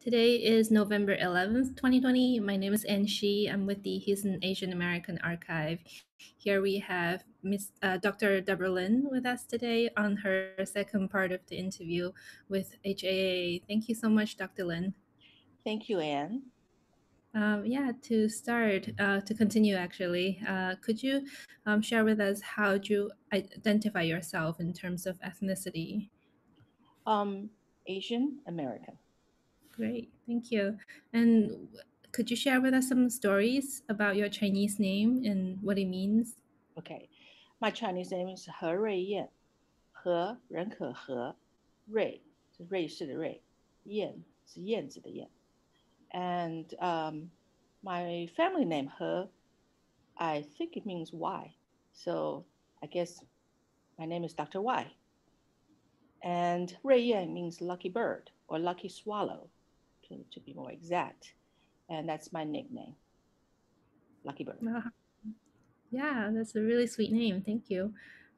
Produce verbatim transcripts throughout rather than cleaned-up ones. Today is November eleventh, twenty twenty. My name is Anne Shi. I'm with the Houston Asian American Archive. Here we have Miss uh, Doctor Deborah Lin with us today on her second part of the interview with H A A. Thank you so much, Doctor Lin. Thank you, Anne. Um, yeah, to start, uh, to continue actually, uh, could you um, share with us how you identify yourself in terms of ethnicity? Um, Asian American. Great, thank you. And could you share with us some stories about your Chinese name and what it means? Okay, my Chinese name is He Rui Yan. He, 人可和, Rui, 是瑞士的瑞, Yan, 是燕子的燕. And um, my family name, He, I think it means Y. So I guess my name is Doctor Y. And Rui Yan means lucky bird or lucky swallow, to, to be more exact. And that's my nickname, lucky bird. Wow. Yeah, that's a really sweet name. Thank you.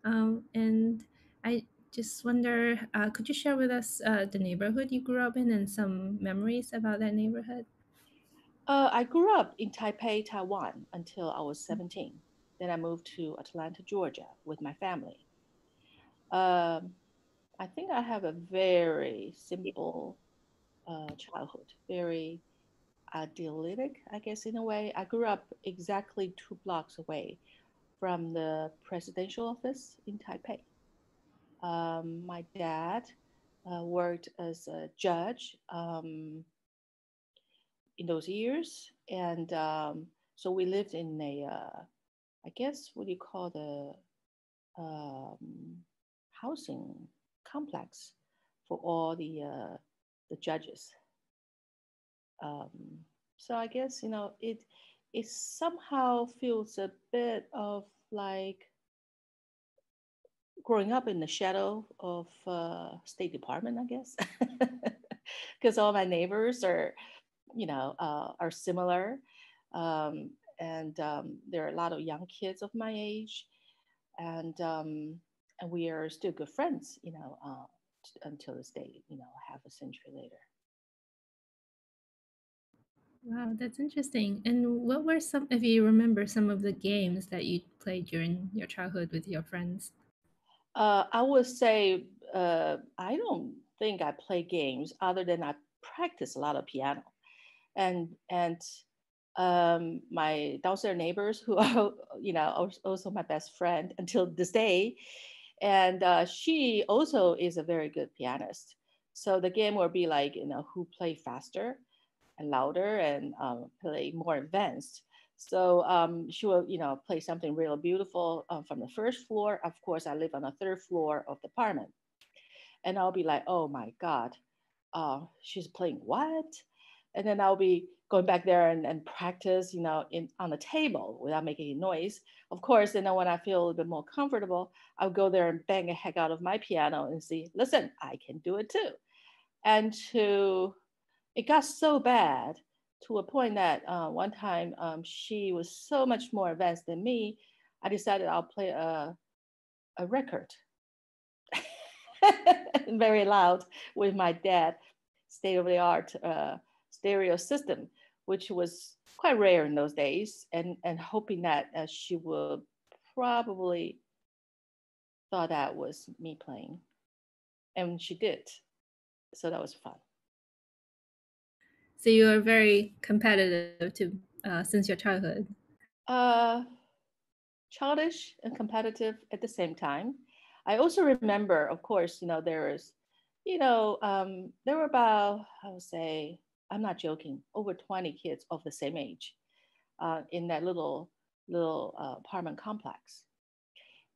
Um, and I just wonder, uh, could you share with us uh, the neighborhood you grew up in and some memories about that neighborhood? Uh, I grew up in Taipei, Taiwan until I was seventeen. Then I moved to Atlanta, Georgia with my family. Um, I think I have a very simple uh, childhood, very idyllic, I guess, in a way. I grew up exactly two blocks away from the presidential office in Taipei. Um, my dad uh, worked as a judge um, in those years. And um, so we lived in a, uh, I guess, what do you call the um, housing complex for all the, uh, the judges. Um, so I guess, you know, it, it somehow feels a bit of like growing up in the shadow of uh, State Department, I guess, because all my neighbors are, you know, uh, are similar. Um, and um, there are a lot of young kids of my age. And, um, and we are still good friends, you know, uh, t- until this day, you know, half a century later. Wow, that's interesting. And what were some, if you remember, some of the games that you played during your childhood with your friends? Uh, I would say uh, I don't think I play games other than I practice a lot of piano, and and um, my downstairs neighbors who are, you know, also my best friend until this day, and uh, she also is a very good pianist. So the game will be like, you know, who play faster and louder and um, play more advanced. So um, she will, you know, play something real beautiful uh, from the first floor. Of course, I live on the third floor of the apartment. And I'll be like, oh my God, uh, she's playing what? And then I'll be going back there and, and practice, you know, in, on the table without making any noise. Of course, and then when I feel a little bit more comfortable, I'll go there and bang the heck out of my piano and see, listen, I can do it too. And to, it got so bad to a point that uh, one time um, she was so much more advanced than me, I decided I'll play a, a record very loud with my dad's state-of-the-art uh, stereo system, which was quite rare in those days, and, and hoping that uh, she would probably thought that was me playing. And she did, so that was fun. So you were very competitive to uh, since your childhood. Uh, childish and competitive at the same time. I also remember, of course, you know, there was, you know, um, there were about, I would say, I'm not joking, over twenty kids of the same age uh, in that little little uh, apartment complex,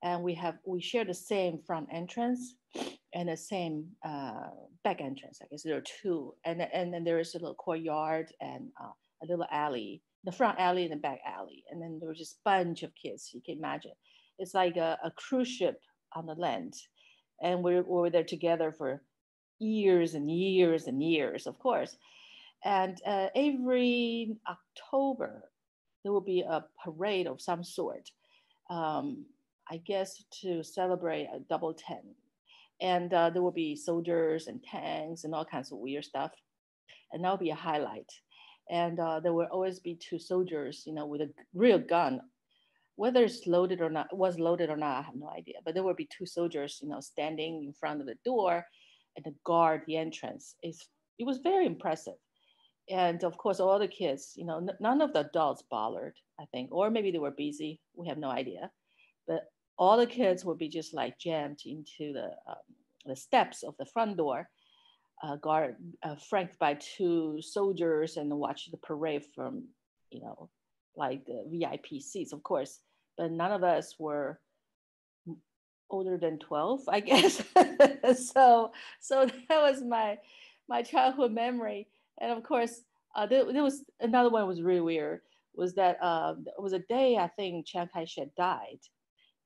and we have we share the same front entrance and the same uh, back entrance. I guess there are two. And, and then there is a little courtyard and uh, a little alley, the front alley and the back alley. And then there was just a bunch of kids, you can imagine. It's like a, a cruise ship on the land. And we, we were there together for years and years and years, of course. And uh, every October, there will be a parade of some sort, um, I guess to celebrate a double ten. And uh, there will be soldiers and tanks and all kinds of weird stuff. and that'll be a highlight. And uh, there will always be two soldiers, you know, with a real gun, whether it's loaded or not, was loaded or not, I have no idea. But there will be two soldiers, you know, standing in front of the door and to guard the entrance. It's, it was very impressive. And of course, all the kids, you know, none of the adults bothered, I think, or maybe they were busy. We have no idea. But all the kids would be just like jammed into the, um, the steps of the front door, uh, guard, uh, flanked by two soldiers, and watch the parade from, you know, like the V I P seats, of course. But none of us were older than twelve, I guess. so, so that was my, my childhood memory. And of course, uh, there, there was another one was really weird, was that uh, it was a day, I think, Chiang Kai-shek died.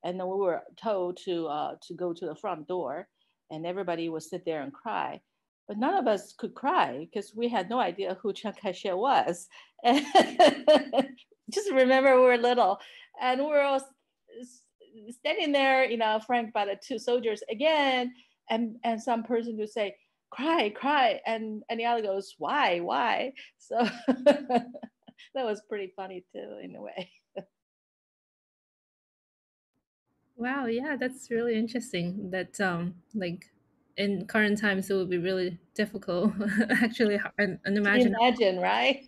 And then we were told to, uh, to go to the front door, and everybody would sit there and cry. But none of us could cry because we had no idea who Chiang Kai-shek was. And just remember, we were little, and we were all standing there, you know, franked by the two soldiers again. And, and some person would say, cry, cry. And, and the other goes, why, why? So that was pretty funny too, in a way. Wow, yeah, that's really interesting. That um, like in current times, it would be really difficult, actually, and imagine. Imagine, right?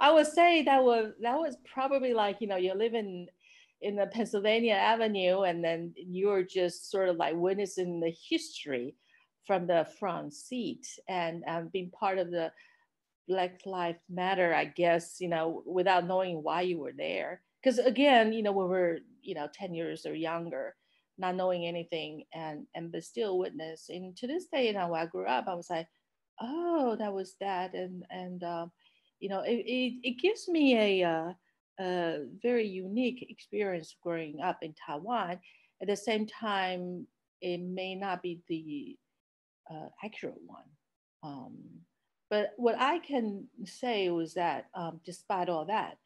I would say that was that was probably like, you know, you're living in the Pennsylvania Avenue, and then you're just sort of like witnessing the history from the front seat, and um, being part of the Black Lives Matter, I guess, you know, without knowing why you were there. Because again, you know, we were, you know, ten years or younger, not knowing anything, and, and but still witness. And to this day, you know, when I grew up, I was like, oh, that was that. And, and uh, you know, it, it, it gives me a, uh, a very unique experience growing up in Taiwan. At the same time, it may not be the uh, accurate one. Um, but what I can say was that um, despite all that,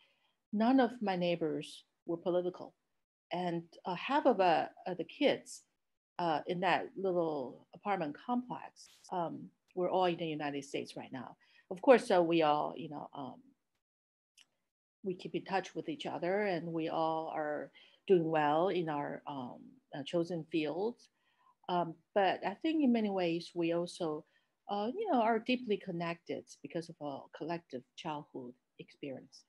none of my neighbors were political. And uh, half of, uh, of the kids uh, in that little apartment complex um, were all in the United States right now. Of course, so we all, you know, um, we keep in touch with each other, and we all are doing well in our um, uh, chosen fields. Um, but I think in many ways, we also, uh, you know, are deeply connected because of our collective childhood experience.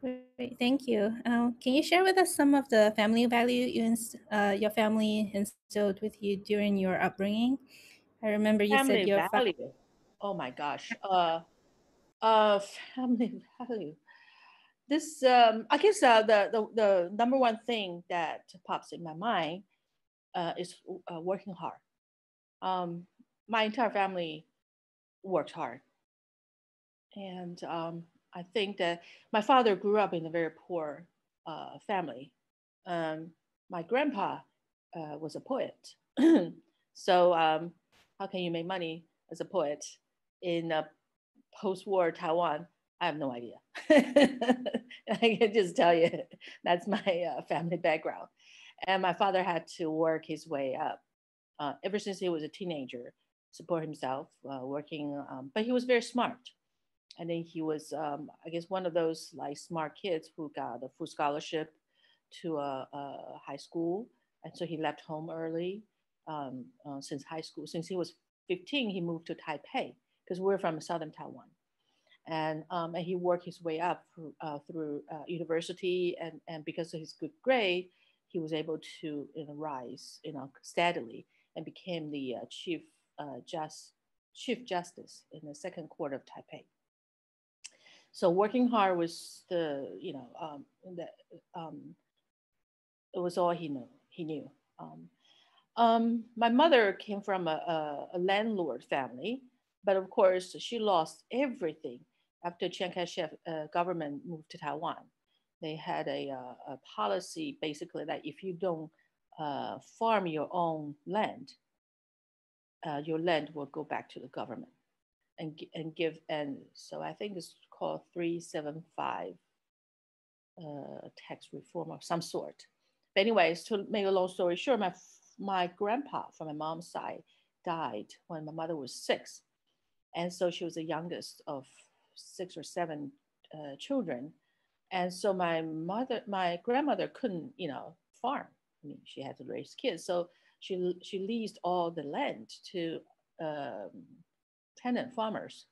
Great, thank you. Uh, can you share with us some of the family value you uh, your family instilled with you during your upbringing? I remember you family said your value. Fa oh my gosh, uh, uh, family value. This, um, I guess, uh, the, the the number one thing that pops in my mind uh, is uh, working hard. Um, my entire family worked hard, and. Um, I think that my father grew up in a very poor uh, family. Um, my grandpa uh, was a poet. So um, how can you make money as a poet in a post-war Taiwan? I have no idea. I can just tell you, that's my uh, family background. And my father had to work his way up uh, ever since he was a teenager, support himself, uh, working, um, but he was very smart. And then he was, um, I guess, one of those like smart kids who got a full scholarship to a, a high school. And so he left home early um, uh, since high school. Since he was fifteen, he moved to Taipei because we're from Southern Taiwan. And, um, and he worked his way up through, uh, through uh, university. And, and because of his good grade, he was able to, you know, rise, you know, steadily, and became the uh, chief, uh, just, chief justice in the second court of Taipei. So working hard was the, you know, um, the, um, it was all he knew, he knew. Um, um, my mother came from a, a, a landlord family, but of course she lost everything after Chiang Kai-shek uh, government moved to Taiwan. They had a, a, a policy basically that if you don't uh, farm your own land, uh, your land will go back to the government and, and give, and so I think it's called three seven five uh, tax reform of some sort. But anyways, to make a long story short, my my grandpa from my mom's side died when my mother was six. And so she was the youngest of six or seven uh, children. And so my mother, my grandmother couldn't, you know, farm. I mean, she had to raise kids. So she, she leased all the land to um, tenant farmers.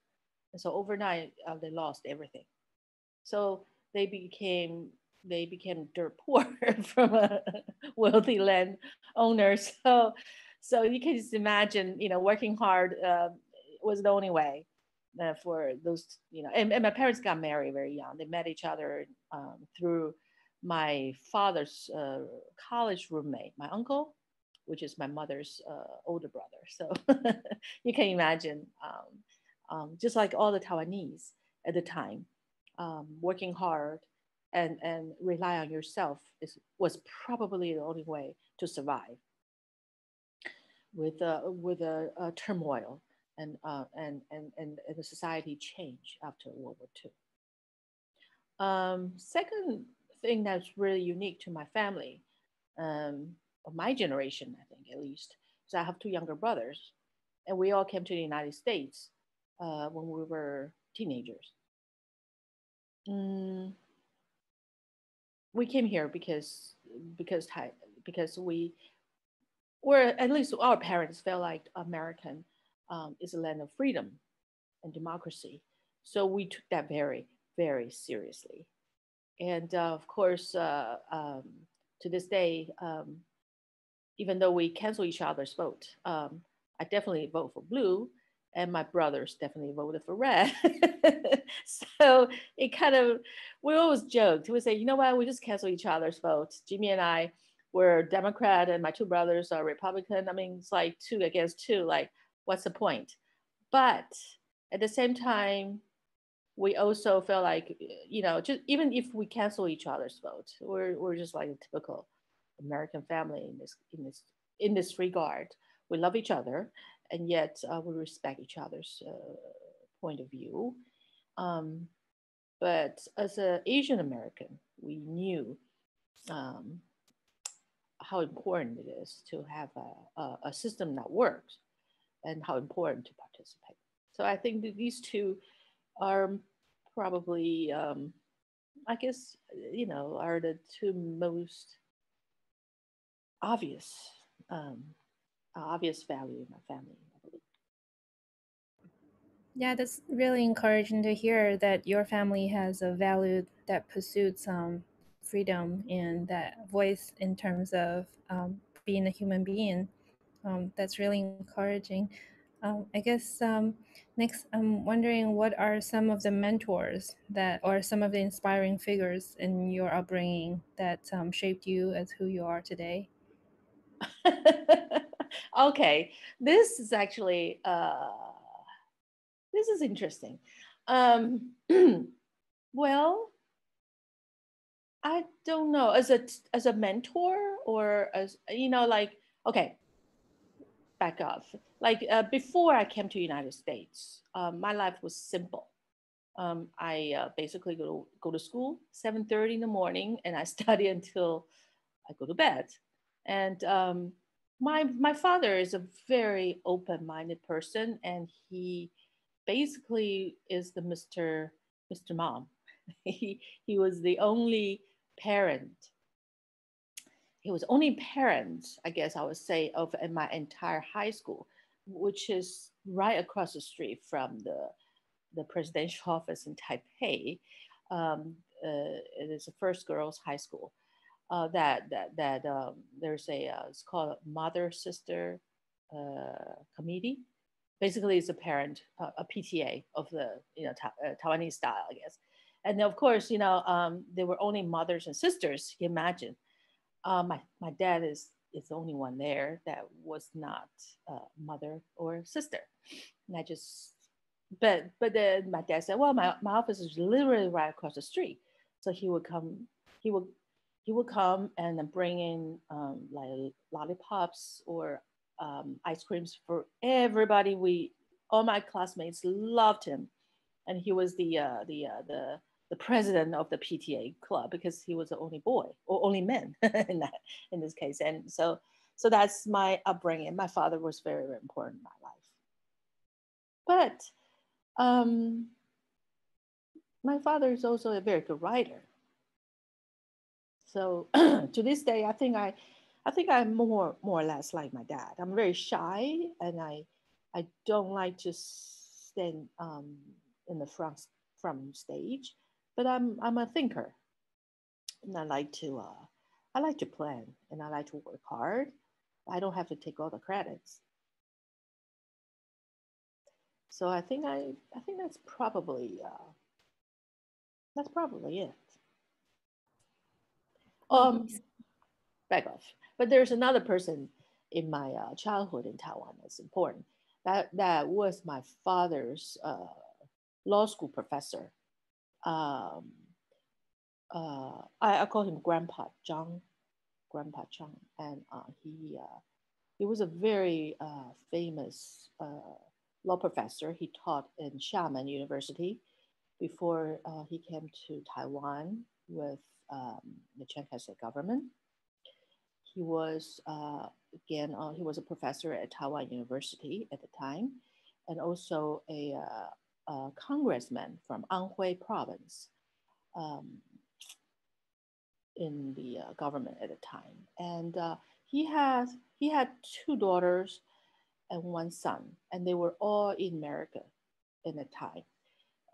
And so overnight, uh, they lost everything. So they became, they became dirt poor from a wealthy land owner. So, so you can just imagine, you know, working hard uh, was the only way. Uh, for those, you know, and, and my parents got married very young. They met each other um, through my father's uh, college roommate, my uncle, which is my mother's uh, older brother. So you can imagine, um, um, just like all the Taiwanese at the time, um, working hard and, and rely on yourself is, was probably the only way to survive with, uh, with a, a turmoil. And, uh, and, and, and the society changed after World War Two. Um, second thing that's really unique to my family, um, of my generation, I think at least, is I have two younger brothers, and we all came to the United States uh, when we were teenagers. Mm, we came here because, because, because we were, at least our parents felt like American Um, is a land of freedom and democracy. So we took that very, very seriously. And uh, of course, uh, um, to this day, um, even though we cancel each other's vote, um, I definitely vote for blue and my brothers definitely voted for red. So it kind of, we always joked, we say, you know what, we just cancel each other's votes. Jimmy and I were Democrat and my two brothers are Republican. I mean, it's like two against two, like, what's the point? But at the same time, we also felt like, you know, just even if we cancel each other's vote, we're, we're just like a typical American family in this, in this, in this regard. We love each other, and yet uh, we respect each other's uh, point of view. Um, but as an Asian American, we knew um, how important it is to have a, a, a system that works, and how important to participate. So I think that these two are probably, um, I guess, you know, are the two most obvious, um, obvious value in my family, I believe. Yeah, that's really encouraging to hear that your family has a value that pursues um, freedom and that voice in terms of um, being a human being. Um, that's really encouraging. Um, I guess um, next, I'm wondering what are some of the mentors that, or some of the inspiring figures in your upbringing that um, shaped you as who you are today? Okay, this is actually, uh, this is interesting. Um, well, I don't know, as a, as a mentor or as, you know, like, okay, back off. Like uh, before I came to the United States, um, my life was simple. Um, I uh, basically go to, go to school seven thirty in the morning, and I study until I go to bed. And um, my my father is a very open-minded person, and he basically is the Mister Mister Mom. he he was the only parent. He was only parent, I guess I would say, of in my entire high school, which is right across the street from the, the presidential office in Taipei. Um, uh, it is the first girls' high school. Uh, that that that um, there's a uh, it's called mother sister uh, committee. Basically, it's a parent uh, a P T A of the you know ta uh, Taiwanese style, I guess. And of course, you know um, there were only mothers and sisters. You imagine. Uh, my, my dad is, is the only one there that was not a uh, mother or sister. And I just, but, but then my dad said, well, my, my office is literally right across the street. So he would come, he would, he would come and then bring in um, like lollipops or um, ice creams for everybody. We, all my classmates loved him. And he was the, uh, the, uh, the, the president of the P T A club because he was the only boy or only men in that in this case, and so So that's my upbringing. My father was very, very important in my life. But um, my father is also a very good writer. So to this day, I think I, I think I'm more, more or less like my dad. I'm very shy, and I, I don't like to stand um, in the front from stage. But I'm, I'm a thinker, and I like to, uh, I like to plan, and I like to work hard. I don't have to take all the credits. So I think I, I think that's probably, uh, that's probably it. Um, back off. But there's another person in my uh, childhood in Taiwan that's important. That that was my father's uh, law school professor. Um, uh, I, I call him Grandpa Zhang, Grandpa Zhang, and uh, he uh, he was a very uh, famous uh, law professor. He taught in Xiamen University before uh, he came to Taiwan with um, the Chiang Kai-shek government. He was uh, again uh, he was a professor at Taiwan University at the time, and also a uh, Uh, congressman from Anhui province um, in the uh, government at the time. And uh, he has he had two daughters and one son, and they were all in America at the time.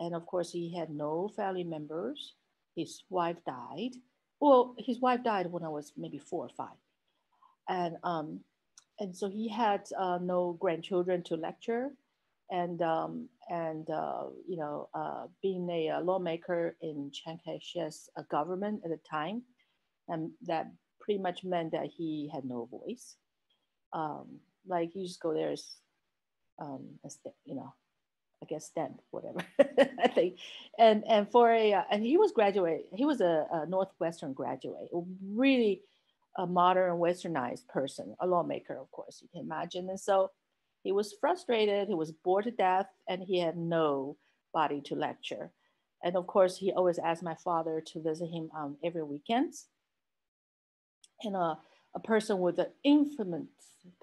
And of course, he had no family members. His wife died. Well, his wife died when I was maybe four or five. And, um, and so he had uh, no grandchildren to lecture. And, um, and uh, you know, uh, being a, a lawmaker in Chiang Kai-shek's uh, government at the time, and that pretty much meant that he had no voice. Um, like, you just go there as, um, as the, you know, I guess stand, whatever, I think. And, and for a, uh, and he was graduate, he was a, a Northwestern graduate, really a modern westernized person, a lawmaker, of course, you can imagine. And so he was frustrated, he was bored to death, and he had nobody to lecture. And of course, he always asked my father to visit him um, every weekend. And uh, a person with an infinite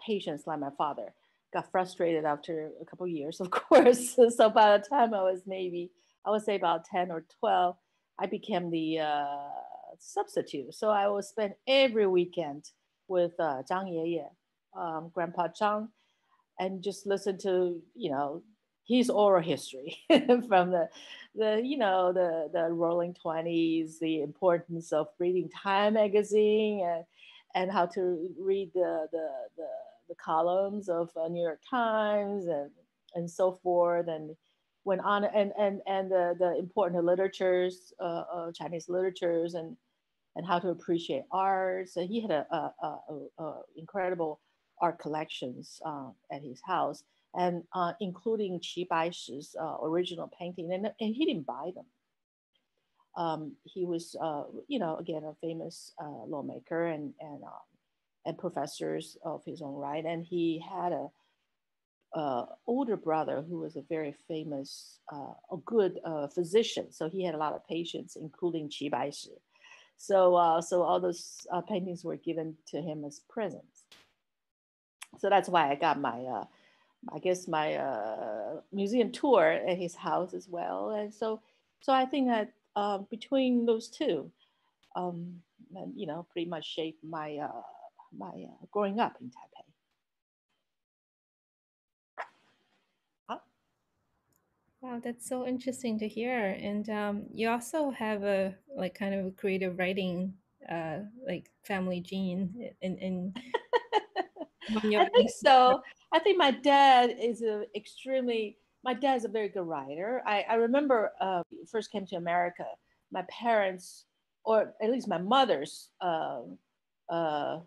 patience like my father got frustrated after a couple of years, of course. So by the time I was maybe, I would say about ten or twelve, I became the uh, substitute. So I would spend every weekend with uh, Zhang Ye Ye, um, Grandpa Zhang, and just listen to, you know, his oral history from the, the, you know, the, the rolling twenties, the importance of reading Time magazine, and, and how to read the, the, the, the columns of uh, New York Times, and, and so forth. And went on, and, and, and the, the important literatures, uh, uh, Chinese literatures, and, and how to appreciate art. So he had a, a, a, a incredible art collections uh, at his house, and uh, including Qi Bai Shi's uh, original painting, and, and he didn't buy them. Um, he was, uh, you know, again, a famous uh, lawmaker, and and, um, and professors of his own right, and he had a, a older brother who was a very famous, uh, a good uh, physician, so he had a lot of patients, including Qi Bai Shi. So, uh, so all those uh, paintings were given to him as presents. So that's why I got my, uh, I guess my uh, museum tour at his house as well. And so, so I think that uh, between those two, um, and, you know, pretty much shaped my uh, my uh, growing up in Taipei. Huh? Wow, that's so interesting to hear. And um, you also have a like kind of a creative writing uh, like family gene in in. I think so. I think my dad is a extremely, my dad's a very good writer. I, I remember uh, first came to America, my parents, or at least my mother's uh, uh,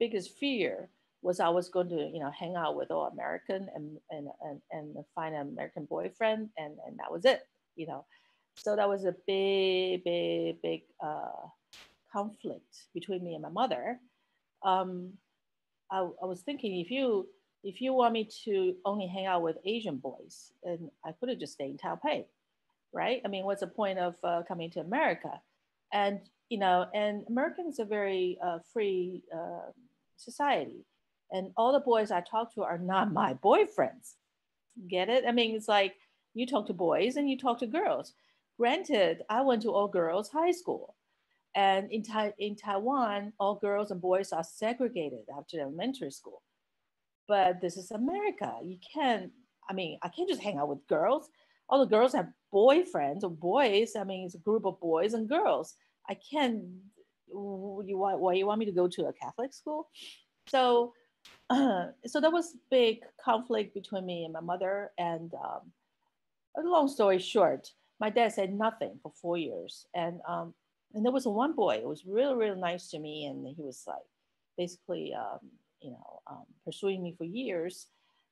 biggest fear was I was going to, you know, hang out with all American and, and, and, and find an American boyfriend, and, and that was it, you know. So that was a big, big, big uh, conflict between me and my mother. Um, I, I was thinking, if you if you want me to only hang out with Asian boys, and I could have just stayed in Taipei, right? I mean, what's the point of uh, coming to America? And you know, and Americans are very uh, free uh, society. And all the boys I talk to are not my boyfriends. Get it? I mean, it's like you talk to boys and you talk to girls. Granted, I went to all girls high school. And in, Ta- in Taiwan, all girls and boys are segregated after elementary school. But this is America. You can't, I mean, I can't just hang out with girls. All the girls have boyfriends or boys. I mean, it's a group of boys and girls. I can't, you want, well, you want me to go to a Catholic school? So, uh, so that was big conflict between me and my mother. And um, a long story short, my dad said nothing for four years. And um, and there was one boy, it was really, really nice to me. And he was like, basically, um, you know, um, pursuing me for years.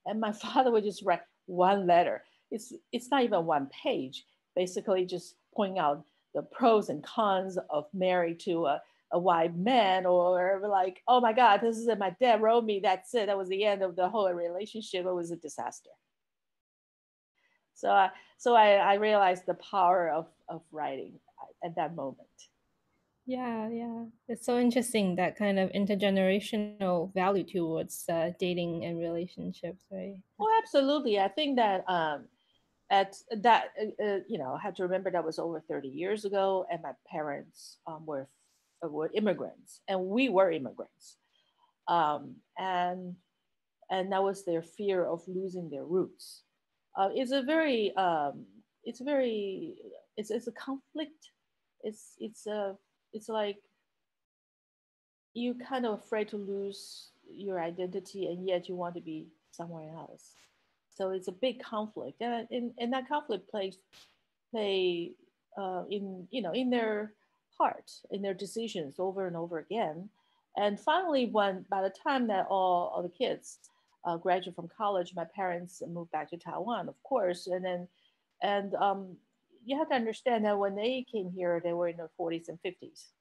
And my father would just write one letter. It's, it's not even one page, basically just pointing out the pros and cons of married to a, a white man, or like, oh my God, this is it, my dad wrote me, that's it. That was the end of the whole relationship. It was a disaster. So, I, so I, I realized the power of, of writing at that moment. Yeah, yeah. It's so interesting, that kind of intergenerational value towards uh, dating and relationships, right? Oh, absolutely. I think that um, at that, uh, you know, I had to remember that was over thirty years ago, and my parents um, were, were immigrants, and we were immigrants. Um, and, and that was their fear of losing their roots. Uh, it's a very, um, it's very, it's, it's a conflict. It's, it's a, It's like you're kind of afraid to lose your identity, and yet you want to be somewhere else. So it's a big conflict, and and, and that conflict plays play uh, in you know in their heart, in their decisions over and over again. And finally, when by the time that all, all the kids uh, graduated from college, my parents moved back to Taiwan, of course, and then and. Um, you have to understand that when they came here, they were in their forties and fifties.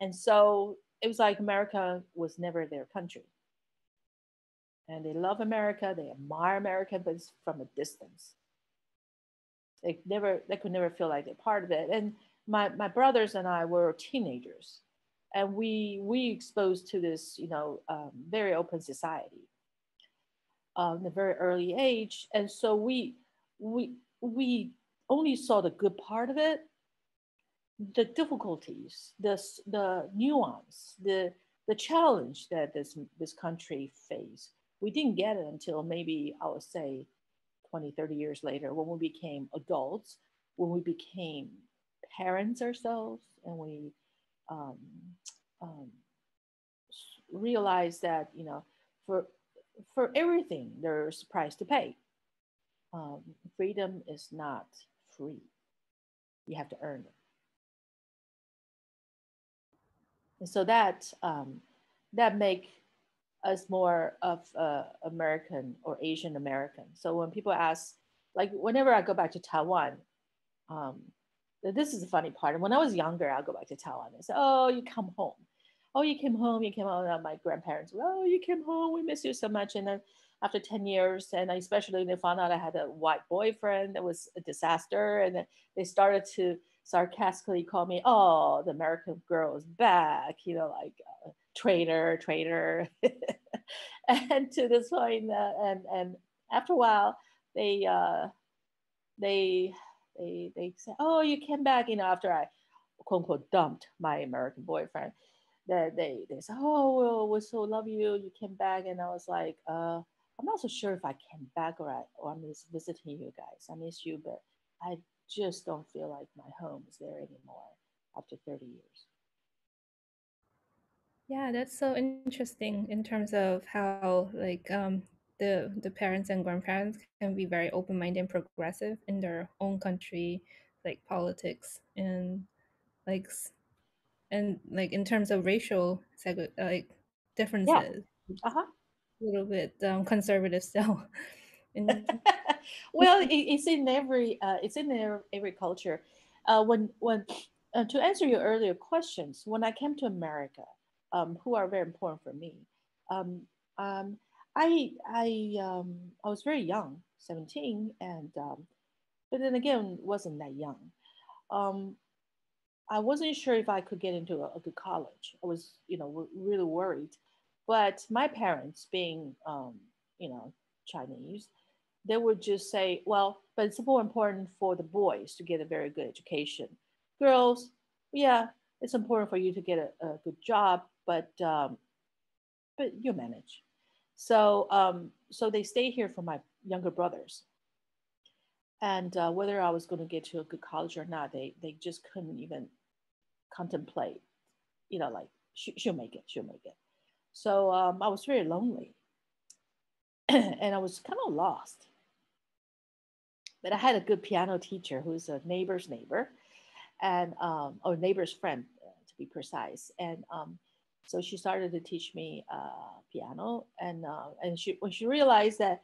And so it was like America was never their country. And they love America, they admire America, but it's from a distance. They never, they could never feel like they're part of it. And my, my brothers and I were teenagers, and we, we exposed to this, you know, um, very open society um, at a very early age. And so we, we, we, only saw the good part of it, the difficulties, the, the nuance, the, the challenge that this, this country faced. We didn't get it until maybe, I would say, twenty, thirty years later, when we became adults, when we became parents ourselves, and we um, um, realized that, you know, for, for everything, there's a price to pay. Um, freedom is not free. You have to earn it. And so that um, that make us more of uh, American or Asian American. So when people ask, like whenever I go back to Taiwan, um, this is the funny part. When I was younger, I'll go back to Taiwan and say, oh, you come home. Oh, you came home, you came home. And my grandparents, oh, you came home, we miss you so much. And then after ten years, and especially when they found out I had a white boyfriend, that was a disaster. And then they started to sarcastically call me, oh, the American girl is back, you know, like uh, traitor, traitor. And to this point, uh, and, and after a while, they, uh, they, they, they said, oh, you came back, you know, after I, quote unquote, dumped my American boyfriend. That they, they said, oh, well, we so love you, you came back. And I was like, uh, I'm not so sure if I came back or, I, or I'm just visiting you guys. I miss you, but I just don't feel like my home is there anymore after thirty years. Yeah, that's so interesting in terms of how like um, the, the parents and grandparents can be very open-minded and progressive in their own country, like politics and like, and like in terms of racial seg- like differences. Yeah. Uh-huh. A little bit um, conservative still. Well, it, it's in every uh, it's in every, every culture. Uh, when when uh, to answer your earlier questions, when I came to America, um, who are very important for me, um, um, I I um, I was very young, seventeen, and um, but then again, wasn't that young. Um, I wasn't sure if I could get into a, a good college. I was, you know, w- really worried. But my parents, being, um, you know, Chinese, they would just say, well, but it's more important for the boys to get a very good education. Girls, yeah, it's important for you to get a, a good job, but um, but you manage. So um, so they stayed here for my younger brothers. And uh, whether I was going to get to a good college or not, they they just couldn't even contemplate, you know, like, she, she'll make it, she'll make it. So um, I was very lonely and I was kind of lost. But I had a good piano teacher who's a neighbor's neighbor and, um, or neighbor's friend, uh, to be precise. And um, so she started to teach me uh, piano. And, uh, and she, when she realized that,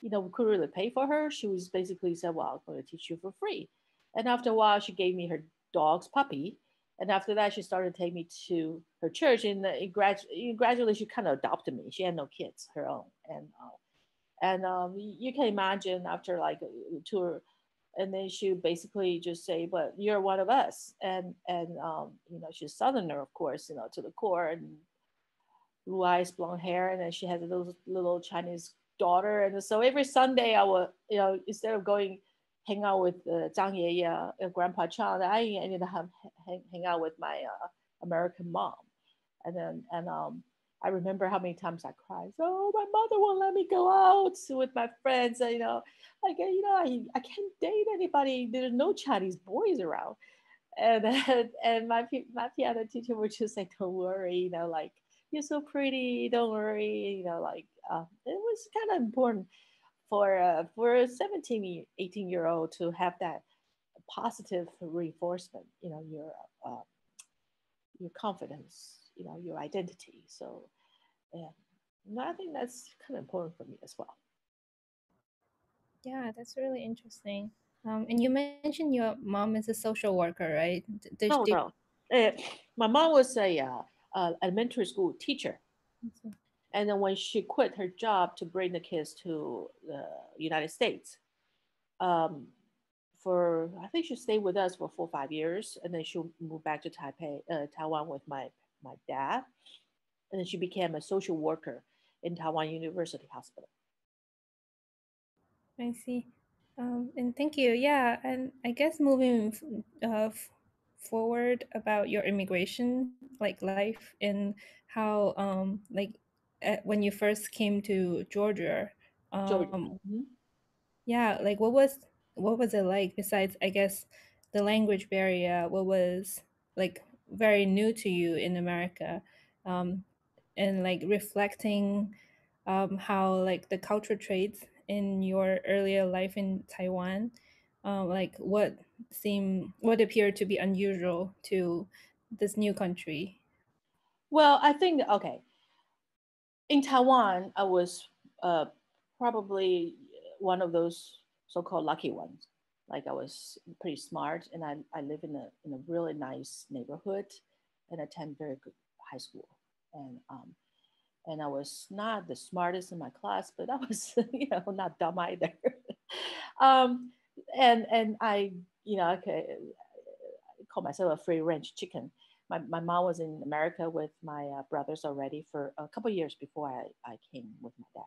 you know, we couldn't really pay for her, she was basically said, well, I'm going to teach you for free. And after a while, she gave me her dog's puppy. And after that, she started to take me to her church, and it gradu gradually she kind of adopted me. She had no kids, her own. And uh, and um, you can imagine after like a tour, and then she would basically just say, but you're one of us. And, and um, you know, she's Southerner, of course, you know, to the core, and blue eyes, blonde hair. And then she has a little, little Chinese daughter. And so every Sunday I would, you know, instead of going hang out with uh, Zhang Ye Ye, uh, Grandpa Chang, I ended up hang, hang out with my uh, American mom. And then, and um, I remember how many times I cried. Oh, my mother won't let me go out with my friends. You know, like, you know, I, I can't date anybody. There are no Chinese boys around. And and, and my my piano teacher would just say, don't worry, you know, like, you're so pretty, don't worry, you know, like, uh, it was kind of important for uh, for a seventeen, eighteen year old to have that positive reinforcement, you know, your uh, your confidence, you know, your identity. So, yeah, and I think that's kind of important for me as well. Yeah, that's really interesting. Um, and you mentioned your mom is a social worker, right? Did, no, did... no. Uh, my mom was a uh, uh, elementary school teacher. Okay. And then when she quit her job to bring the kids to the United States, um, for, I think she stayed with us for four or five years. And then she moved back to Taipei, uh, Taiwan with my, my dad. And then she became a social worker in Taiwan University Hospital. I see. Um, and thank you. Yeah. And I guess moving uh, forward about your immigration, like life and how, um, like, when you first came to Georgia, um, Georgia. Mm-hmm. Yeah, like what was what was it like? Besides, I guess, the language barrier, what was like very new to you in America, um, and like reflecting um, how like the cultural traits in your earlier life in Taiwan, uh, like what seemed what appeared to be unusual to this new country. Well, I think okay. In Taiwan, I was uh, probably one of those so-called lucky ones. Like I was pretty smart, and I, I live in a, in a really nice neighborhood and attend very good high school. And um, and I was not the smartest in my class, but I was, you know, not dumb either. um, and, and I, you know, okay, I call myself a free range chicken. My, my mom was in America with my uh, brothers already for a couple of years before I, I came with my dad.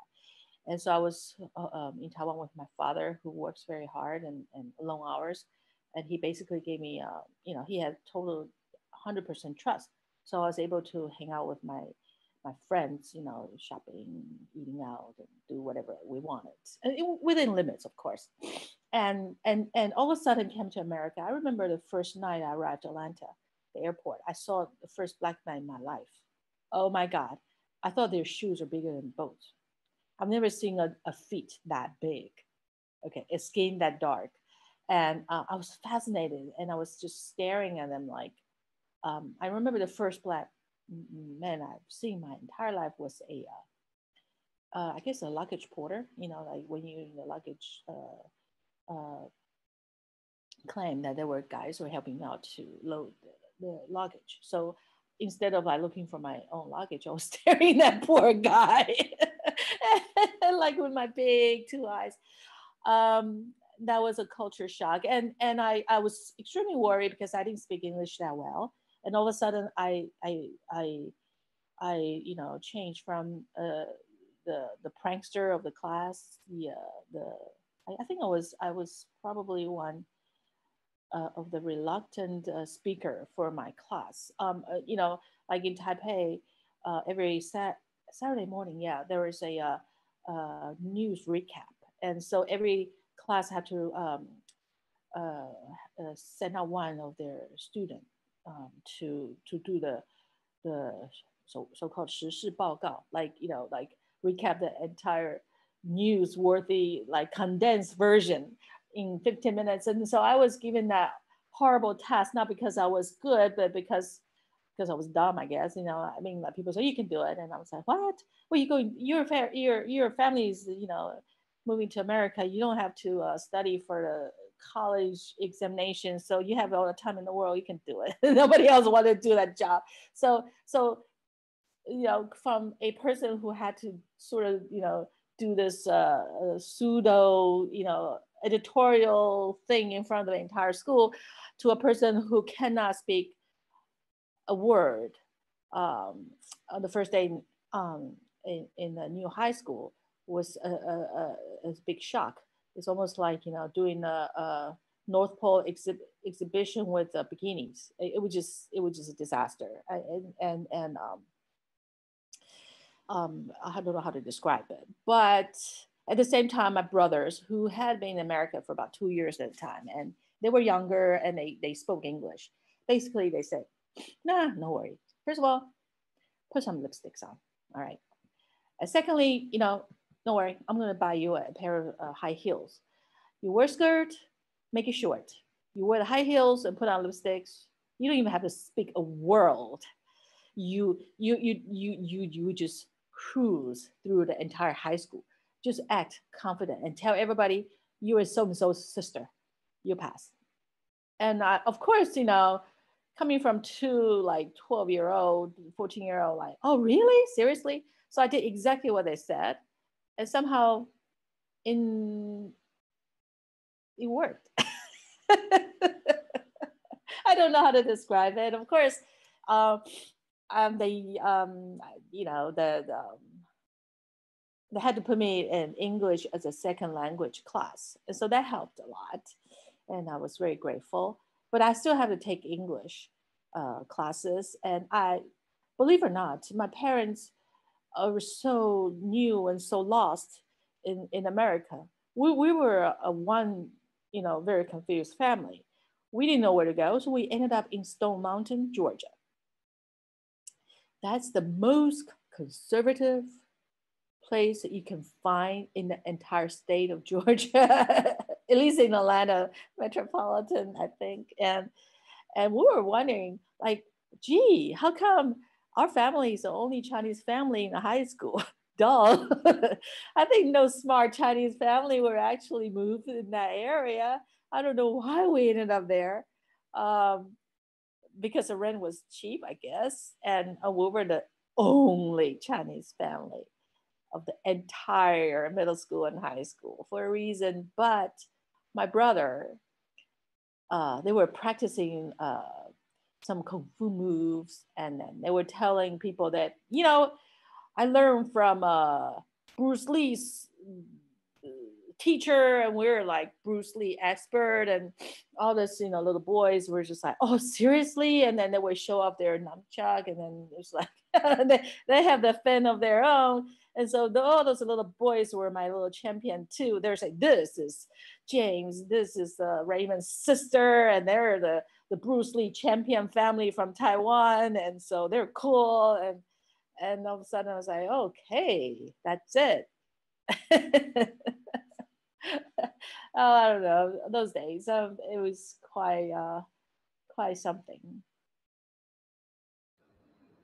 And so I was uh, um, in Taiwan with my father, who works very hard and, and long hours. And he basically gave me, uh, you know, he had total one hundred percent trust. So I was able to hang out with my, my friends, you know, shopping, eating out, and do whatever we wanted. And it, within limits, of course. And, and, and all of a sudden came to America. I remember the first night I arrived at Atlanta. The airport, I saw the first black man in my life. Oh my God. I thought their shoes are bigger than boats. I've never seen a, a feet that big. Okay, a skin that dark. And uh, I was fascinated, and I was just staring at them like, um, I remember the first black man I've seen my entire life was a, uh, uh, I guess a luggage porter, you know, like when you're in the luggage uh, uh, claim that there were guys who were helping out to load the, the luggage. So instead of like looking for my own luggage, I was staring at that poor guy, like with my big two eyes. Um, that was a culture shock. And and I, I was extremely worried because I didn't speak English that well. And all of a sudden I I I I, you know, changed from uh, the the prankster of the class. The uh, the I, I think I was I was probably one uh, of the reluctant uh, speaker for my class. Um, uh, you know, like in Taipei, uh, every sat Saturday morning, yeah, there is a uh, uh, news recap, and so every class had to um, uh, uh, send out one of their students um, to to do the the so so-called 时事报告, like, you know, like recap the entire newsworthy, like condensed version in fifteen minutes. And so I was given that horrible task, not because I was good, but because because I was dumb, I guess. You know, I mean, like, people say you can do it, and I was like, what? Well, you go, your your your family's, you know, moving to America. You don't have to uh, study for the college examination, so you have all the time in the world. You can do it. Nobody else wanted to do that job. So so. You know, from a person who had to sort of, you know, do this uh, pseudo, you know, editorial thing in front of the entire school, to a person who cannot speak a word um, on the first day um, in, in a new high school was a, a, a big shock. It's almost like, you know, doing a, a North Pole exhib- exhibition with uh, bikinis. It, it was just, it was just a disaster. I, and and and. Um, Um, I don't know how to describe it, but at the same time, my brothers, who had been in America for about two years at a time, and they were younger, and they, they spoke English. Basically, they said, nah, no worry. First of all, put some lipsticks on, all right? And secondly, you know, don't worry, I'm gonna buy you a pair of uh, high heels. You wear a skirt, make it short. You wear the high heels and put on lipsticks. You don't even have to speak a word. You, you, you, you, you, you just cruise through the entire high school. Just act confident and tell everybody you are so-and-so's sister. You pass. And I, of course, you know, coming from two like twelve-year-old, fourteen-year-old, like, oh, really? Seriously? So I did exactly what they said. And somehow in it worked. I don't know how to describe it. Of course, um, Um, they, um, you know, the, the um, they had to put me in English as a second language class. And so that helped a lot. And I was very grateful, but I still had to take English uh, classes. And I, believe it or not, my parents are so new and so lost in, in America. We, we were a one, you know, very confused family. We didn't know where to go. So we ended up in Stone Mountain, Georgia. That's the most conservative place that you can find in the entire state of Georgia, at least in Atlanta metropolitan, I think. And and we were wondering, like, gee, how come our family is the only Chinese family in the high school? Duh. I think no smart Chinese family would actually move in that area. I don't know why we ended up there. Um, because the rent was cheap, I guess. And uh, we were the only Chinese family of the entire middle school and high school for a reason. But my brother, uh, they were practicing uh, some Kung Fu moves. And then they were telling people that, you know, I learned from uh, Bruce Lee's teacher, and we were like Bruce Lee expert and all this, you know, little boys were just like, oh, seriously? And then they would show off their nunchuck, and then it's like, they, they have the fin of their own. And so the, all those little boys were my little champion too. They're like, this is James, this is uh, Raymond's sister, and they're the, the Bruce Lee champion family from Taiwan. And so they're cool. And, and all of a sudden I was like, okay, that's it. Oh, I don't know. Those days, um, it was quite, uh, quite something.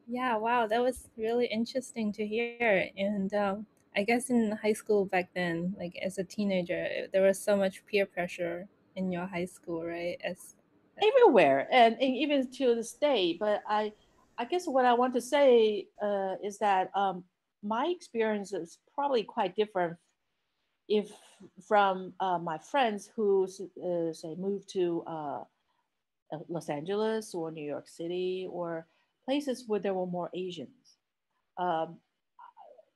Yeah. Wow, that was really interesting to hear. And um, I guess in high school back then, like as a teenager, there was so much peer pressure in your high school, right? As everywhere, and, and even to this day. But I, I guess what I want to say uh, is that um, my experience is probably quite different if from uh, my friends who uh, say moved to uh, Los Angeles or New York City or places where there were more Asians. um,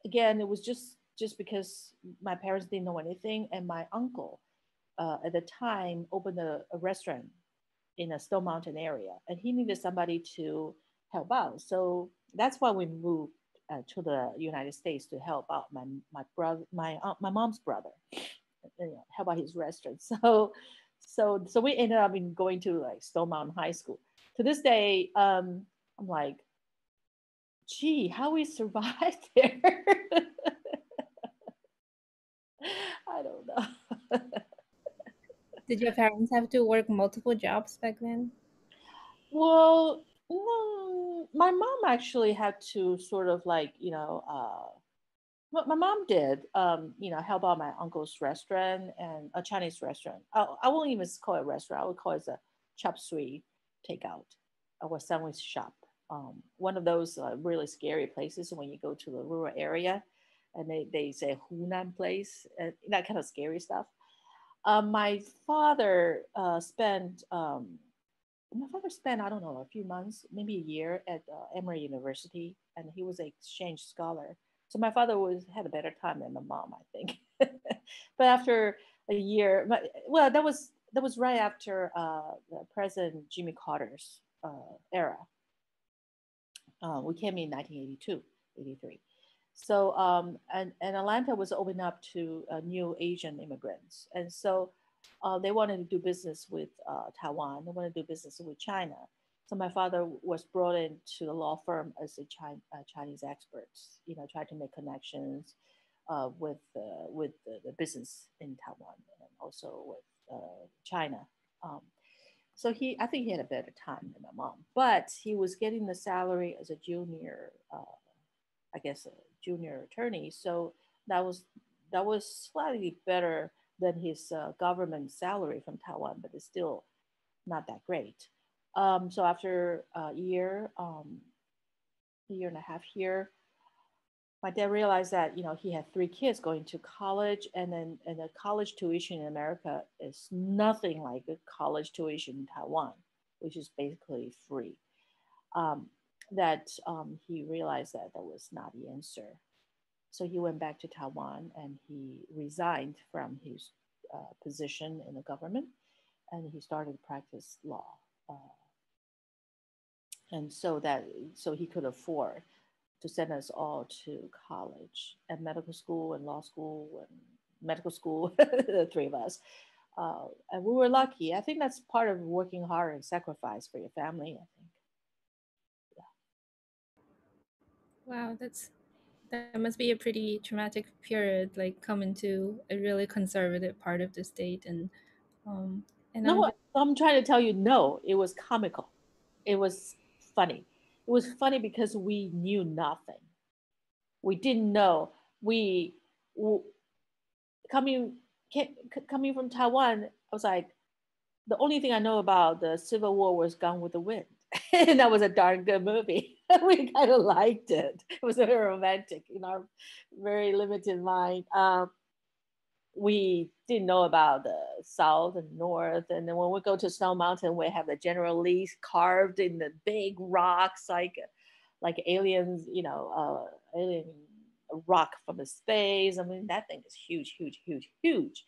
again, it was just, just because my parents didn't know anything, and my uncle uh, at the time opened a, a restaurant in a Stone Mountain area, and he needed somebody to help out. So that's why we moved uh, to the United States, to help out my my brother, my uh, my mom's brother, you know, help out his restaurant. So, so so we ended up in going to like Stone Mountain High School. To this day, um, I'm like, gee, how we survived there? I don't know. Did your parents have to work multiple jobs back then? Well, no, my mom actually had to sort of like, you know, uh, what my mom did, um, you know, help out my uncle's restaurant, and a Chinese restaurant. I, I won't even call it a restaurant. I would call it a chop suey takeout or a sandwich shop. Um, one of those uh, really scary places when you go to the rural area and they, they say Hunan place, and that kind of scary stuff. Uh, my father uh, spent, um, my father spent, I don't know, a few months, maybe a year at uh, Emory University, and he was an exchange scholar. So my father was had a better time than my mom, I think. But after a year, my, well, that was that was right after uh, President Jimmy Carter's uh, era. Uh, we came in nineteen eighty-two, eighty-three. So, um, and, and Atlanta was opened up to uh, new Asian immigrants. And so uh, they wanted to do business with uh, Taiwan, they wanted to do business with China. So my father was brought into the law firm as a China, uh, Chinese expert, you know, tried to make connections uh, with, uh, with the, the business in Taiwan, and also with uh, China. Um, so he, I think he had a better time than my mom, but he was getting the salary as a junior, uh, I guess, a junior attorney. So that was that was slightly better than his uh, government salary from Taiwan, but it's still not that great. Um, so after a year, um, a year and a half here, my dad realized that, you know, he had three kids going to college, and then and the college tuition in America is nothing like a college tuition in Taiwan, which is basically free. Um, that um, he realized that that was not the answer. So he went back to Taiwan and he resigned from his uh, position in the government, and he started to practice law. Uh, and so that, so he could afford to send us all to college and medical school and law school and medical school, the three of us. Uh, and we were lucky. I think that's part of working hard and sacrifice for your family, I think. Wow, that's that must be a pretty traumatic period, like coming to a really conservative part of the state, and um and no, I'm, I'm trying to tell you, no, it was comical, it was funny, it was funny because we knew nothing, we didn't know, we, we coming came, coming from Taiwan, I was like, the only thing I know about the Civil War was Gone with the Wind. And that was a darn good movie. We kind of liked it. It was very romantic in our very limited mind. Um, we didn't know about the South and North. And then when we go to Stone Mountain, we have the General Lee carved in the big rocks, like like aliens, you know, uh, alien rock from the space. I mean, that thing is huge, huge, huge, huge.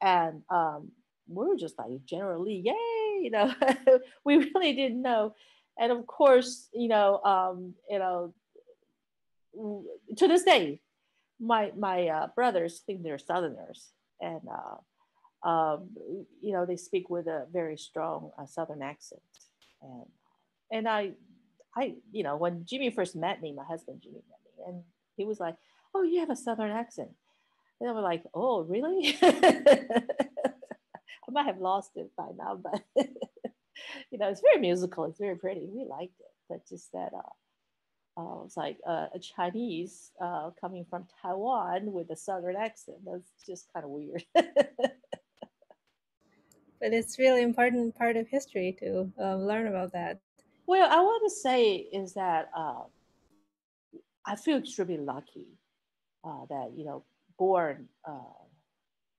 And um, we were just like, General Lee, yay, you know, we really didn't know. And of course, you know, um, you know, to this day, my my uh, brothers think they're Southerners, and uh, um, you know, they speak with a very strong uh, Southern accent. And and I, I, you know, when Jimmy first met me, my husband Jimmy met me, and he was like, "Oh, you have a Southern accent," and I was like, "Oh, really?" I might have lost it by now, but. You know, it's very musical. It's very pretty. We liked it, but just that uh, uh, it's like uh, a Chinese uh, coming from Taiwan with a Southern accent. That's just kind of weird. But it's really important part of history to uh, learn about that. Well, I want to say is that uh, I feel extremely lucky uh, that, you know, born uh,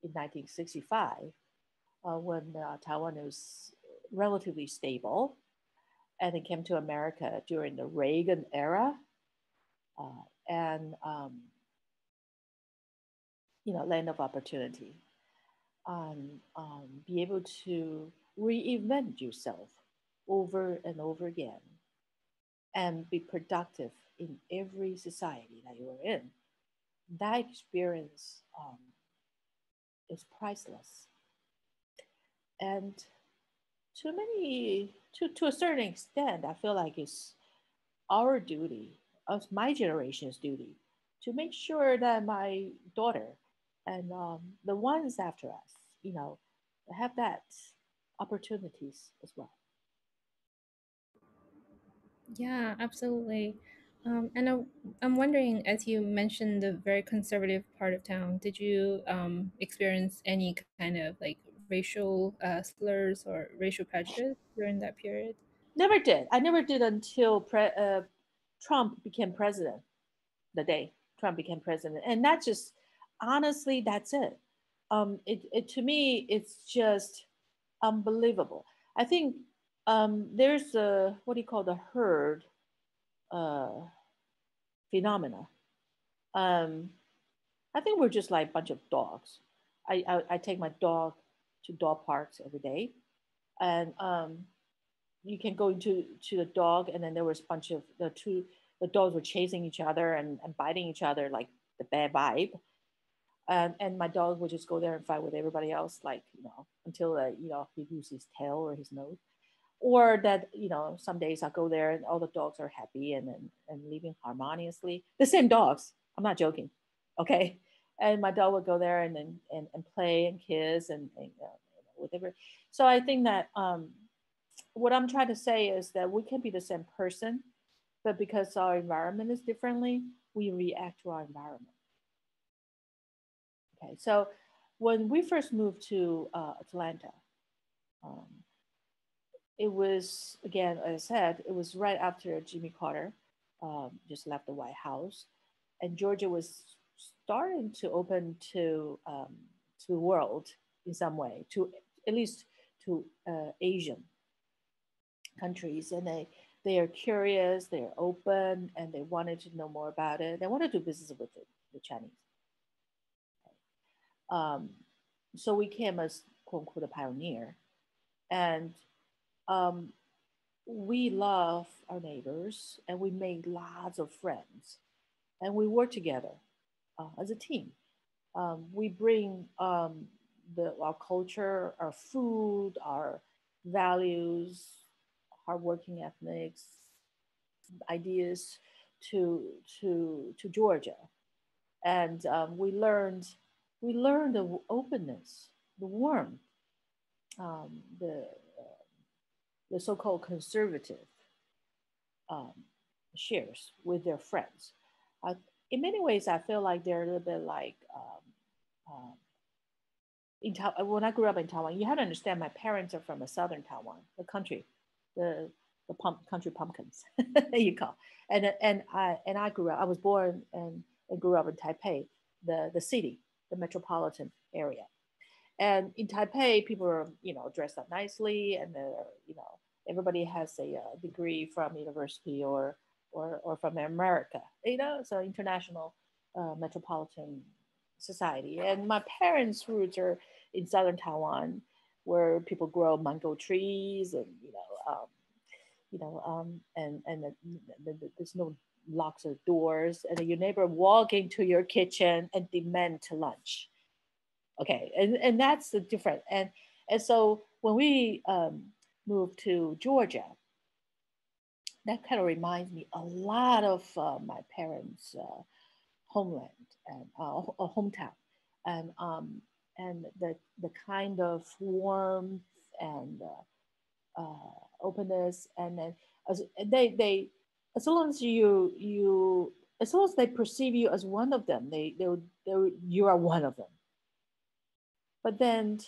in nineteen sixty-five uh, when uh, Taiwan was relatively stable, and it came to America during the Reagan era. Uh, and um, you know, land of opportunity, and um, be able to reinvent yourself over and over again, and be productive in every society that you are in. That experience um, is priceless. And to many, to, to a certain extent, I feel like it's our duty, of my generation's duty, to make sure that my daughter and um, the ones after us, you know, have that opportunities as well. Yeah, absolutely. Um, and I, I'm wondering, as you mentioned the very conservative part of town, did you um, experience any kind of like racial uh, slurs or racial prejudice during that period? Never did. I never did until pre uh, Trump became president, the day Trump became president. And that just, honestly, that's it. Um, it, it to me, it's just unbelievable. I think um, there's a, what do you call, the herd uh, phenomena. Um, I think we're just like a bunch of dogs. I, I, I take my dog to dog parks every day. And um, you can go into to the dog, and then there was a bunch of the two, the dogs were chasing each other and, and biting each other, like the bad vibe. Um, and my dog would just go there and fight with everybody else, like, you know, until, uh, you know, he loses his tail or his nose. Or that, you know, some days I'll go there and all the dogs are happy and, and, and living harmoniously. The same dogs, I'm not joking, okay? And my dog would go there and and, and, and play and kiss and, and uh, whatever. So I think that um, what I'm trying to say is that we can be the same person, but because our environment is differently, we react to our environment. Okay, so when we first moved to uh, Atlanta, um, it was, again, as I said, it was right after Jimmy Carter um, just left the White House, and Georgia was starting to open to um, to the world in some way, to at least to uh, Asian countries, and they they are curious, they are open, and they wanted to know more about it. They wanted to do business with the, the Chinese. Um, so we came as quote unquote a pioneer, and um, we love our neighbors, and we made lots of friends, and we work together. Uh, as a team, um, we bring um, the, our culture, our food, our values, hardworking ethics, ideas to to to Georgia, and um, we learned we learned the openness, the warmth, um, the uh, the so-called conservative um, shares with their friends. Uh, In many ways, I feel like they're a little bit like, um, um, in Ta- when I grew up in Taiwan, you have to understand my parents are from a Southern Taiwan, the country, the, the pump, country pumpkins, you call. And, and, I, and I grew up, I was born and, and grew up in Taipei, the, the city, the metropolitan area. And in Taipei, people are, you know, dressed up nicely, and they're, you know, everybody has a, a degree from university or Or, or from America, you know, so international uh, metropolitan society. And my parents' roots are in Southern Taiwan, where people grow mango trees, and you know, um, you know, um, and and the, the, the, there's no locks or doors, and your neighbor walk into your kitchen and demand to lunch. Okay, and and that's the difference. And and so when we um, moved to Georgia, that kind of reminds me a lot of uh, my parents' uh, homeland and uh, hometown, and um, and the the kind of warmth and uh, uh, openness, and then as they they as long as you you as long as they perceive you as one of them, they they they you are one of them. But then,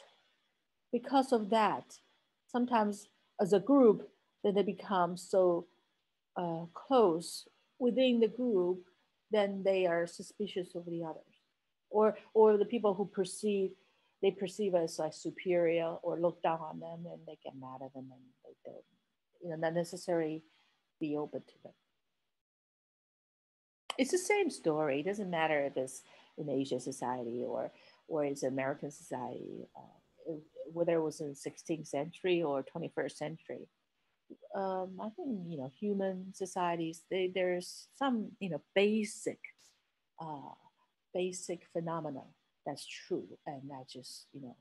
because of that, sometimes as a group, then they become so Uh, close within the group, then they are suspicious of the others, or or the people who perceive they perceive as like superior or look down on them, and they get mad at them, and they don't, you know, not necessarily be open to them. It's the same story. It doesn't matter if it's in Asian society or, or it's American society, uh, whether it was in sixteenth century or twenty-first century. Um, I think, you know, human societies, they, there's some, you know, basic, uh, basic phenomena that's true and that just, you know,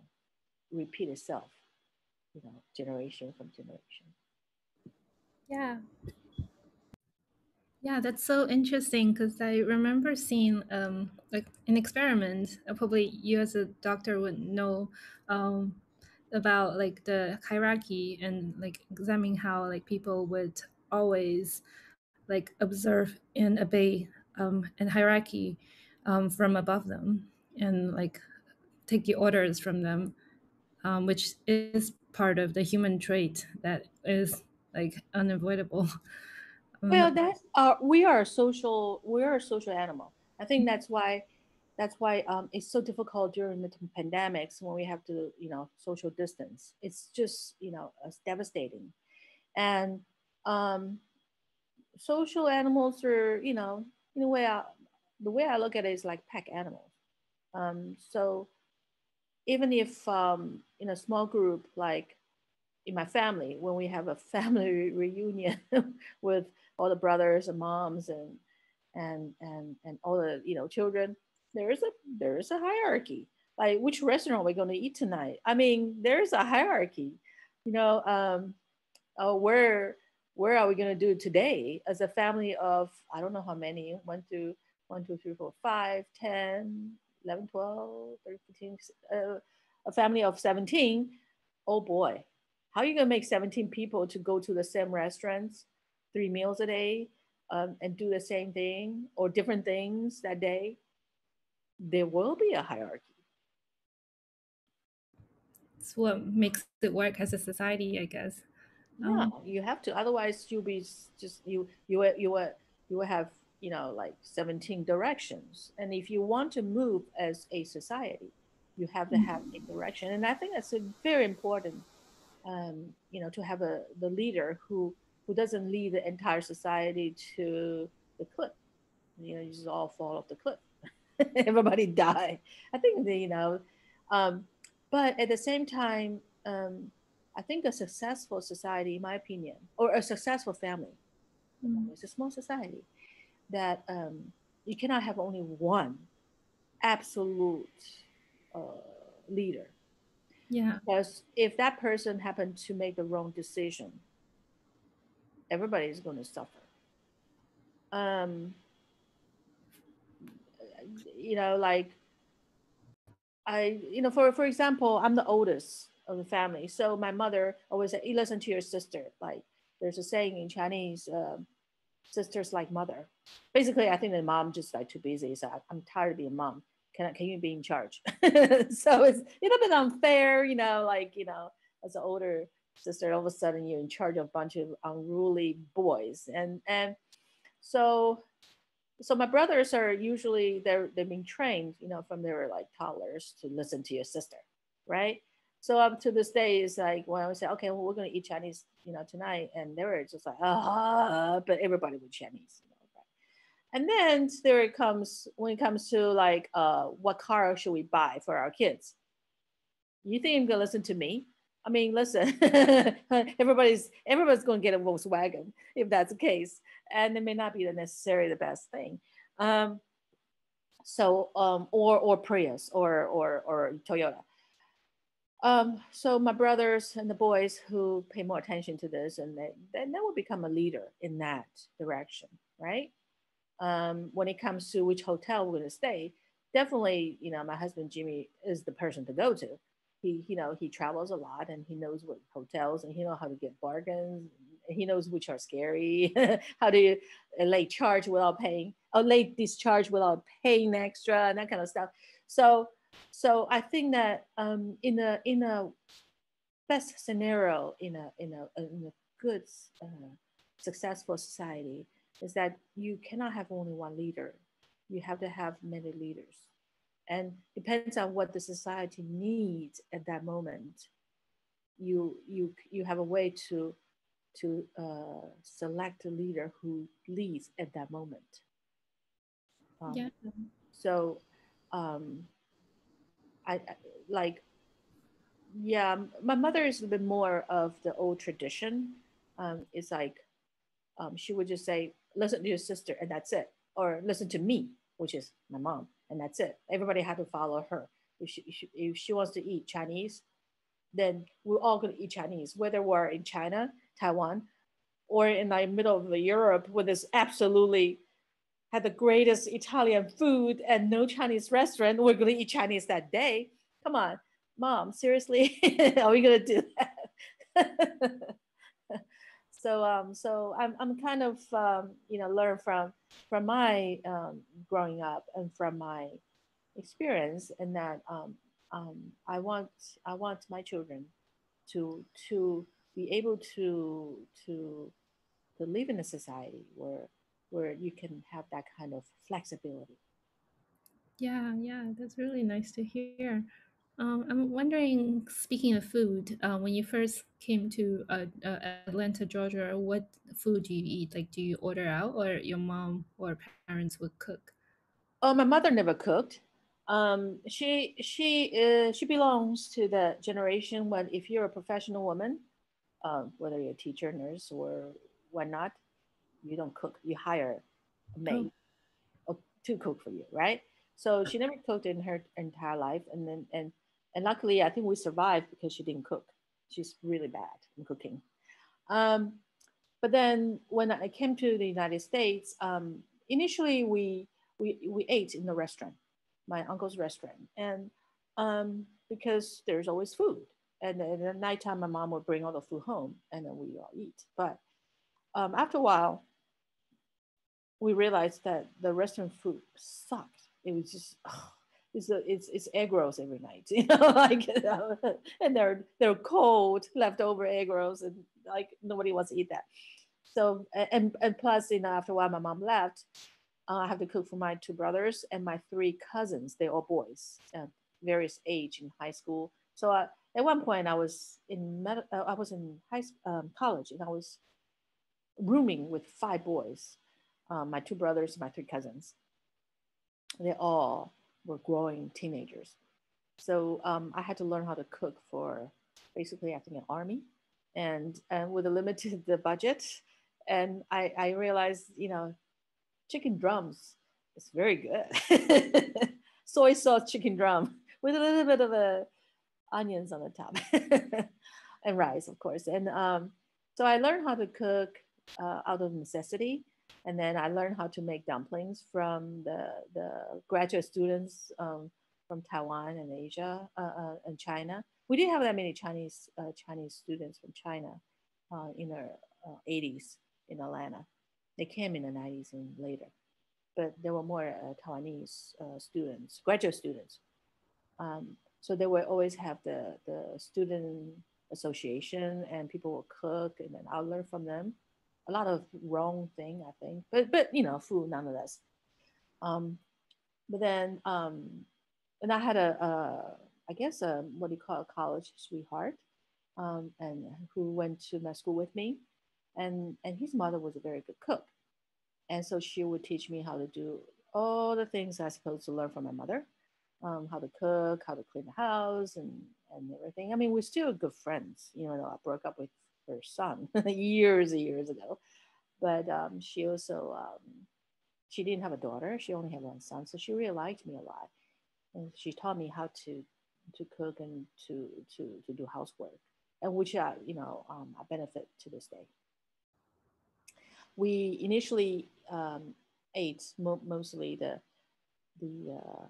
repeat itself, you know, generation from generation. Yeah. Yeah, that's so interesting because I remember seeing um, like an experiment, uh, probably you as a doctor would know um, about like the hierarchy and like examining how like people would always like observe and obey um, and hierarchy um, from above them and like take the orders from them, um, which is part of the human trait that is like unavoidable. Well, that's uh, we are a social we are a social animal. I think that's why that's why um, it's so difficult during the pandemics when we have to, you know, social distance. It's just, you know, it's devastating, and um, social animals are, you know, in a way I, the way I look at it is like pack animals. Um, so even if um, in a small group, like in my family, when we have a family re reunion with all the brothers and moms and and and and all the, you know, children, there is a there is a hierarchy. Like, which restaurant are we going to eat tonight? I mean, there is a hierarchy, you know. Um, uh, where where are we going to do today? As a family of, I don't know how many, one two one two three four five ten eleven twelve thirteen fifteen, uh, a family of seventeen. Oh boy. How are you gonna make seventeen people to go to the same restaurants, three meals a day, um, and do the same thing or different things that day? There will be a hierarchy. It's what makes it work as a society, I guess. Yeah, um, you have to. Otherwise, you'll be just you you you you will have, you know, like seventeen directions. And if you want to move as a society, you have to have a direction. And I think that's a very important. Um, you know, to have a the leader who who doesn't lead the entire society to the cliff. You know, you just all fall off the cliff. Everybody die. I think they, you know, um, but at the same time, um, I think a successful society, in my opinion, or a successful family, mm-hmm. It's a small society that um, you cannot have only one absolute uh, leader. Yeah. Because if that person happened to make the wrong decision, everybody's going to suffer. Um, you know, like I, you know, for, for example, I'm the oldest of the family. So my mother always said, listen to your sister. Like there's a saying in Chinese, uh, sisters like mother. Basically, I think the mom just like too busy. So I, I'm tired of being mom. Can, can you be in charge? So it's a little bit unfair, you know, like, you know, as an older sister, all of a sudden you're in charge of a bunch of unruly boys. And and so so my brothers are usually, they're, they've been trained, you know, from they were like toddlers to listen to your sister, right? So up to this day, it's like, when I would say, okay, well, we're going to eat Chinese, you know, tonight. And they were just like, ah, but everybody was Chinese. And then there it comes, when it comes to like, uh, what car should we buy for our kids? You think I'm gonna listen to me? I mean, listen, everybody's everybody's gonna get a Volkswagen if that's the case. And it may not be necessarily the best thing. Um, so, um, or, or Prius or, or, or Toyota. Um, so my brothers and the boys who pay more attention to this, and they, then they will become a leader in that direction, right? Um, when it comes to which hotel we're gonna stay, definitely, you know, my husband Jimmy is the person to go to. He, you know, he travels a lot and he knows what hotels and he knows how to get bargains. He knows which are scary, how to late charge without paying, or late discharge without paying extra and that kind of stuff. So, so I think that um, in a in a best scenario, in a in a, in a good uh, successful society, is that you cannot have only one leader. You have to have many leaders. And depends on what the society needs at that moment. You, you, you have a way to, to uh, select a leader who leads at that moment. Um, yeah. So, um, I, I like, yeah, my mother is a bit more of the old tradition. Um, it's like, um, she would just say, listen to your sister and that's it. Or listen to me, which is my mom, and that's it. Everybody had to follow her. If she, if she, if she wants to eat Chinese, then we're all gonna eat Chinese, whether we're in China, Taiwan, or in the middle of Europe, where there's absolutely had the greatest Italian food and no Chinese restaurant, we're gonna eat Chinese that day. Come on, mom, seriously, are we gonna do that? So, um, so I'm, I'm kind of, um, you know, learn from, from my um, growing up and from my experience, and that um, um, I want, I want my children to, to be able to, to, to live in a society where, where you can have that kind of flexibility. Yeah, yeah, that's really nice to hear. Um, I'm wondering, speaking of food, uh, when you first came to uh, uh, Atlanta, Georgia, what food do you eat? Like, do you order out, or your mom or parents would cook? Oh, my mother never cooked. Um, she she uh, she belongs to the generation when, if you're a professional woman, uh, whether you're a teacher, nurse, or whatnot, you don't cook. You hire a maid oh. to cook for you, right? So she never cooked in her entire life, and then and. And luckily, I think we survived because she didn't cook. She's really bad in cooking. Um, but then when I came to the United States, um, initially we, we, we ate in the restaurant, my uncle's restaurant. And um, because there's always food. And, and at nighttime, my mom would bring all the food home and then we all eat. But um, after a while, we realized that the restaurant food sucked. It was just, oh. It's, a, it's it's egg rolls every night, you know, like, you know, and they're they're cold leftover egg rolls, and like nobody wants to eat that. So and and plus, you know, after a while, my mom left. Uh, I have to cook for my two brothers and my three cousins. They're all boys, uh, various age in high school. So I, at one point, I was in med uh, I was in high um, college, and I was rooming with five boys, um, my two brothers, my three cousins. They're all were growing teenagers. So um, I had to learn how to cook for basically, I think, an army, and, and with a limited budget. And I, I realized, you know, chicken drums is very good. Soy sauce chicken drum with a little bit of a onions on the top and rice, of course. And um, so I learned how to cook uh, out of necessity. And then I learned how to make dumplings from the, the graduate students um, from Taiwan and Asia uh, uh, and China. We didn't have that many Chinese uh, Chinese students from China uh, in the uh, eighties in Atlanta. They came in the nineties and later, but there were more uh, Taiwanese uh, students, graduate students. Um, so they would always have the, the student association, and people would cook, and then I'll learn from them. A lot of wrong thing, I think, but but you know, food nonetheless. Um, but then, um, and I had a, a, I guess, a, what do you call a college sweetheart, um, and who went to my school with me, and and his mother was a very good cook, and so she would teach me how to do all the things I was supposed to learn from my mother, um, how to cook, how to clean the house, and and everything. I mean, we're still good friends. You know, I broke up with her son years and years ago, but um, she also um, she didn't have a daughter. She only had one son, so she really liked me a lot, and she taught me how to to cook and to to to do housework, and which I you know um, I benefit to this day. We initially um, ate mo mostly the the uh,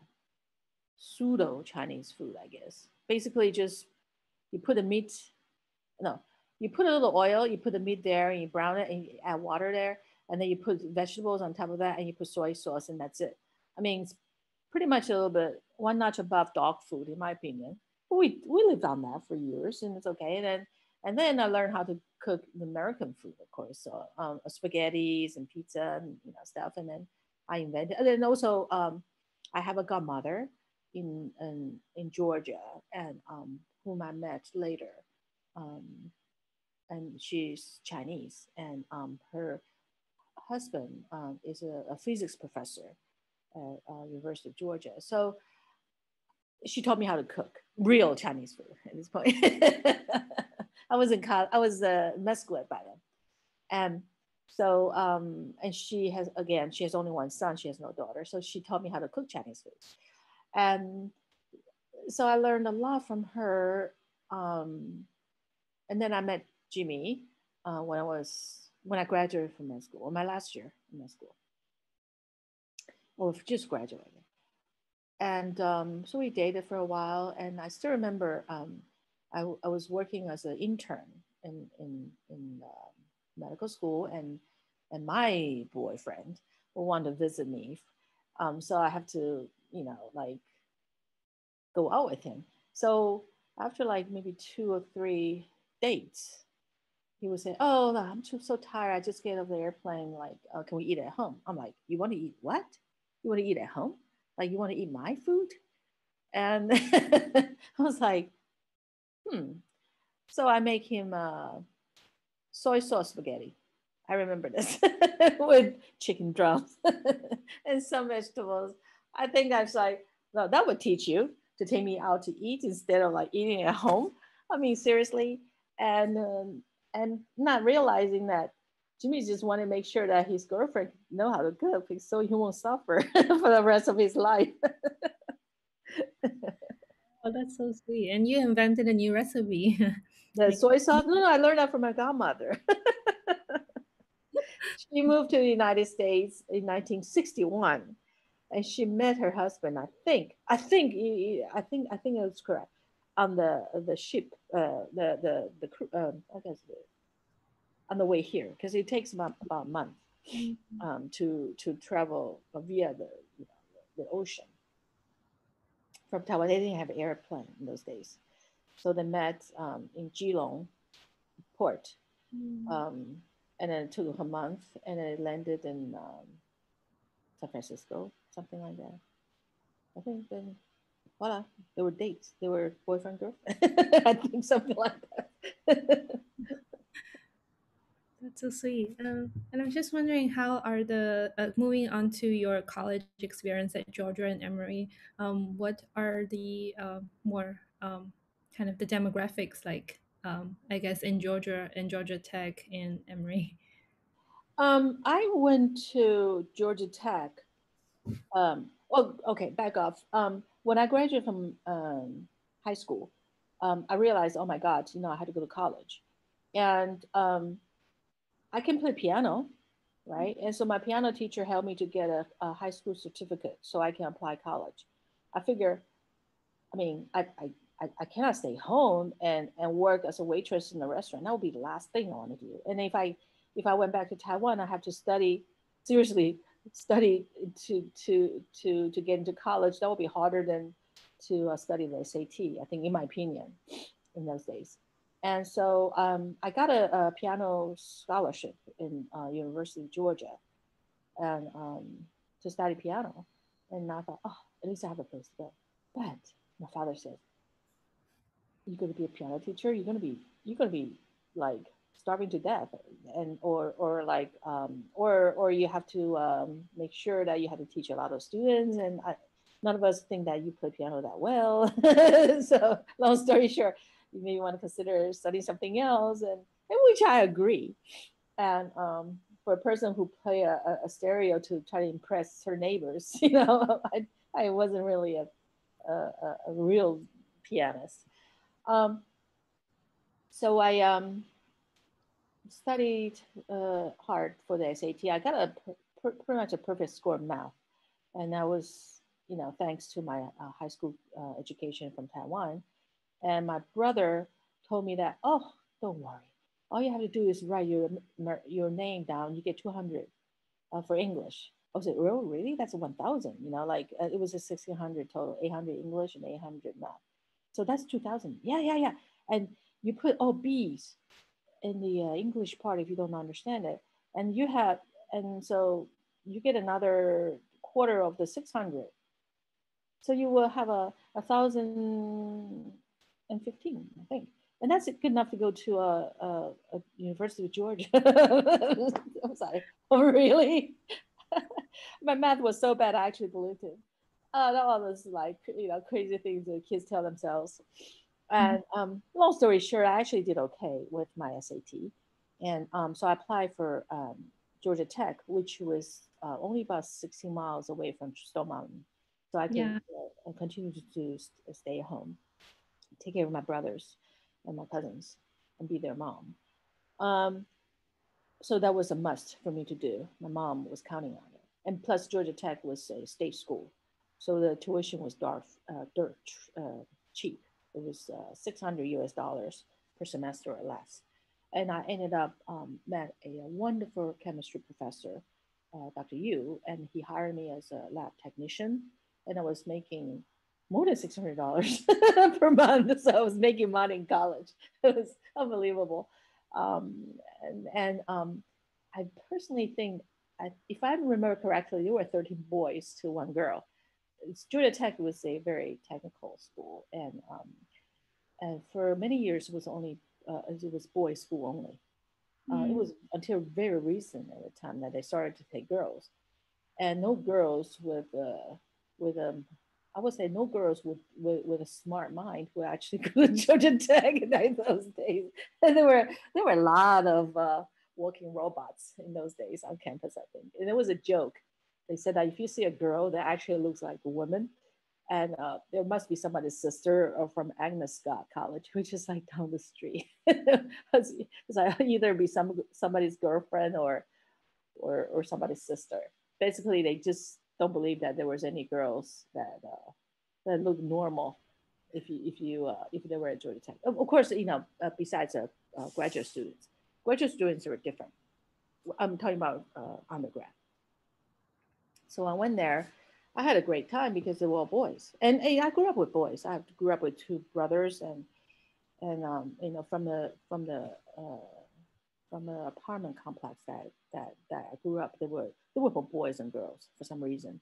pseudo Chinese food, I guess. Basically, just you put the meat no. You put a little oil, you put the meat there, and you brown it, and you add water there, and then you put vegetables on top of that, and you put soy sauce, and that's it. I mean, it's pretty much a little bit, one notch above dog food, in my opinion. But we, we lived on that for years, and it's okay. And then, and then I learned how to cook the American food, of course, so um, spaghettis and pizza and you know, stuff. And then I invented, and then also um, I have a godmother in, in, in Georgia, and um, whom I met later. Um, And she's Chinese, and um, her husband um, is a, a physics professor uh, uh, University of Georgia. So she taught me how to cook real Chinese food at this point. I was in college, I was a uh, med school by then. And so, um, and she has, again, she has only one son, she has no daughter. So she taught me how to cook Chinese food. And so I learned a lot from her. Um, and then I met Jimmy uh, when I was, when I graduated from med school, or my last year in med school, or just graduated. And um, so we dated for a while, and I still remember um, I, I was working as an intern in, in, in uh, medical school, and, and my boyfriend would want to visit me. Um, so I have to, you know, like go out with him. So after like maybe two or three dates, he would say, oh, no, I'm too, so tired. I just get off the airplane. Like, oh, can we eat at home? I'm like, you want to eat what? You want to eat at home? Like, you want to eat my food? And I was like, hmm. So I make him uh, soy sauce spaghetti. I remember this with chicken drums and some vegetables. I think I was like, no, that would teach you to take me out to eat instead of like eating at home. I mean, seriously. And, um, and not realizing that Jimmy just wanted to make sure that his girlfriend know how to cook so he won't suffer for the rest of his life. Oh, that's so sweet. And you invented a new recipe. The soy sauce? No, no, I learned that from my godmother. She moved to the United States in nineteen sixty-one, and she met her husband, I think. I think I think, I think it was correct. On the, the ship, uh, the, the, the crew, um, I guess the, on the way here, because it takes about, about a month um, to to travel via the, you know, the ocean from Taiwan. They didn't have airplane in those days, so they met um, in Geelong port, mm-hmm. um, and then it took a month, and then it landed in um, San Francisco, something like that. I think then, voila, they were dates. They were boyfriend girlfriend. I think something like that. That's so sweet. Um, and I'm just wondering, how are the, uh, moving on to your college experience at Georgia and Emory, um, what are the uh, more um, kind of the demographics like, um, I guess, in Georgia and Georgia Tech and Emory? Um, I went to Georgia Tech. Um, well, okay, back off. Um, when I graduated from um, high school, um, I realized, oh my God, you know, I had to go to college. And um, I can play piano, right? And so my piano teacher helped me to get a, a high school certificate so I can apply college. I figure, I mean, I, I, I cannot stay home and, and work as a waitress in a restaurant. That would be the last thing I want to do. And if I, if I went back to Taiwan, I have to study, seriously, study to, to, to, to get into college. That would be harder than to uh, study the S A T, I think, in my opinion, in those days. And so um, I got a, a piano scholarship in uh, University of Georgia, and um, to study piano. And I thought, oh, at least I have a place to go. But my father said, "You're going to be a piano teacher. You're going to be, you're going to be like starving to death, and or or like um, or or you have to um, make sure that you have to teach a lot of students." And I, none of us think that you play piano that well. So long story short, you maybe want to consider studying something else, and, and which I agree. And um, for a person who play a, a stereo to try to impress her neighbors, you know, I, I wasn't really a, a, a real pianist. Um, so I um, studied uh, hard for the S A T. I got a per, pretty much a perfect score in math. And that was, you know, thanks to my uh, high school uh, education from Taiwan. And my brother told me that, oh, don't worry. All you have to do is write your your name down. You get two hundred uh, for English. I was like, oh, really? That's one thousand. You know, like uh, it was a sixteen hundred total, eight hundred English and eight hundred math. So that's two thousand. Yeah, yeah, yeah. And you put all B's in the uh, English part if you don't understand it. And you have, and so you get another quarter of the six hundred. So you will have a, a thousand and fifteen, I think. And that's good enough to go to a, a, a University of Georgia. I'm sorry, oh really? My math was so bad, I actually believed it. Uh, that was like, you know, crazy things the kids tell themselves. And um, long story short, I actually did okay with my S A T. And um, so I applied for um, Georgia Tech, which was uh, only about sixteen miles away from Stone Mountain. So I could yeah. uh, continue to, to stay home, take care of my brothers and my cousins and be their mom. Um, so that was a must for me to do. My mom was counting on it. And plus Georgia Tech was a state school. So the tuition was dark, uh, dirt uh, cheap. It was uh, six hundred U S dollars per semester or less. And I ended up, um, met a wonderful chemistry professor, uh, Doctor Yu, and he hired me as a lab technician. And I was making more than six hundred dollars per month. So I was making money in college. It was unbelievable. Um, and and um, I personally think, I, if I remember correctly, there were thirteen boys to one girl. Georgia Tech was a very technical school. And, um, and for many years, it was only, uh, it was boys' school only. Uh, mm. It was until very recent at the time that they started to take girls. And no girls with, uh, with um, I would say no girls with, with, with a smart mind would actually go to Georgia Tech in those days. And there were, there were a lot of uh, walking robots in those days on campus, I think. And it was a joke. They said that if you see a girl that actually looks like a woman, and uh, there must be somebody's sister or from Agnes Scott College, which is like down the street. It's like either be some somebody's girlfriend or, or or somebody's sister. Basically, they just don't believe that there was any girls that uh, that looked normal if you if you uh, if they were at Georgia Tech. Of course, you know, uh, besides uh, uh, graduate students, graduate students are different. I'm talking about uh, undergrad. So I went there. I had a great time because they were all boys, and, and I grew up with boys. I grew up with two brothers, and and um, you know, from the from the uh, from the apartment complex that that that I grew up, they were they were for boys and girls for some reason,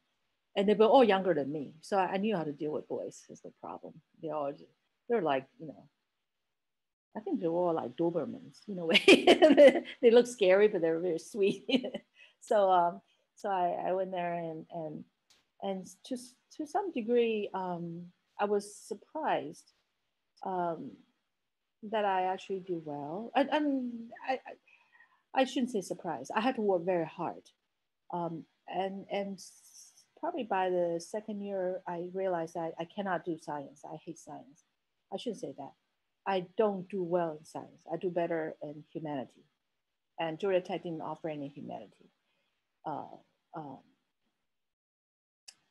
and they were all younger than me. So I knew how to deal with boys is the problem. They all they're like, you know, I think they're all like Dobermans in a way. They look scary, but they're very sweet. so. Um, So I, I went there and and and to to some degree um, I was surprised um, that I actually do well. I, I mean I I shouldn't say surprised. I had to work very hard, um, and and probably by the second year I realized I I cannot do science. I hate science. I shouldn't say that. I don't do well in science. I do better in humanity, and Georgia Tech didn't offer any humanity. Uh, um,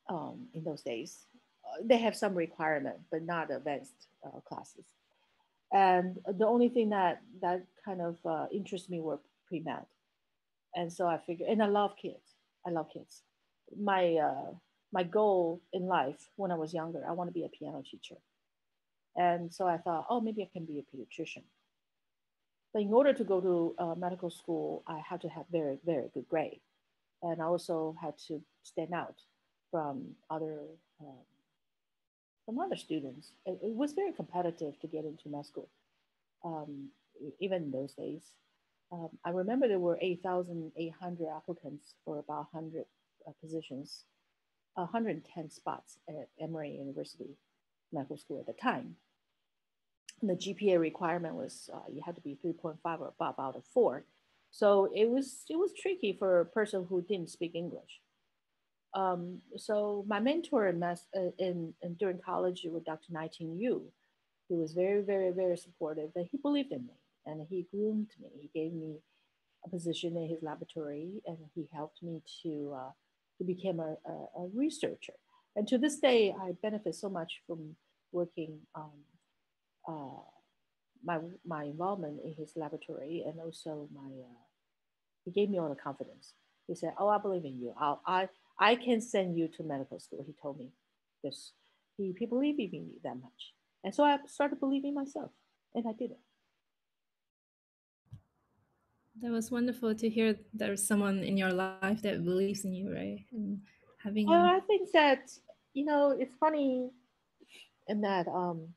um, in those days, uh, they have some requirement, but not advanced uh, classes. And the only thing that that kind of uh, interested me were pre-med. And so I figured, and I love kids. I love kids. My uh, my goal in life when I was younger, I want to be a piano teacher. And so I thought, oh, maybe I can be a pediatrician. But in order to go to uh, medical school, I had to have very, very good grades. And I also had to stand out from other um, from other students. It, it was very competitive to get into med school, um, even in those days. Um, I remember there were eight thousand eight hundred applicants for about one hundred uh, positions, one hundred ten spots at Emory University Medical School at the time. And the G P A requirement was uh, you had to be three point five or above out of four. So it was it was tricky for a person who didn't speak English. Um, so my mentor in, mass, uh, in, in during college was Doctor Nighting Yu. He was very, very, very supportive, and he believed in me, and he groomed me. He gave me a position in his laboratory, and he helped me to uh, to become a, a, a researcher. And to this day, I benefit so much from working. Um, uh, My, my involvement in his laboratory, and also my, uh, he gave me all the confidence. He said, oh, I believe in you. I'll, I I can send you to medical school. He told me this. He, he believed in me that much. And so I started believing myself, and I did it. That was wonderful to hear there's someone in your life that believes in you, right? And having. Well, I think that, you know, it's funny in that, um,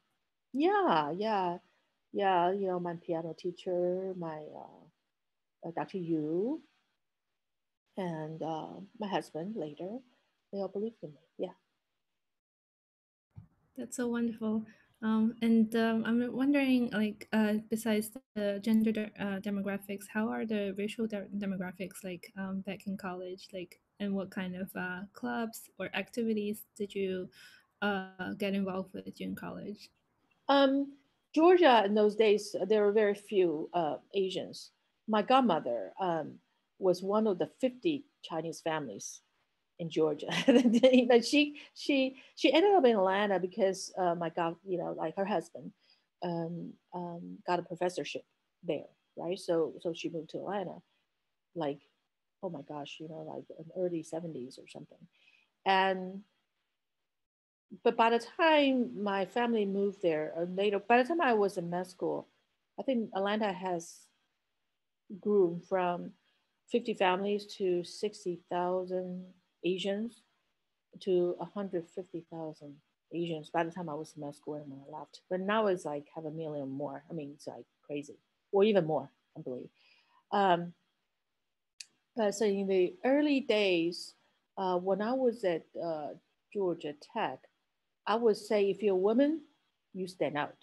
yeah, yeah. Yeah, you know, my piano teacher, my uh, Doctor Yu, and uh, my husband later, they all believed in me. Yeah. That's so wonderful. Um, and um, I'm wondering, like, uh, besides the gender de uh, demographics, how are the racial de demographics like um, back in college? Like, and what kind of uh, clubs or activities did you uh, get involved with during college? Um, Georgia in those days, there were very few uh, Asians. My godmother um, was one of the fifty Chinese families in Georgia. she she she ended up in Atlanta because uh, my god, you know, like her husband um, um, got a professorship there, right? So so she moved to Atlanta, like, oh my gosh, you know, like in the early seventies or something. And but by the time my family moved there, or later, by the time I was in med school, I think Atlanta has grown from fifty families to sixty thousand. Asians to one hundred fifty thousand Asians by the time I was in med school and when I left. But now it's like have a million more. I mean, it's like crazy, or even more, I believe. Um, but so in the early days, uh, when I was at uh, Georgia Tech, I would say if you're a woman, you stand out.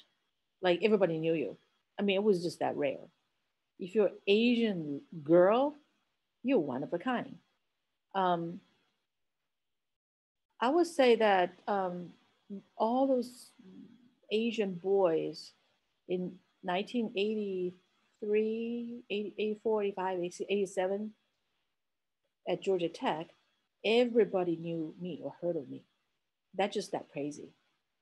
Like everybody knew you. I mean, it was just that rare. If you're an Asian girl, you're one of a kind. Um, I would say that um, all those Asian boys in nineteen eighty-three, eighty-four, eighty-five, eighty-seven at Georgia Tech, everybody knew me or heard of me. That's just that crazy.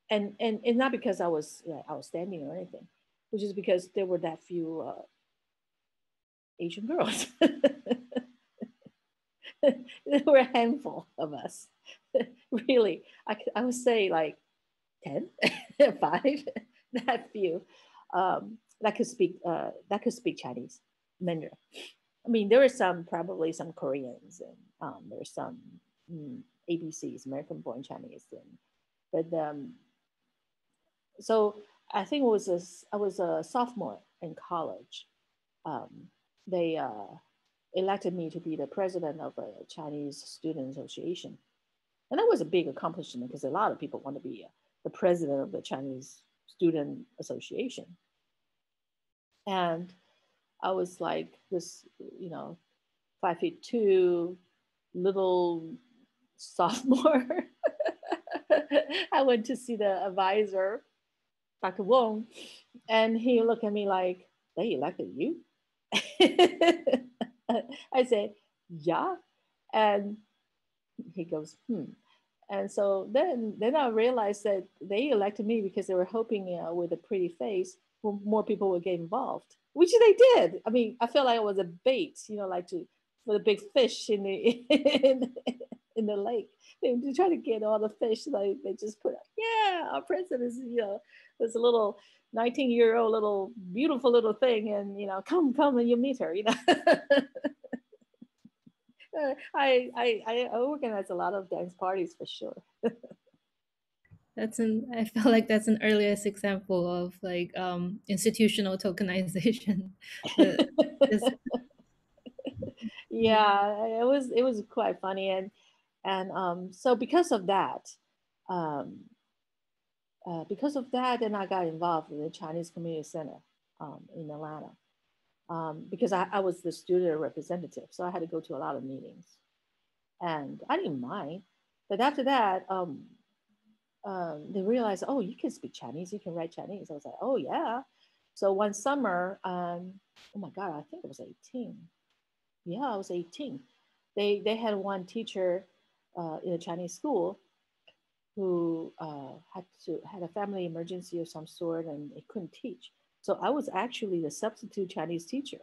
And and it's not because I was you know, outstanding or anything, which is because there were that few uh, Asian girls. There were a handful of us. Really, I, I would say like ten, five, that few um, that could speak uh, that could speak Chinese, Mandarin. I mean, there were some probably some Koreans and um, there were some mm, A B Cs, American-born Chinese. And, but um, so I think it was a, I was a sophomore in college. Um, they. Uh, elected me to be the president of a Chinese student association. And that was a big accomplishment because a lot of people want to be the president of the Chinese student association. And I was like this, you know, five feet two, little sophomore. I went to see the advisor, Doctor Wong, and he looked at me like, they elected you? I said, yeah. And he goes, hmm. And so then, then I realized that they elected me because they were hoping, you know, with a pretty face, more people would get involved, which they did. I mean, I felt like it was a bait, you know, like to for the big fish in the in, in the lake. They were trying to get all the fish. Like they just put, yeah, our president is, you know, this little nineteen-year-old little beautiful little thing, and you know, come, come, and you meet her. You know, I, I, I organize a lot of dance parties for sure. That's an. I feel like that's an earliest example of like um, institutional tokenization. Yeah, it was it was quite funny, and and um, so because of that. Um, Uh, because of that, then I got involved in the Chinese Community Center um, in Atlanta um, because I, I was the student representative. So I had to go to a lot of meetings and I didn't mind. But after that, um, um, they realized, oh, you can speak Chinese, you can write Chinese. I was like, oh yeah. So one summer, um, oh my God, I think I was eighteen. Yeah, I was eighteen. They, they had one teacher uh, in a Chinese school who uh, had to had a family emergency of some sort and it couldn't teach. So I was actually the substitute Chinese teacher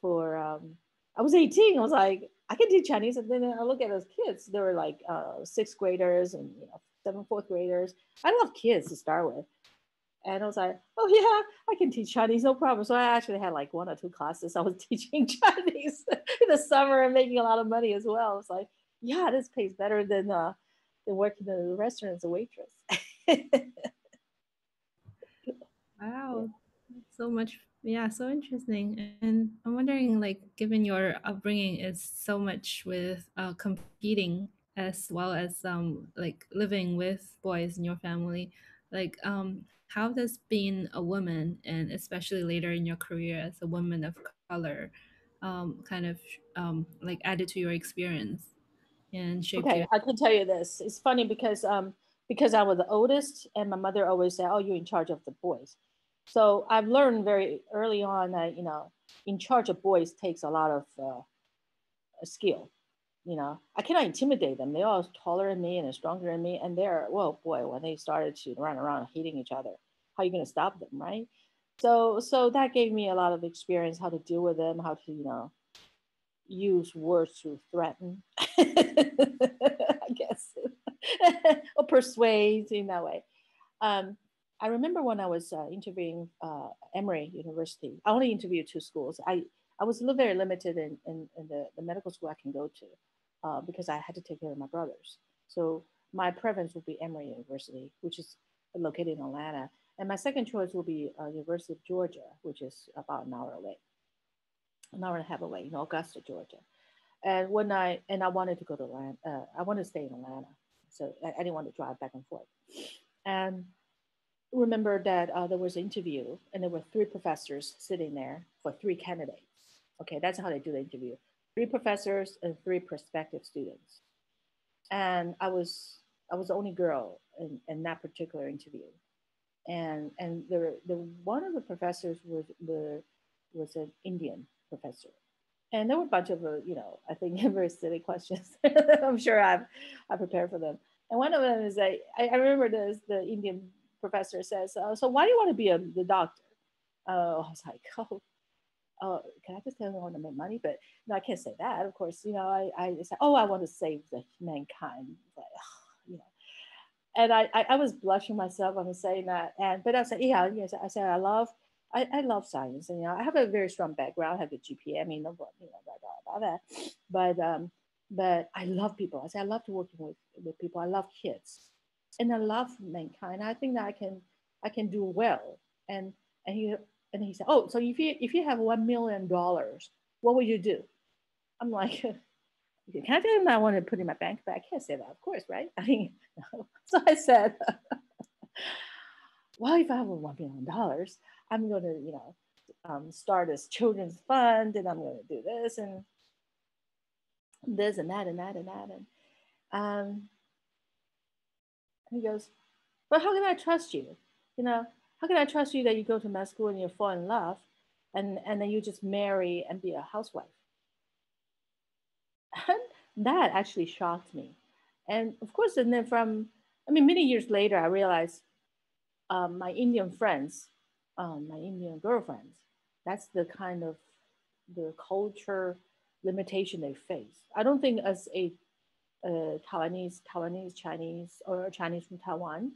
for, um, I was eighteen, I was like, I can teach Chinese. And then I look at those kids, they were like uh, sixth graders and you know, seventh, fourth graders. I love kids to start with. And I was like, oh yeah, I can teach Chinese, no problem. So I actually had like one or two classes I was teaching Chinese in the summer and making a lot of money as well. I was like, yeah, this pays better than, uh, They work in the restaurant as a waitress. Wow, so much Yeah, so interesting. And I'm wondering, like, given your upbringing is so much with uh, competing as well as um, like living with boys in your family, like, um, how does being a woman, and especially later in your career as a woman of color, um, kind of um, like added to your experience and shaped Okay, you? I can tell you this. It's funny because um, because I was the oldest, and my mother always said, "Oh, you're in charge of the boys." So I've learned very early on that, you know, in charge of boys takes a lot of uh, skill. You know, I cannot intimidate them. They're all taller than me and stronger than me. And they're, well, boy, when they started to run around hitting each other, how are you going to stop them, right? So so that gave me a lot of experience, how to deal with them, how to, you know, use words to threaten, I guess, or persuade in that way. Um, I remember when I was uh, interviewing uh, Emory University, I only interviewed two schools. I, I was a little very limited in, in, in the, the medical school I can go to uh, because I had to take care of my brothers. So my preference would be Emory University, which is located in Atlanta. And my second choice will be uh, University of Georgia, which is about an hour away, an hour and a half away in Augusta, Georgia. And when I, and I wanted to go to Atlanta, uh, I wanted to stay in Atlanta. So I, I didn't want to drive back and forth. And remember that uh, there was an interview, and there were three professors sitting there for three candidates. Okay, that's how they do the interview. Three professors and three prospective students. And I was I was the only girl in, in that particular interview. And and the the one of the professors was were, was an Indian professor. And there were a bunch of uh, you know, I think very silly questions. I'm sure I've I prepared for them. And one of them is I I remember this the Indian professor says, uh, so why do you want to be a the doctor? Uh, I was like, oh, uh, can I just tell you I want to make money? But no, I can't say that. Of course, you know, I, I said, oh, I want to save the mankind. Like, oh, you know, and I, I, I was blushing myself when I was saying that. And but I said, yeah, yes, I said I love, I, I love science, and you know, I have a very strong background. I have a G P A. I mean, no, you know, blah, blah, blah, blah, that. But um, but I love people. I said I love working with with people. I love kids. And I love mankind. I think that I can, I can do well. And and he and he said, oh, so if you if you have one million dollars, what would you do? I'm like, can I tell him that I want to put in my bank? But I can't say that, of course, right? I mean, no. So I said, well, if I have one million dollars, I'm going to, you know, um, start this children's fund, and I'm going to do this and this and that and that and that and. Um, He goes, but how can I trust you? You know, how can I trust you that you go to med school and you fall in love, and, and then you just marry and be a housewife? And that actually shocked me. And of course, and then from, I mean, many years later, I realized um, my Indian friends, um, my Indian girlfriends, that's the kind of the culture limitation they face. I don't think as a Uh, Taiwanese, Taiwanese, Chinese, or Chinese from Taiwan.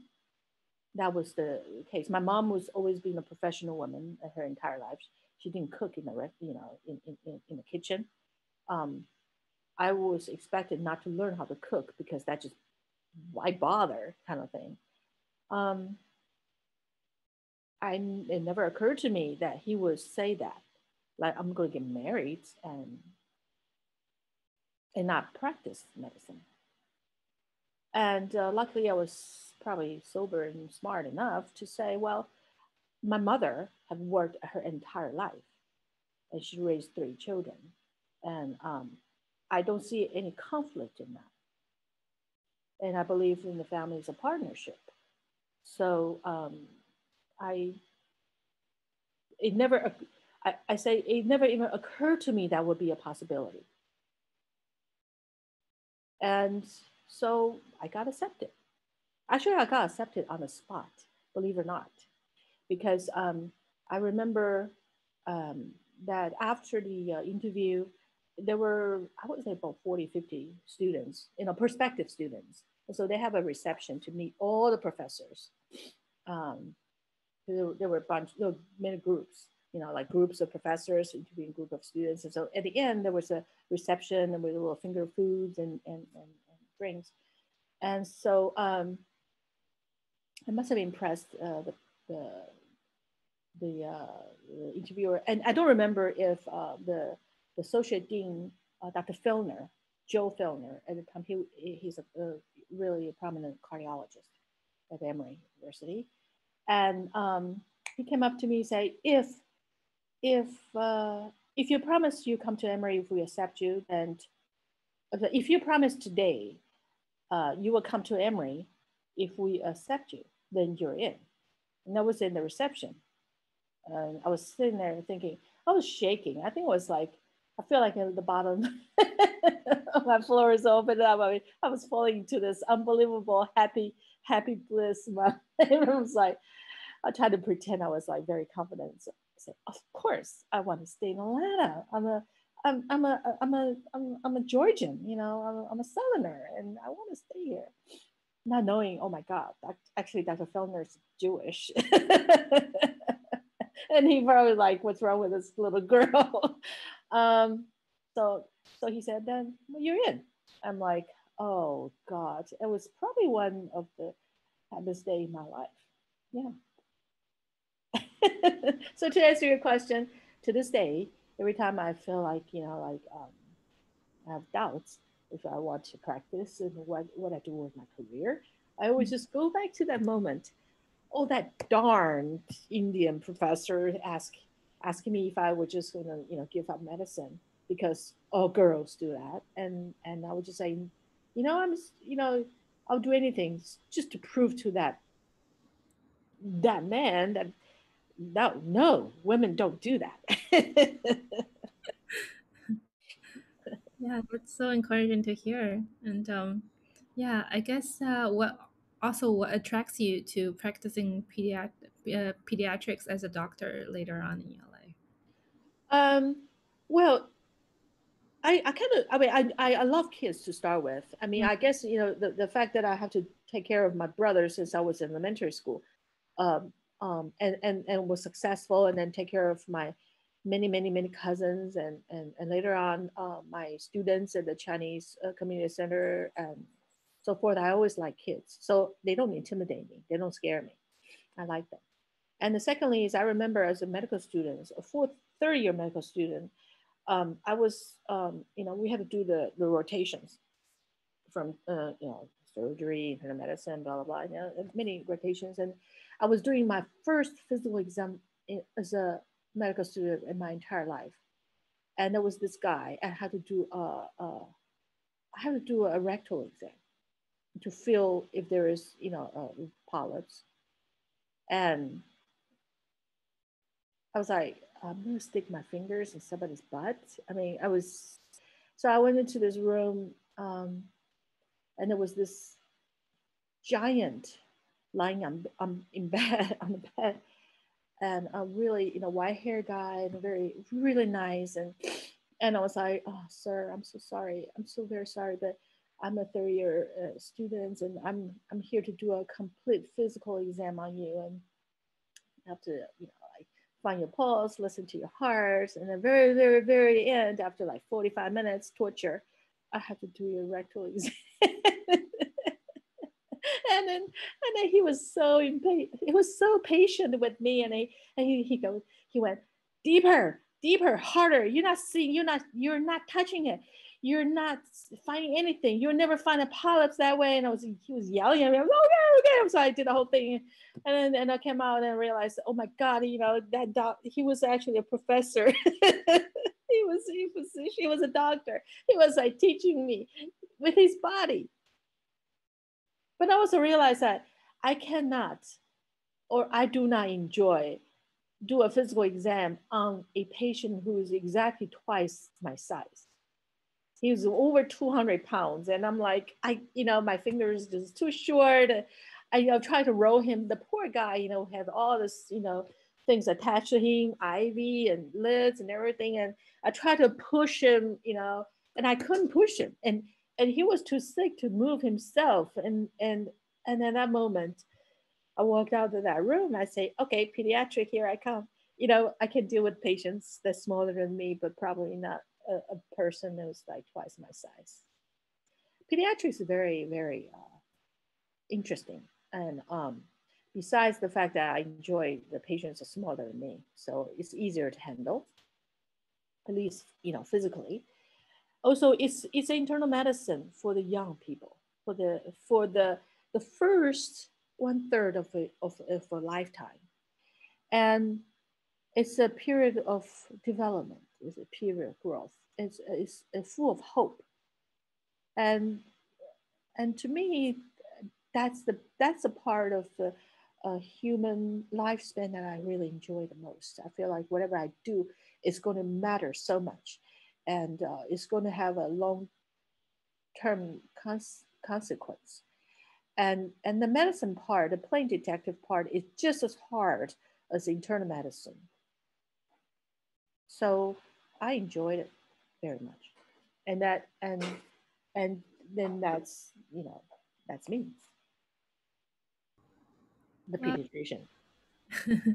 That was the case. My mom was always being a professional woman her entire life. She didn't cook in the rest, you know, in, in, in the kitchen. Um, I was expected not to learn how to cook because that just, why bother, kind of thing. Um, I, it never occurred to me that he would say that, like, I'm going to get married and and not practice medicine. And uh, luckily I was probably sober and smart enough to say, well, my mother had worked her entire life and she raised three children. And um, I don't see any conflict in that. And I believe in the family is a partnership. So um, I, it never, I, I say it never even occurred to me that would be a possibility. And so I got accepted. Actually, I got accepted on the spot, believe it or not, because um, I remember um, that after the uh, interview, there were, I would say about forty, fifty students, you know, prospective students. And so they have a reception to meet all the professors. Um, there, there were a bunch, there were many groups, you know, like groups of professors interviewing group of students. And so at the end, there was a reception and with a little finger foods and, and, and, and drinks. And so um, I must have impressed uh, the, the, the, uh, the interviewer, and I don't remember if uh, the, the associate dean, uh, Doctor Fellner, Joe Fellner, at the time, he, he's a, a really a prominent cardiologist at Emory University. And um, he came up to me and said, if, if, uh, if you promise you come to Emory, if we accept you, and if you promise today, uh, you will come to Emory, if we accept you, then you're in. And that was in the reception. And I was sitting there thinking, I was shaking. I think it was like, I feel like the bottom of my floor is open up. I mean, I was falling into this unbelievable, happy, happy bliss. My, it was like, I tried to pretend I was like very confident. So I said, of course, I want to stay in Atlanta. I'm a, I'm, I'm a, I'm a, I'm, I'm a Georgian, you know, I'm, I'm a Southerner and I want to stay here. Not knowing, oh my God, actually Doctor Fellner's Jewish. And he probably like, what's wrong with this little girl? um, so, so he said, then well, you're in. I'm like, oh God, it was probably one of the happiest days in my life. Yeah. So to answer your question, to this day, every time I feel like, you know, like um, I have doubts, if I want to practice and what, what I do with my career, I always just go back to that moment. Oh, that darn Indian professor ask, asking me if I were just going to, you know, give up medicine because all girls do that. And, and I would just say, you know, I'm, you know, I'll do anything just to prove to that, that man that, that no, women don't do that. Yeah, that's so encouraging to hear. And um, yeah, I guess uh, what also what attracts you to practicing pediat uh, pediatrics as a doctor later on in your life? Um, well, I, I kind of, I mean, I, I love kids to start with. I mean, mm-hmm. I guess, you know, the, the fact that I have to take care of my brother since I was in elementary school um, um, and, and, and was successful, and then take care of my many, many, many cousins, and and, and later on, uh, my students at the Chinese uh, Community Center and so forth. I always like kids, so they don't intimidate me. They don't scare me. I like them. And the secondly is I remember as a medical student, a fourth, third-year medical student, um, I was, um, you know, we had to do the, the rotations from, uh, you know, surgery, internal medicine, blah, blah, blah, you know, many rotations. And I was doing my first physical exam as a medical student in my entire life, and there was this guy. I had to do a, a I had to do a rectal exam to feel if there is, you know, uh, polyps, and I was like, I'm gonna stick my fingers in somebody's butt. I mean, I was so I went into this room, um, and there was this giant lying on, on in bed on the bed. And a really, you know, white hair guy, and very, really nice. And and I was like, oh, sir, I'm so sorry. I'm so very sorry, but I'm a third year uh, student, and I'm I'm here to do a complete physical exam on you, and you have to, you know, like find your pulse, listen to your heart, and the very, very, very end, after like forty-five minutes torture, I have to do your rectal exam. And then, and then he was so impatient. He was so patient with me, and he and he, he goes, he went deeper, deeper, harder. You're not seeing, you're not, you're not touching it. You're not finding anything. You'll never find a polyps that way. And I was, he was yelling at me. I was okay, okay. So I did the whole thing, and then and I came out and realized, oh my God, you know that doc, he was actually a professor. he was, he was, she was a doctor. He was like teaching me with his body. But I also realized that I cannot, or I do not enjoy, do a physical exam on a patient who is exactly twice my size. He was over two hundred pounds, and I'm like, I, you know, my finger is just too short. I, you know, try to roll him. The poor guy, you know, had all this, you know, things attached to him, I V and lids and everything, and I tried to push him, you know, and I couldn't push him, and. And he was too sick to move himself. And, and, and at that moment, I walked out of that room. I say, okay, pediatric, here I come. You know, I can deal with patients that's smaller than me, but probably not a, a person that was like twice my size. Pediatrics is very, very uh, interesting. And um, besides the fact that I enjoy the patients are smaller than me, so it's easier to handle, at least, you know, physically. Also, it's it's internal medicine for the young people, for the for the the first one third of a, of, of a lifetime, and it's a period of development, it's a period of growth. It's it's, it's full of hope, and and to me, that's the that's a part of the uh, human lifespan that I really enjoy the most. I feel like whatever I do is going to matter so much, and uh, it's going to have a long-term cons consequence. And and the medicine part, the plain detective part, is just as hard as internal medicine. So I enjoyed it very much, and that and and then that's you know that's me, the pediatrician. Wow.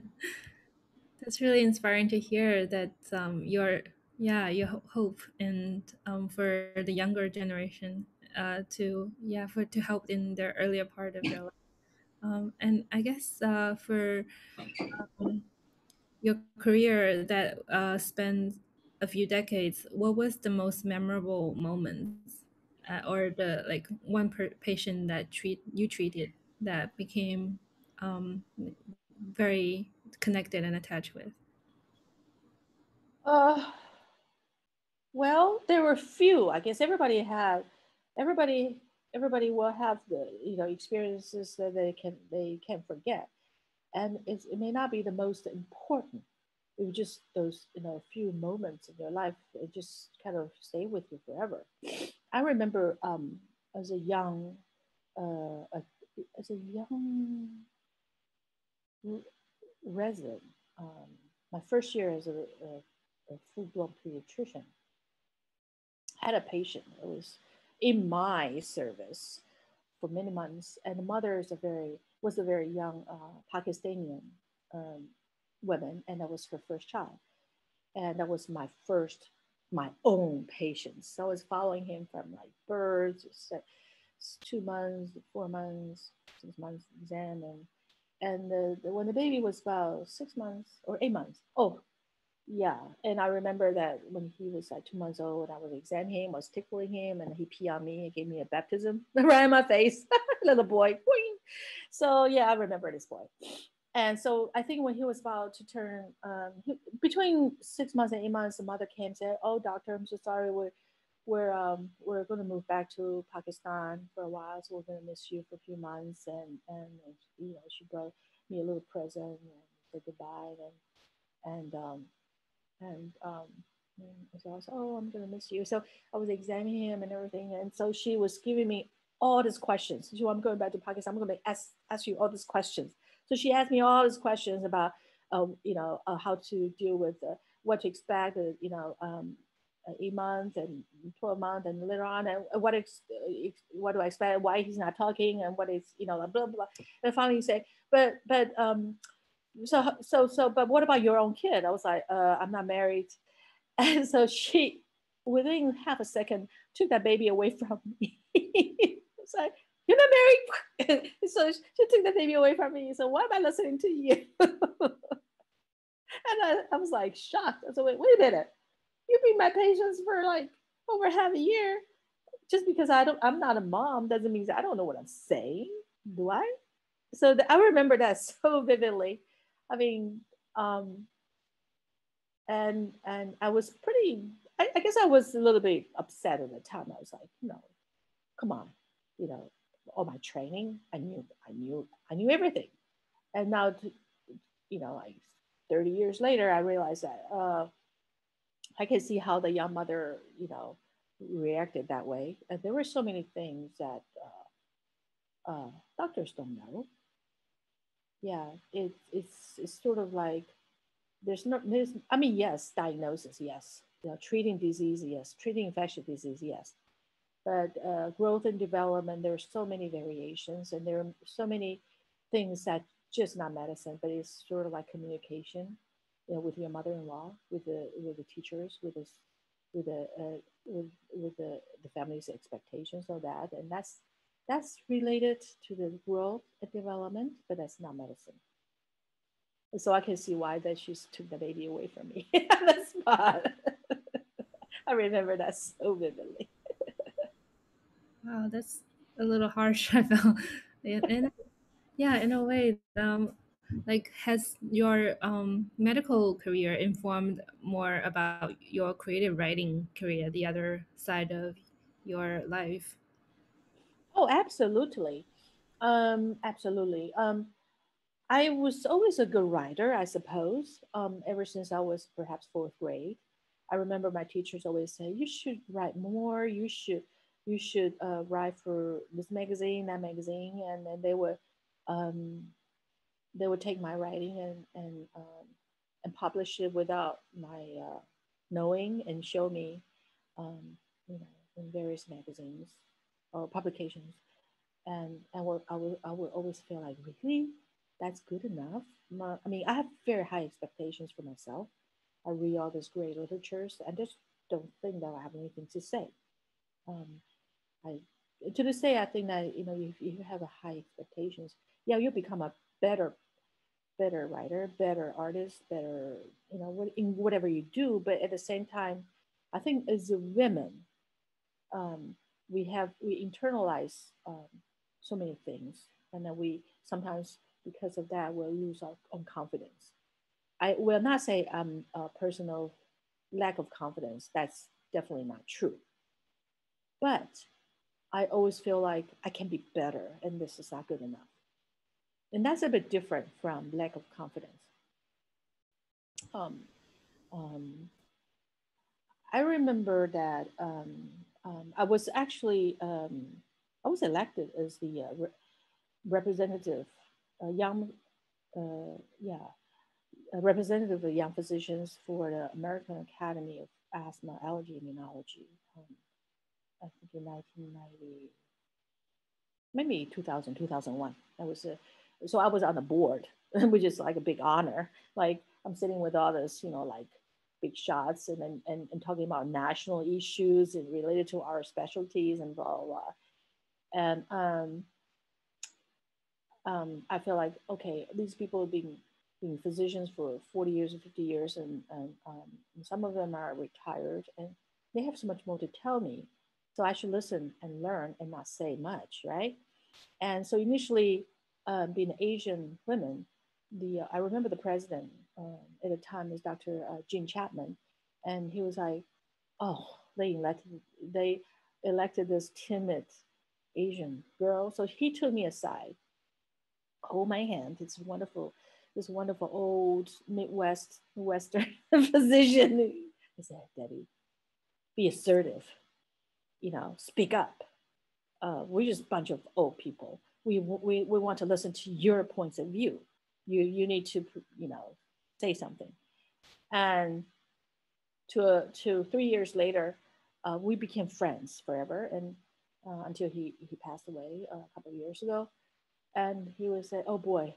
That's really inspiring to hear that um, your yeah your hope and um, for the younger generation uh, to yeah for to help in their earlier part of their life. Um, and I guess uh, for um, your career that uh, spans a few decades, what was the most memorable moment, uh, or the like one per patient that treat you treated that became um, very connected and attached with? Uh, well, there were few. I guess everybody had everybody. Everybody will have the you know experiences that they can they can forget, and it's, it may not be the most important. It was just those you know few moments in your life that just kind of stay with you forever. I remember um, as a young uh, a, as a young resident, um, my first year as a, a, a full-blown pediatrician, I had a patient that was in my service for many months, and the mother is a very was a very young uh, Pakistani um, woman, and that was her first child, and that was my first my own patient. So I was following him from like birth, two months, four months, six months exam, and and the, the, when the baby was about six months or eight months, oh. Yeah, and I remember that when he was like two months old, I was examining him, I was tickling him, and he peed on me and gave me a baptism right in my face, little boy. So yeah, I remember this boy. And so I think when he was about to turn, um, he, between six months and eight months, the mother came and said, "Oh, doctor, I'm so sorry, we're we're um, we're going to move back to Pakistan for a while, so we're going to miss you for a few months." And and you know, she brought me a little present and said goodbye, and and um. And um, so I was, "Oh, I'm gonna miss you." So I was examining him and everything. And so she was giving me all these questions. She said, "I'm going back to Pakistan. I'm gonna ask ask you all these questions." So she asked me all these questions about, uh, you know, uh, how to deal with uh, what to expect, uh, you know, um, uh, eight months and twelve months, and later on, and what ex ex what do I expect? Why he's not talking, and what is, you know, blah blah blah. And finally, he said, "But but." Um, So, so, so, but what about your own kid?" I was like, uh, "I'm not married." And so she, within half a second, took that baby away from me. It's like, "You're not married." So she took the baby away from me. So why am I listening to you? And I, I was like shocked. I said, wait, wait a minute. You've been my patients for like over half a year. Just because I don't, I'm not a mom doesn't mean I don't know what I'm saying, do I? So the, I remember that so vividly. I mean, um, and and I was pretty, I, I guess I was a little bit upset at the time. I was like, no, come on, you know, all my training, I knew, I knew, I knew everything. And now, to, you know, like thirty years later, I realized that uh, I can see how the young mother, you know, reacted that way. And there were so many things that uh, uh, doctors don't know. Yeah, it, it's it's sort of like there's not there's I mean yes, diagnosis, yes, you know, treating disease, yes, treating infectious disease, yes, but uh, growth and development, there are so many variations, and there are so many things that just not medicine, but it's sort of like communication, you know, with your mother-in-law, with the with the teachers, with the with the uh, with with the, the family's expectations of that, and that's That's related to the world development, but that's not medicine. So I can see why that she took the baby away from me. That's bad. I remember that so vividly. Wow, that's a little harsh, I felt. And yeah, in a way, um, like, has your um, medical career informed more about your creative writing career, the other side of your life? Oh, absolutely. Um, absolutely. Um, I was always a good writer, I suppose, um, ever since I was perhaps fourth grade. I remember my teachers always say, you should write more, you should you should uh, write for this magazine, that magazine, and then they would, um, they would take my writing and, and, um, and publish it without my uh, knowing, and show me um, you know, in various magazines or publications. And, and I would, I would always feel like, really? That's good enough? My, I mean, I have very high expectations for myself. I read all this great literatures. I just don't think that I have anything to say. Um, I, to this day, I think that, you know, if you have a high expectations, yeah, you'll become a better, better writer, better artist, better, you know, in whatever you do. But at the same time, I think as women, um, we have, we internalize um, so many things. And then we sometimes, because of that, we'll lose our own confidence. I will not say I'm a personal lack of confidence. That's definitely not true. But I always feel like I can be better and this is not good enough. And that's a bit different from lack of confidence. Um, um, I remember that um, um, I was actually, um, I was elected as the uh, re representative, uh, young, uh, yeah, a representative of young physicians for the American Academy of Asthma, Allergy, Immunology. Um, I think in nineteen ninety, maybe two thousand, two thousand one. I was a, so I was on the board, which is like a big honor. Like I'm sitting with all this, you know, like big shots and then and, and talking about national issues and related to our specialties and blah blah blah. And um, um, I feel like, okay, these people have been being physicians for forty years or fifty years, and, and, um, and some of them are retired, and they have so much more to tell me. So I should listen and learn and not say much, right? And so initially, uh, being Asian women, the uh, I remember the president um, at the time was Doctor Uh, Gene Chapman, and he was like, "Oh, they elected they elected this timid Asian girl." So he took me aside, hold my hand. It's wonderful. This wonderful old Midwest, Western physician. I said, Debbie, be assertive, you know, speak up. Uh, we're just a bunch of old people. We, we, we want to listen to your points of view. You, you need to, you know, say something. And to, uh, to three years later, uh, we became friends forever, and uh, until he, he passed away a couple of years ago. And he would say, oh boy,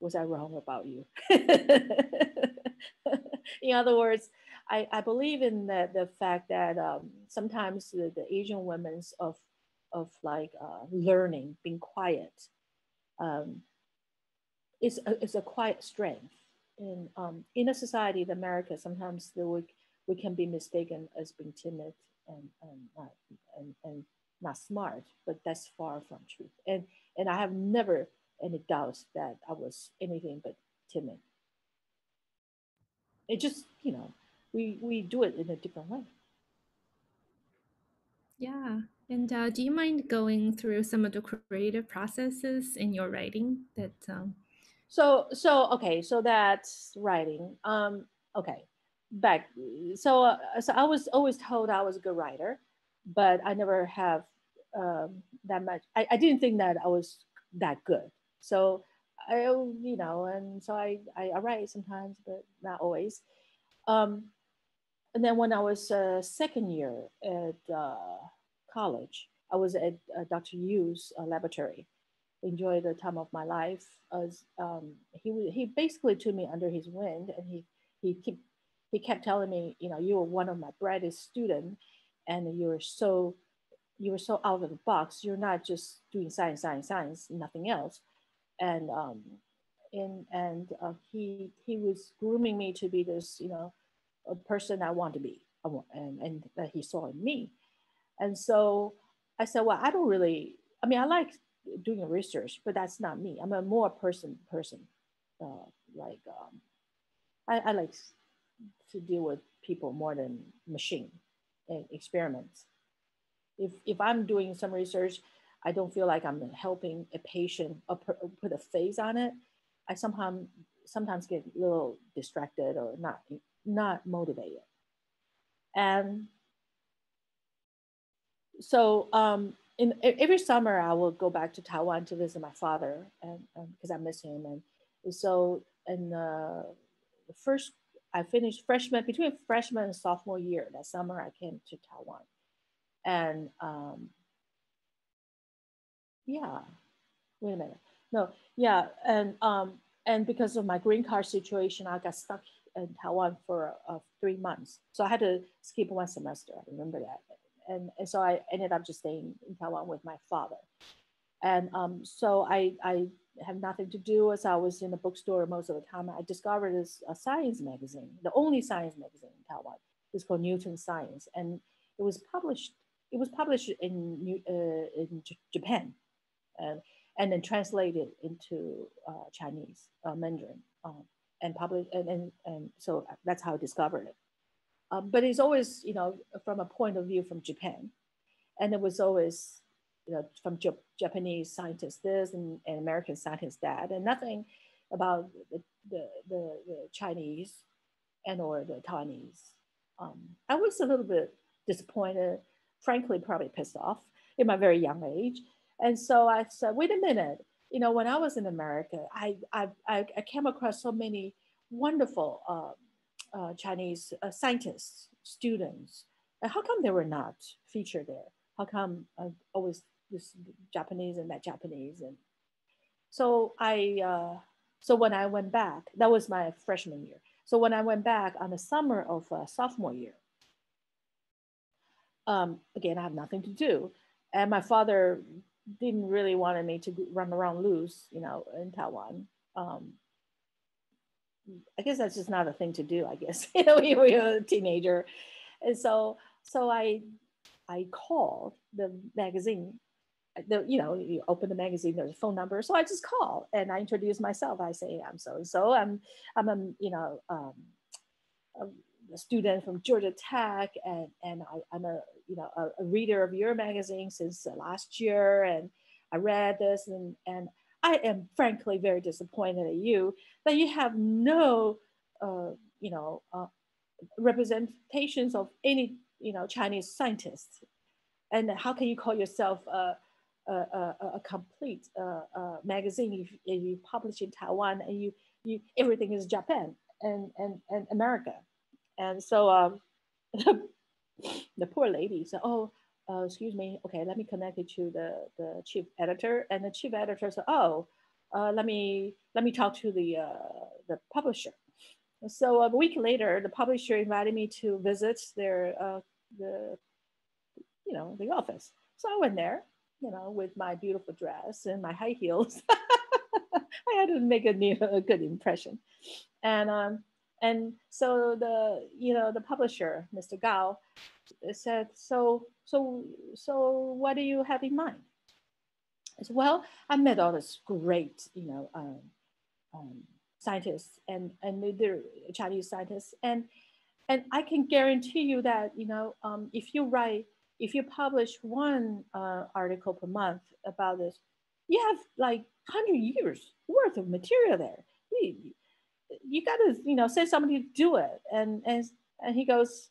was I wrong about you? In other words, I, I believe in the, the fact that um, sometimes the, the Asian women's of, of like uh, learning, being quiet, um, is, a, is a quiet strength. In, um, in a society in America, sometimes the, we, we can be mistaken as being timid and, and, not, and, and not smart, but that's far from truth. And, and I have never any doubts that I was anything but timid. It just, you know, we, we do it in a different way. Yeah, and uh, do you mind going through some of the creative processes in your writing that? Um... So, so, okay, so that's writing. Um, okay, back, so, uh, so I was always told I was a good writer, but I never have um, that much. I, I didn't think that I was that good. So I, you know, and so I, I, I write sometimes, but not always. Um, and then when I was uh, second year at uh, college, I was at uh, Doctor Yu's uh, laboratory. Enjoyed the time of my life. As um, he he basically took me under his wing, and he he kept he kept telling me, you know, you were one of my brightest students, and you were so you were so out of the box. You're not just doing science, science, science, nothing else. And um, in, and uh, he he was grooming me to be this, you know, a person I want to be, and, and that he saw in me. And so I said, well, I don't really, I mean, I like doing research, but that's not me. I'm a more person person. Uh, like um, I, I like to deal with people more than machine and experiments. If, if I'm doing some research, I don't feel like I'm helping a patient or put a face on it. I somehow sometimes get a little distracted or not, not motivated. And so um, in, every summer I will go back to Taiwan to visit my father, and because um, I miss him. And, and so in uh, the first, I finished freshman, between freshman and sophomore year, that summer I came to Taiwan. And um, yeah, wait a minute. No, yeah, and um, and because of my green card situation, I got stuck in Taiwan for uh, three months. So I had to skip one semester, I remember that. And, and so I ended up just staying in Taiwan with my father. And um, so I, I have nothing to do, as I was in the bookstore most of the time. I discovered this a science magazine, the only science magazine in Taiwan. It's called Newton Science. And it was published, it was published in, uh, in J Japan. And, and then translated into uh, Chinese, uh, Mandarin, um, and published, and, and, and so that's how I discovered it. Um, but it's always, you know, from a point of view from Japan, and it was always, you know, from J Japanese scientists this and, and American scientists that, and nothing about the, the, the, the Chinese and or the Taiwanese. Um, I was a little bit disappointed, frankly, probably pissed off in my very young age. And so I said, wait a minute, you know, when I was in America, I, I, I came across so many wonderful uh, uh, Chinese uh, scientists, students. And how come they were not featured there? How come I always this Japanese and that Japanese? And so I, uh, so when I went back, that was my freshman year. So when I went back on the summer of uh, sophomore year, um, again, I have nothing to do. And my father didn't really wanted me to run around loose, you know, in Taiwan. Um, I guess that's just not a thing to do, I guess, you know, when you're a teenager. And so, so I, I called the magazine, the, you know, you open the magazine, there's a phone number. So I just called and I introduced myself. I say, I'm so-and-so, I'm, I'm a, you know, um, a student from Georgia Tech, and, and I, I'm a, you know, a, a reader of your magazine since uh, last year, and I read this, and, and I am frankly very disappointed at you that you have no, uh, you know, uh, representations of any, you know, Chinese scientists. And how can you call yourself a, a, a, a complete uh, uh, magazine if, if you publish in Taiwan and you, you everything is Japan and, and, and America? And so, um, the poor lady said, oh, uh, excuse me, okay, let me connect you to the, the chief editor. And the chief editor said, oh, uh, let me let me talk to the, uh, the publisher. And so a week later, the publisher invited me to visit their, uh, the, you know, the office. So I went there, you know, with my beautiful dress and my high heels. I had to make a, new, a good impression. And, um, And so the, you know, the publisher, Mister Gao, said, so, so, so what do you have in mind? I said, well, I met all this great, you know, um, um, scientists and, and they're Chinese scientists. And, and I can guarantee you that, you know, um, if you write, if you publish one uh, article per month about this, you have like one hundred years worth of material there. You, you gotta, you know, send somebody to do it. And, and, and he goes,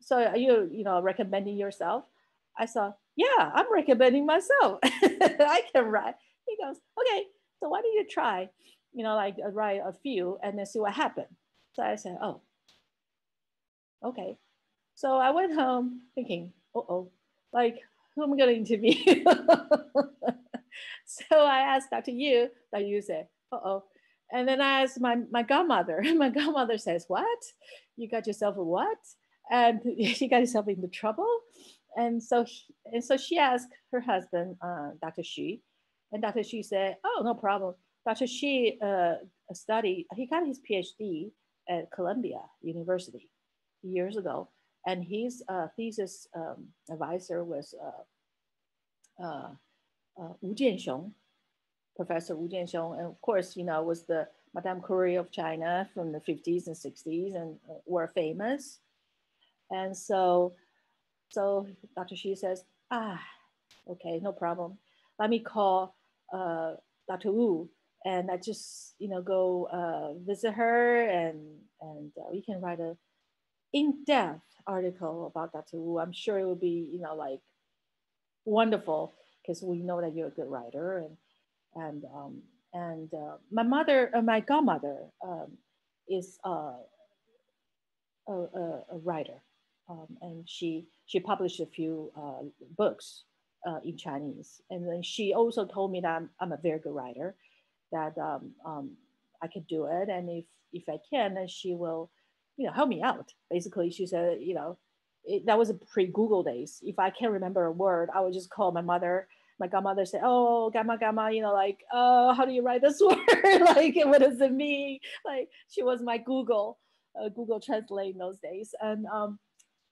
so are you, you know, recommending yourself? I said, yeah, I'm recommending myself. I can write. He goes, okay, so why don't you try, you know, like write a few and then see what happens. So I said, oh, okay. So I went home thinking, uh-oh, like who am I gonna interview? So I asked Doctor Yu, Doctor Yu said, uh-oh. And then I asked my, my godmother, my godmother says, what? You got yourself a what? And she got herself into trouble. And so, she, and so she asked her husband, uh, Doctor Shi, and Doctor Shi said, oh, no problem. Doctor Shi uh, studied, he got his PhD at Columbia University years ago. And his uh, thesis um, advisor was uh, uh, uh, Wu Jianxiong, Professor Wu Jianxiong. And of course, you know, was the Madame Curie of China from the fifties and sixties and uh, were famous. And so, so Doctor Shi says, ah, okay, no problem. Let me call uh, Doctor Wu. And I just, you know, go uh, visit her, and, and uh, we can write a in-depth article about Doctor Wu. I'm sure it will be, you know, like wonderful, because we know that you're a good writer. And and um, and uh, my mother, uh, my godmother, um, is uh, a, a, a writer, um, and she she published a few uh, books uh, in Chinese. And then she also told me that I'm, I'm a very good writer, that um, um, I could do it, and if if I can, then she will, you know, help me out. Basically, she said, you know, it, that was a pre-Google days. If I can't remember a word, I would just call my mother. My godmother said, oh, gamma, gamma, you know, like, oh, how do you write this word? Like, what does it mean? Like, she was my Google, uh, Google Translate in those days. And um,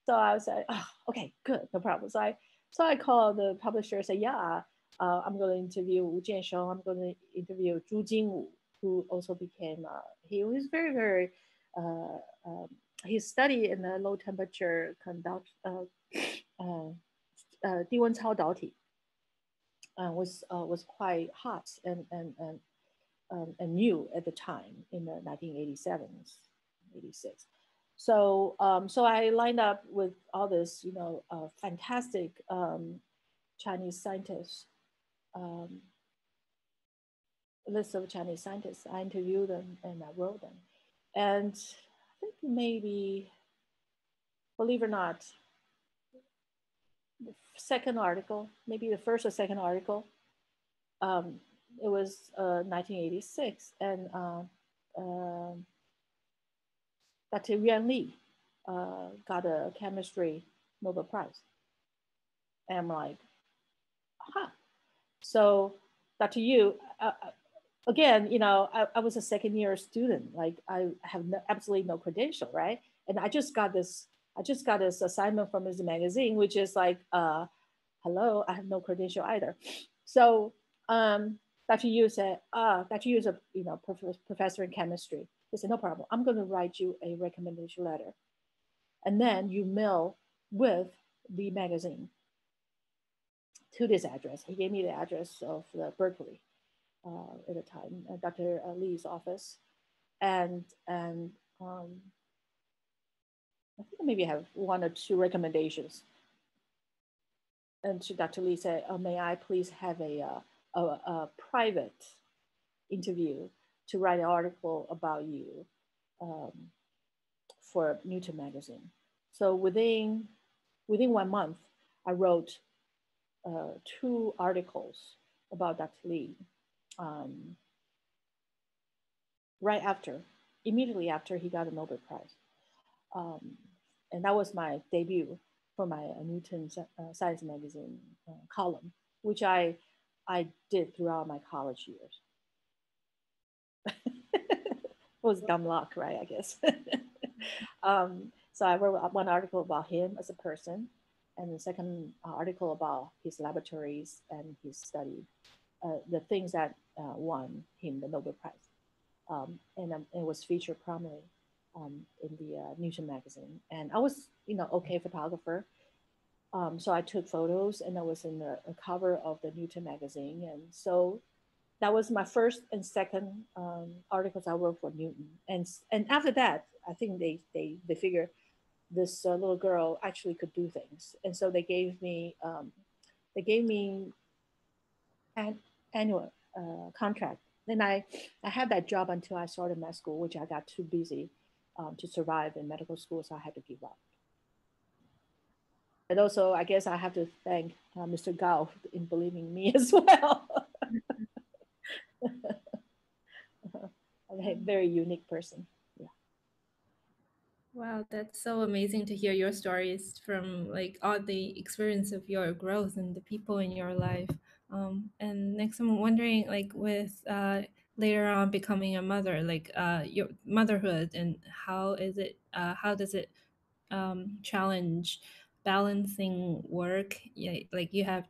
so I was like, oh, okay, good, no problem. So I, so I called the publisher and said, yeah, uh, I'm going to interview Wu Jianxiong. I'm going to interview Zhu Jingwu, who also became, uh, he was very, very, uh, Um, his study in the low temperature conduct uh, uh, uh, uh, was uh, was quite hot and and and, um, and new at the time in the nineteen eighty-seven, eighty-six. So um, so I lined up with all this, you know, uh, fantastic um, Chinese scientists. Um, list of Chinese scientists. I interviewed them and I wrote them, and. Maybe, believe it or not, the second article, maybe the first or second article, um, it was uh, nineteen eighty-six, and uh, uh, Doctor Yuan Lee uh, got a chemistry Nobel Prize. And I'm like, aha. So Doctor Yu, uh, again, you know, I, I was a second year student. Like I have no, absolutely no credential, right? And I just got this, I just got this assignment from his magazine, which is like, uh, hello, I have no credential either. So um, Doctor Yu said, uh, Doctor Yu is a you know, prof professor in chemistry. He said, no problem. I'm going to write you a recommendation letter. And then you mail with the magazine to this address. He gave me the address of the Berkeley. Uh, at the time, uh, Doctor Lee's office, and and um, I think maybe I have one or two recommendations. And so Doctor Lee said, "Oh, may I please have a, uh, a a private interview to write an article about you um, for Newton Magazine?" So within within one month, I wrote uh, two articles about Doctor Lee. Um, right after, immediately after he got a Nobel Prize. Um, and that was my debut for my uh, Newton uh, Science Magazine uh, column, which I, I did throughout my college years. It was dumb luck, right, I guess. um, so I wrote one article about him as a person, and the second article about his laboratories and his study. Uh, the things that uh, won him the Nobel Prize, um, and um, it was featured prominently um, in the uh, Newton Magazine. And I was, you know, okay photographer, um, so I took photos, and I was in the cover of the Newton Magazine. And so that was my first and second um, articles I wrote for Newton. And and after that, I think they they they figured this uh, little girl actually could do things, and so they gave me um, they gave me an annual uh, contract. Then I, I had that job until I started med school, which I got too busy um, to survive in medical school, so I had to give up. And also, I guess I have to thank uh, Mister Gao in believing me as well. I'm a very unique person. Yeah. Wow, that's so amazing to hear your stories from like all the experience of your growth and the people in your life. Um, and next, I'm wondering, like, with uh, later on becoming a mother, like uh, your motherhood, and how is it? Uh, how does it um, challenge balancing work? Yeah, like you have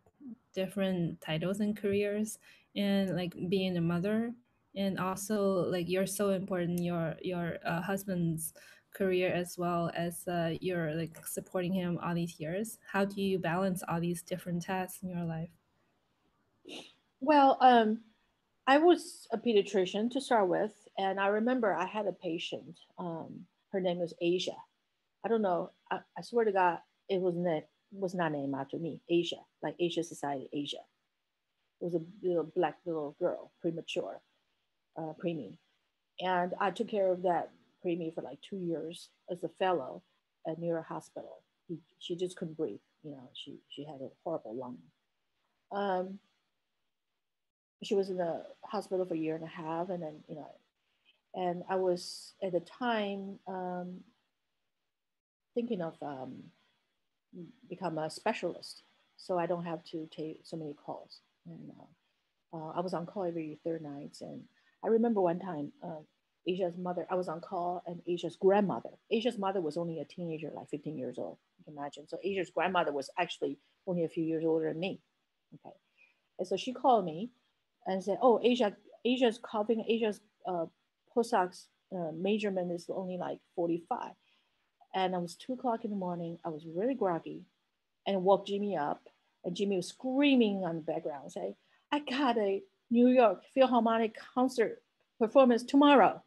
different titles and careers, and like being a mother, and also like you're so important. Your your uh, husband's career as well as uh, you're like supporting him all these years. How do you balance all these different tasks in your life? Well, um, I was a pediatrician to start with, and I remember I had a patient. Um, her name was Asia. I don't know. I, I swear to God, it was not was not named after me. Asia, like Asia Society, Asia. It was a little black little girl, premature, uh, preemie, and I took care of that preemie for like two years as a fellow at New York Hospital. He, she just couldn't breathe. You know, she, she had a horrible lung. Um, she was in the hospital for a year and a half. And then, you know, and I was at the time um, thinking of um, become a specialist. So I don't have to take so many calls. And uh, uh, I was on call every third nights. And I remember one time, uh, Asia's mother, I was on call, and Asia's grandmother, Asia's mother was only a teenager, like fifteen years old, you can imagine. So Asia's grandmother was actually only a few years older than me, okay? And so she called me and said, oh, Asia, Asia's coughing, Asia's uh, postdocs uh, measurement is only like forty-five. And it was two o'clock in the morning, I was really groggy, and I woke Jimmy up, and Jimmy was screaming on the background, saying, I got a New York Philharmonic concert performance tomorrow.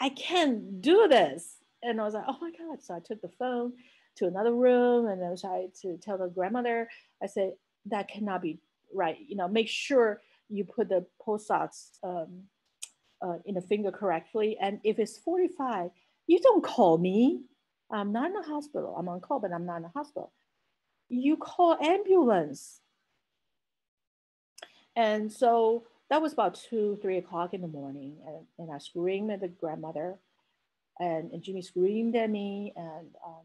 I can't do this. And I was like, oh my God. So I took the phone to another room and I tried to tell the grandmother, I said, that cannot be right. You know, make sure you put the postdocs um, uh, in the finger correctly. And if it's forty-five, you don't call me. I'm not in the hospital. I'm on call, but I'm not in the hospital. You call ambulance. And so that was about two, three o'clock in the morning. And, and I screamed at the grandmother, and, and Jimmy screamed at me. And, um,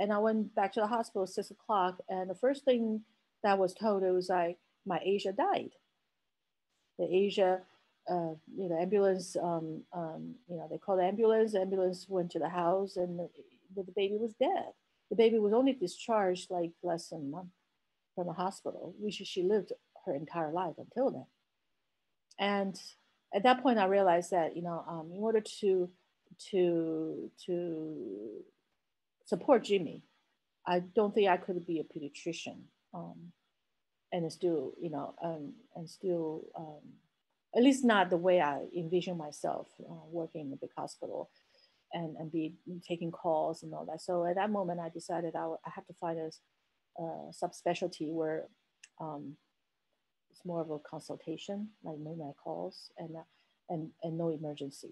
and I went back to the hospital at six o'clock. And the first thing that I was told, it was like, my Asia died. The Asia, uh, you know, ambulance, um, um, you know, they called the ambulance, the ambulance went to the house, and the, the baby was dead. The baby was only discharged like less than a month from the hospital, which she lived her entire life until then. And at that point, I realized that, you know, um, in order to, to, to support Jimmy, I don't think I could be a pediatrician um, and still, you know, um, and still, um, at least not the way I envision myself uh, working in the big hospital and, and be taking calls and all that. So at that moment, I decided I, w I had to find a uh, subspecialty where, um, it's more of a consultation, like midnight calls, and, uh, and, and no emergency.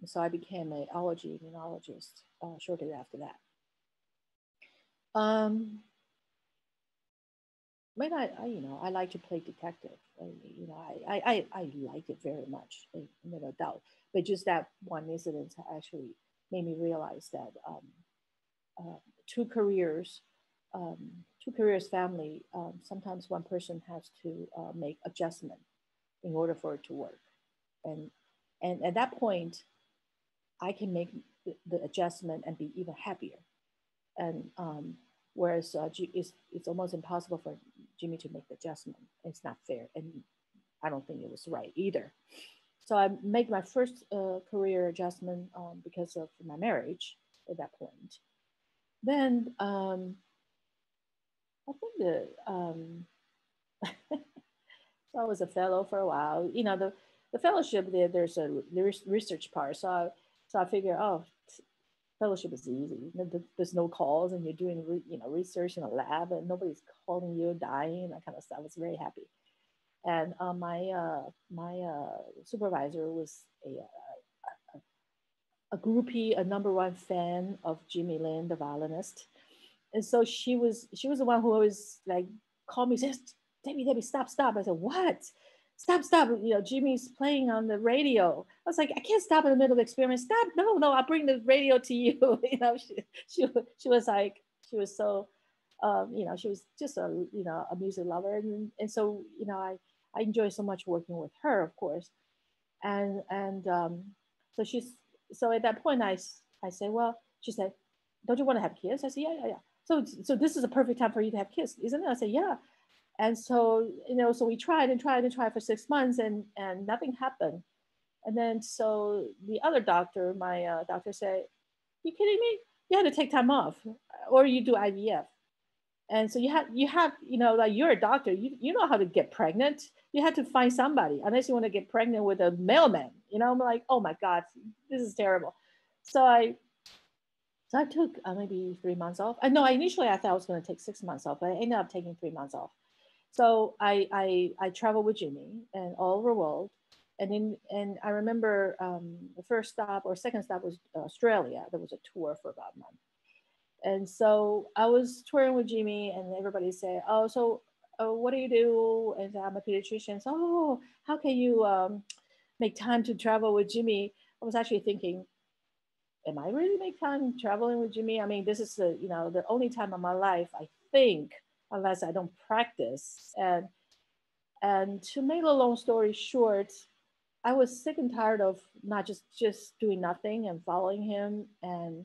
And so I became an allergy immunologist uh, shortly after that. Um, but I, I, you know, I like to play detective. I, you know, I, I, I, I liked it very much, I, no doubt. But just that one incident actually made me realize that um, uh, two careers Um, two careers family, um, sometimes one person has to uh, make adjustment in order for it to work. And, and at that point, I can make the, the adjustment and be even happier. And um, whereas uh, it's, it's almost impossible for Jimmy to make the adjustment. It's not fair. And I don't think it was right either. So I made my first uh, career adjustment um, because of my marriage at that point. Then, um, I think the, um, so I was a fellow for a while, you know, the, the fellowship there, there's a research part. So I, so I figure, oh, fellowship is easy. There's no calls and you're doing, re, you know, research in a lab and nobody's calling you, dying, that kind of stuff. I was very happy. And uh, my, uh, my uh, supervisor was a, a, a groupie, a number one fan of Jimmy Lin, the violinist. And so she was, she was the one who always like called me, says, Debbie, Debbie, stop, stop. I said, what? stop, stop, you know, Jimmy's playing on the radio. I was like, I can't stop in the middle of the experiment. Stop, no, no, I'll bring the radio to you. You know, she, she, she was like, she was so, um, you know, she was just a, you know, a music lover. And, and so, you know, I, I enjoy so much working with her, of course. And, and um, so she's, so at that point, I, I said, well, she said, don't you want to have kids? I said, yeah, yeah, yeah. So, so this is a perfect time for you to have kids, isn't it? I said, yeah. And so, you know, so we tried and tried and tried for six months and, and nothing happened. And then, so the other doctor, my uh, doctor said, you kidding me? You had to take time off or you do I V F. And so you have, you have, you know, like you're a doctor, you, you know how to get pregnant. You had to find somebody, unless you want to get pregnant with a mailman, you know, I'm like, oh my God, this is terrible. So I, so I took uh, maybe three months off. I know initially I thought I was going to take six months off, but I ended up taking three months off. So I, I, I traveled with Jimmy and all over the world. And in, and I remember um, the first stop or second stop was Australia. There was a tour for about a month. And so I was touring with Jimmy and everybody said, oh, so uh, what do you do? And I'm a pediatrician. So, oh, how can you um, make time to travel with Jimmy? I was actually thinking, am I really making time traveling with Jimmy? I mean, this is the, you know, the only time of my life, I think, unless I don't practice. And, and to make a long story short, I was sick and tired of not just, just doing nothing and following him and,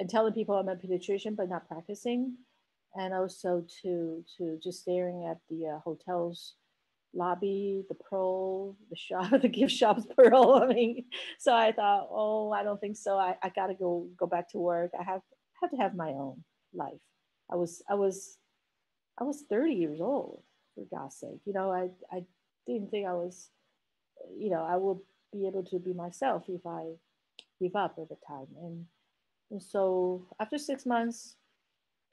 and telling people I'm a pediatrician, but not practicing. And also to, to just staring at the uh, hotel's lobby, the Pearl, the shop, the gift shop's Pearl. I mean, so I thought, oh, I don't think so. I, I gotta go, go back to work. I have, have to have my own life. I was, I was, I was thirty years old, for God's sake. You know, I, I didn't think I was, you know, I would be able to be myself if I give up at the time. And, and so after six months,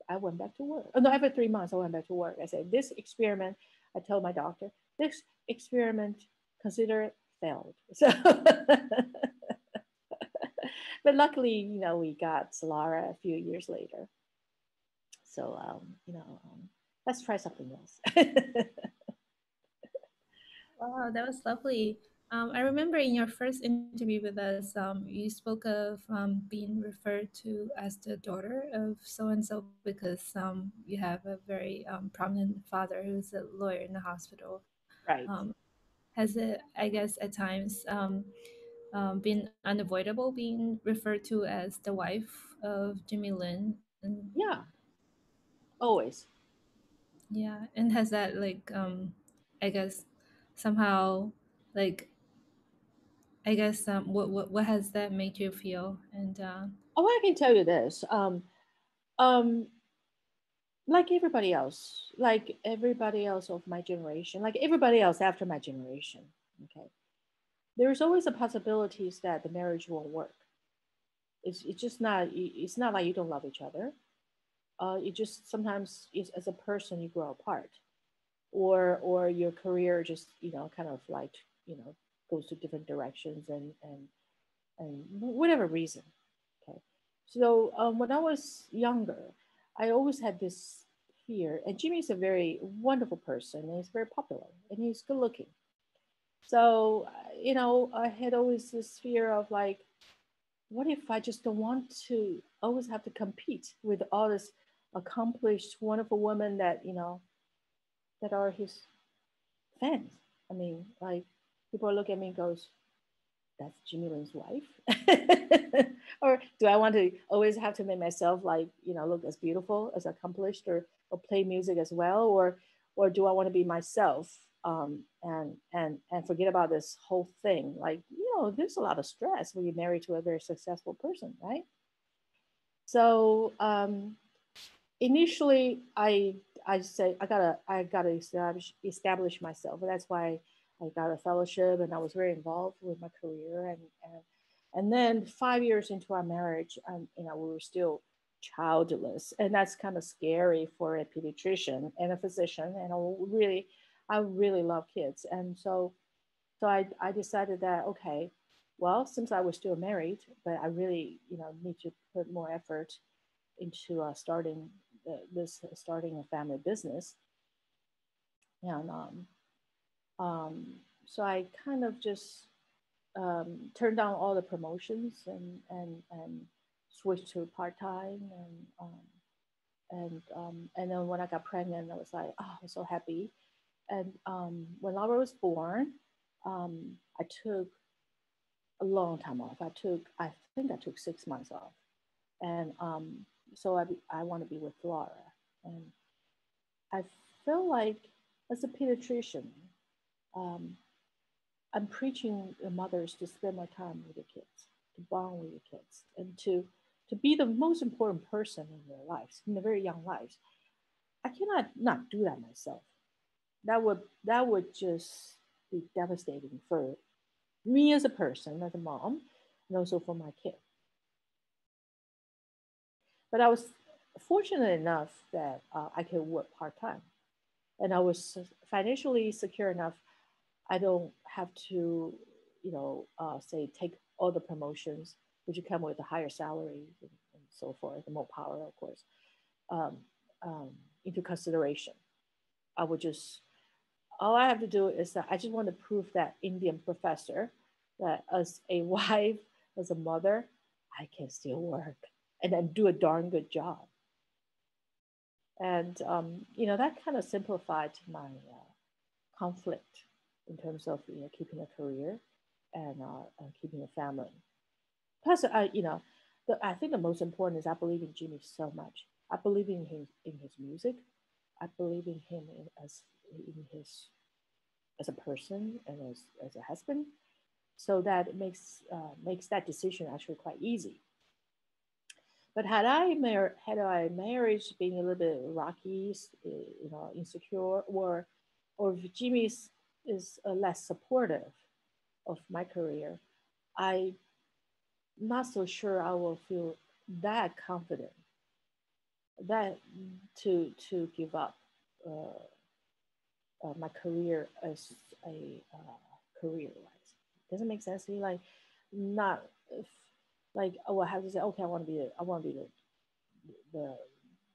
I went back to work. Oh, no, after three months, I went back to work. I said, this experiment, I told my doctor, this experiment, consider it failed. So, but luckily, you know, we got Solara a few years later. So, um, you know, um, let's try something else. Wow, that was lovely. Um, I remember in your first interview with us, um, you spoke of um, being referred to as the daughter of so-and-so because um, you have a very um, prominent father who's a lawyer in the hospital. Right. Um, has it, I guess, at times um, um, been unavoidable being referred to as the wife of Jimmy Lin? And, yeah, always. Yeah, and has that, like, um, I guess, somehow, like, I guess, um, what, what, what has that made you feel? And uh... oh, I can tell you this. Um, um, like everybody else, like everybody else of my generation, like everybody else after my generation, okay, there's always a possibilities that the marriage won't work. It's, it's just not, it's not like you don't love each other. Uh, it just sometimes is, as a person, you grow apart, or, or your career just, you know, kind of like, you know, goes to different directions and, and, and whatever reason, okay? So um, when I was younger, I always had this fear, and Jimmy's a very wonderful person, and he's very popular, and he's good looking. So, you know, I had always this fear of like, what if I just don't want to always have to compete with all this accomplished, wonderful women that, you know, that are his fans? I mean, like, people look at me and goes, that's Jimmy Lin's wife? Or do I want to always have to make myself like, you know, look as beautiful, as accomplished, or, or play music as well? Or, or do I want to be myself um, and, and, and forget about this whole thing? Like, you know, there's a lot of stress when you're married to a very successful person, right? So um, initially I, I say, I gotta, I gotta establish, establish myself. And that's why I got a fellowship and I was very involved with my career. And, and, and then five years into our marriage, um, you know, we were still childless, and that's kind of scary for a pediatrician and a physician. And I really, I really love kids. And so, so I, I decided that, okay, well, since I was still married, but I really, you know, need to put more effort into uh, starting the, this, starting a family business. And um, Um, so I kind of just um, turned down all the promotions and, and, and switched to part-time. And um, and, um, and then when I got pregnant, I was like, oh, I'm so happy. And um, when Laura was born, um, I took a long time off. I took, I think I took six months off. And um, so I, I want to be with Laura. And I feel like as a pediatrician, um, I'm preaching the mothers to spend more time with the kids, to bond with the kids, and to, to be the most important person in their lives, in their very young lives. I cannot not do that myself. That would, that would just be devastating for me as a person, as a mom, and also for my kid. But I was fortunate enough that uh, I could work part-time. And I was financially secure enough. I don't have to, you know, uh, say, take all the promotions, which you come with a higher salary and, and so forth, and more power, of course, um, um, into consideration. I would just, all I have to do is that I just want to prove that Indian professor that as a wife, as a mother, I can still work and then do a darn good job. And, um, you know, that kind of simplified my uh, conflict in terms of, you know, keeping a career and, uh, and keeping a family. Plus, I, you know, the, I think the most important is I believe in Jimmy so much. I believe in him, in his music. I believe in him in, as, in his, as a person and as, as a husband. So that it makes, uh, makes that decision actually quite easy. But had I mar had I marriage being a little bit rocky, you know, insecure, or or if Jimmy is, is uh, less supportive of my career, I'm not so sure I will feel that confident that to to give up uh, uh, my career as a uh, career-wise. Does it make sense to you? Like, not. If, Like I will have to say, okay, I want to be, I want to be the, the,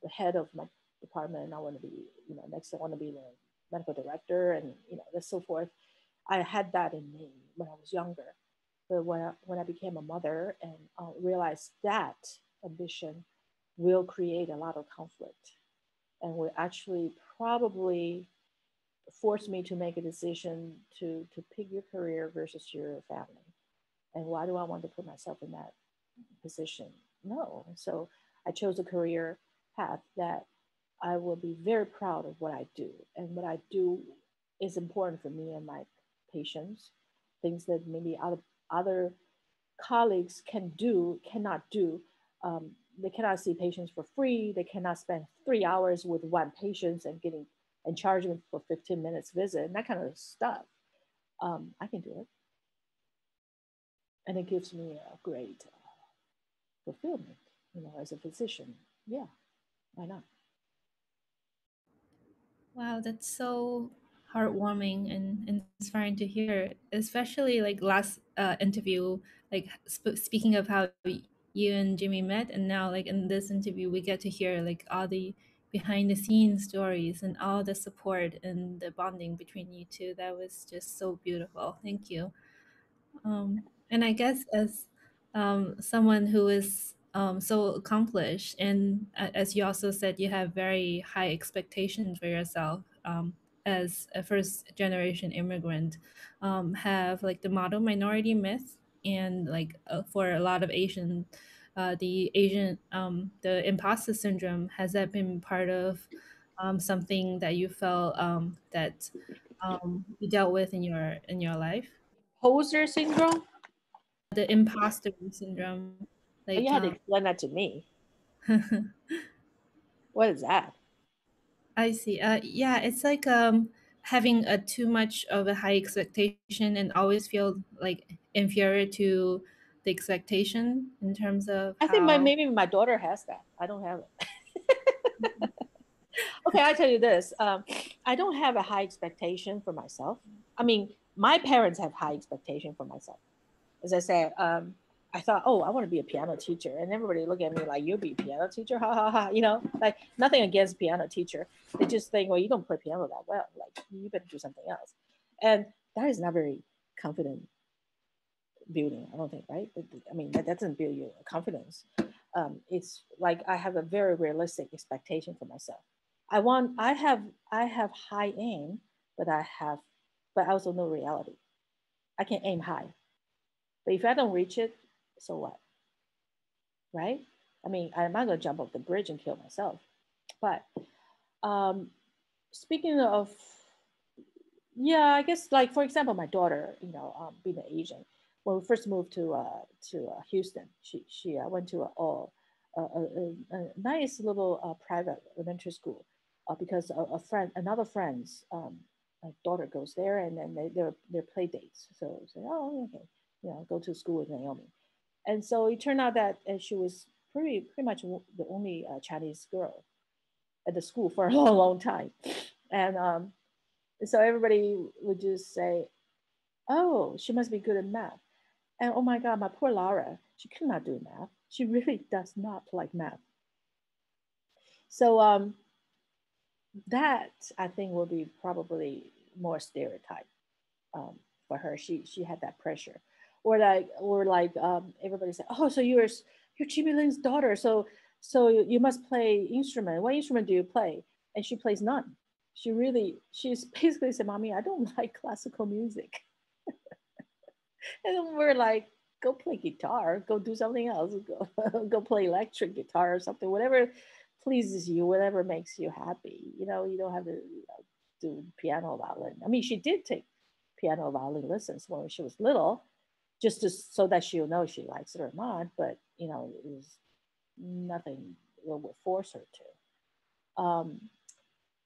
the head of my department, and I want to be, you know, next I want to be the medical director, and you know, and so forth. I had that in me when I was younger, but when I, when I became a mother and uh, realized that ambition will create a lot of conflict, and will actually probably force me to make a decision to to pick your career versus your family. And why do I want to put myself in that position? No. So I chose a career path that I will be very proud of what I do. And what I do is important for me and my patients, things that maybe other, other colleagues can do, cannot do. Um, they cannot see patients for free. They cannot spend three hours with one patient and getting and charging for fifteen minutes visit and that kind of stuff. Um, I can do it. And it gives me a great fulfillment, you know, as a physician. Yeah, why not? Wow, that's so heartwarming and, and inspiring to hear, especially like last uh, interview, like sp speaking of how you and Jimmy met. And now like in this interview, we get to hear like all the behind the scenes stories and all the support and the bonding between you two. That was just so beautiful. Thank you. Um, And I guess as um, someone who is um, so accomplished, and as you also said, you have very high expectations for yourself um, as a first generation immigrant, um, have like the model minority myth, and like uh, for a lot of Asian, uh, the Asian, um, the imposter syndrome, has that been part of um, something that you felt um, that um, you dealt with in your, in your life? Imposter syndrome? The imposter syndrome. Like, you had um, to explain that to me. What is that? I see. Uh, yeah, it's like um, having a too much of a high expectation and always feel like inferior to the expectation in terms of. I how... think my maybe my daughter has that. I don't have it. Okay, I tell you this. Um, I don't have a high expectation for myself. I mean, my parents have high expectation for myself. As I said, um, I thought, oh, I want to be a piano teacher. And everybody looked at me like, you'll be a piano teacher? Ha, ha, ha. You know, like nothing against piano teacher. They just think, well, you don't play piano that well. Like, you better do something else. And that is not very confident building, I don't think, right? I mean, that doesn't build your confidence. Um, it's like I have a very realistic expectation for myself. I want, I have, I have high aim, but I have, but I also know reality. I can aim high, but if I don't reach it, so what, right? I mean, I'm not gonna jump off the bridge and kill myself. But um, speaking of, yeah, I guess like, for example, my daughter, you know, um, being an Asian, when we first moved to uh, to uh, Houston, she she uh, went to a, oh, a, a, a nice little uh, private elementary school uh, because a, a friend, another friend's um, daughter goes there, and then they they're they're play dates. So say, oh, okay, you know, go to school with Naomi, and so it turned out that uh, she was pretty pretty much the only uh, Chinese girl at the school for a long, long time, and um, so everybody would just say, oh, she must be good at math. And oh my God, my poor Lara, she could not do math. She really does not like math. So um, that I think will be probably more stereotype um, for her. She she had that pressure, or like or like um, everybody said, oh, so you're you're Jimmy Lin's daughter, so so you must play instrument. What instrument do you play? And she plays none. She really she's basically said, Mommy, I don't like classical music. And we're like, go play guitar, go do something else, go, go play electric guitar or something, whatever pleases you, whatever makes you happy. You know, you don't have to you know, do piano, violin. I mean, she did take piano, violin lessons when she was little, just to, so that she'll know she likes it or not, but, you know, it was nothing that would force her to. Um,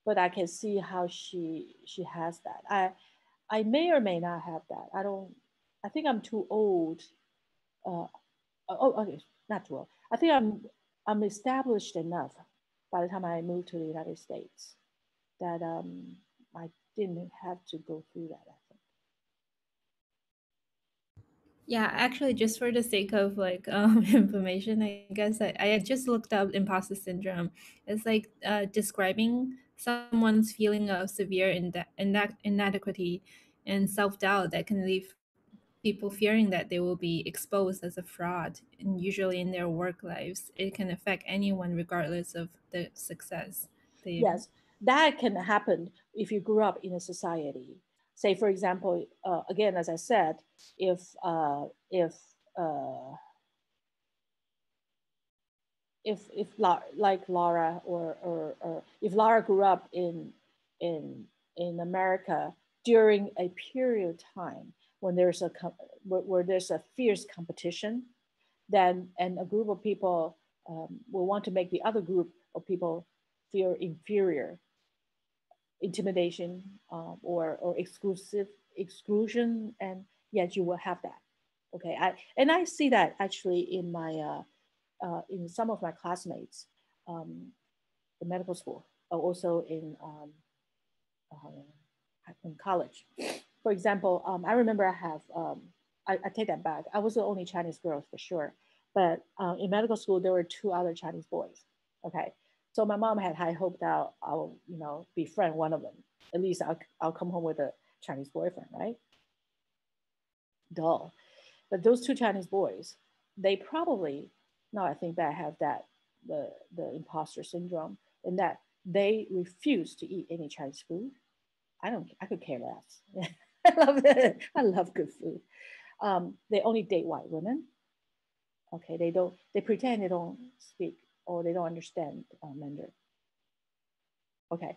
but I can see how she she has that. I, I may or may not have that. I don't, I think I'm too old. Uh, oh, okay, not too old. I think I'm I'm established enough by the time I moved to the United States that um, I didn't have to go through that, I think. Yeah, actually, just for the sake of like um, information, I guess I, I just looked up imposter syndrome. It's like uh, describing someone's feeling of severe inde- ine- inadequacy and self-doubt that can leave people fearing that they will be exposed as a fraud, and usually in their work lives, it can affect anyone regardless of the success. They... Yes, that can happen if you grew up in a society. Say, for example, uh, again, as I said, if uh, if uh, if if La- like Laura or, or or if Laura grew up in in in America during a period of time when there's a where, where there's a fierce competition, then and a group of people um, will want to make the other group of people feel inferior, intimidation um, or or exclusive exclusion, and yet you will have that. Okay, I and I see that actually in my uh, uh, in some of my classmates, um, in medical school, also in um, uh, in college. For example, um, I remember I have, um, I, I take that back. I was the only Chinese girl for sure, but uh, in medical school, there were two other Chinese boys, okay? So my mom had high hope that I'll, you know, befriend one of them. At least I'll, I'll come home with a Chinese boyfriend, right? Dull. But those two Chinese boys, they probably, now I think that I have that, the, the imposter syndrome, in that they refuse to eat any Chinese food. I don't, I could care less. I love it. I love good food. Um, they only date white women. Okay, they don't. They pretend they don't speak or they don't understand uh, Mandarin. Okay,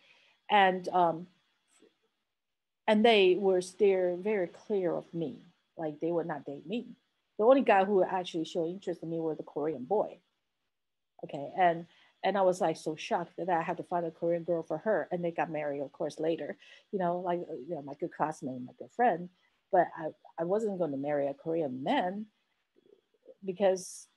and um, and they were still very clear of me. Like they would not date me. The only guy who actually showed interest in me was the Korean boy. Okay, and and I was like so shocked that I had to find a Korean girl for her, and they got married, of course, later. You know, like you know, my good classmate, my good friend. But I, I wasn't going to marry a Korean man because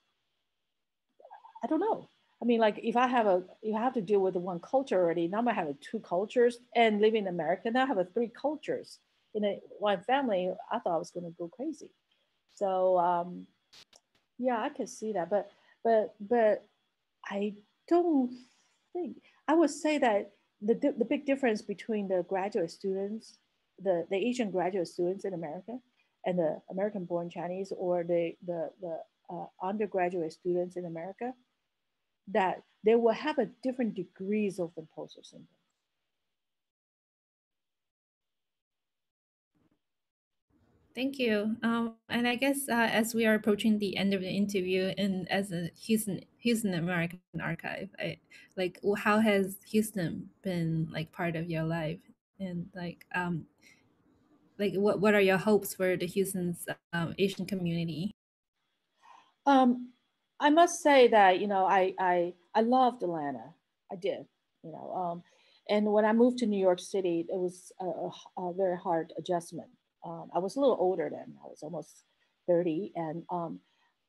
I don't know. I mean, like if I have a, you have to deal with one culture already. Now I'm gonna have two cultures, and living in America now I have a three cultures in a one family. I thought I was going to go crazy. So um, yeah, I could see that, but but but I. don't think I would say that the the big difference between the graduate students, the, the Asian graduate students in America and the American-born Chinese or the, the, the uh, undergraduate students in America, that they will have a different degrees of imposter syndrome. Thank you. Um, and I guess uh, as we are approaching the end of the interview, and as a Houston Houston American Archive, I, like how has Houston been like part of your life, and like um, like what what are your hopes for the Houston's um, Asian community? Um, I must say that you know I I I loved Atlanta. I did, you know, um, and when I moved to New York City, it was a, a very hard adjustment. Um, I was a little older then, I was almost thirty, and um,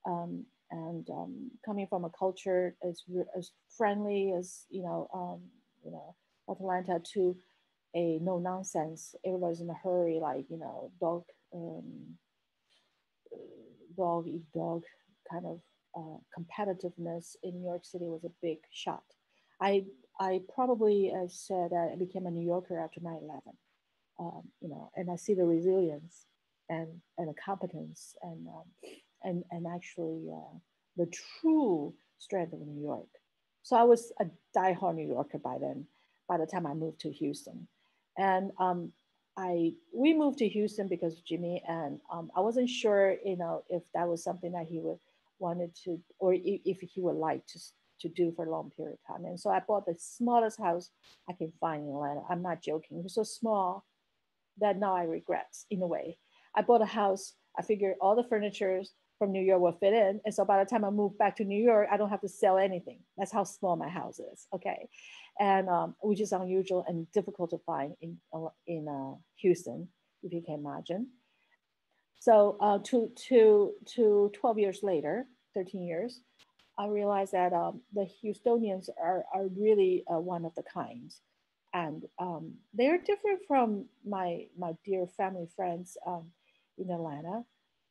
um, and um, coming from a culture as, as friendly as, you know, um, you know, Atlanta, to a no-nonsense, everybody's in a hurry, like, you know, dog, um, dog eat dog kind of uh, competitiveness in New York City was a big shot. I, I probably uh, said that I became a New Yorker after nine eleven. Um, you know, and I see the resilience and, and the competence and, um, and, and actually uh, the true strength of New York. So I was a diehard New Yorker by then, by the time I moved to Houston. And um, I, we moved to Houston because of Jimmy, and um, I wasn't sure, you know, if that was something that he would wanted to, or if he would like to, to do for a long period of time. And so I bought the smallest house I can find in Atlanta. I'm not joking, it was so small that now I regret, in a way. I bought a house, I figured all the furniture from New York will fit in. And so by the time I moved back to New York, I don't have to sell anything. That's how small my house is, okay? And um, which is unusual and difficult to find in, in uh, Houston, if you can imagine. So uh, to, to, to twelve years later, thirteen years, I realized that um, the Houstonians are, are really uh, one of the kinds. And um, they're different from my, my dear family friends um, in Atlanta,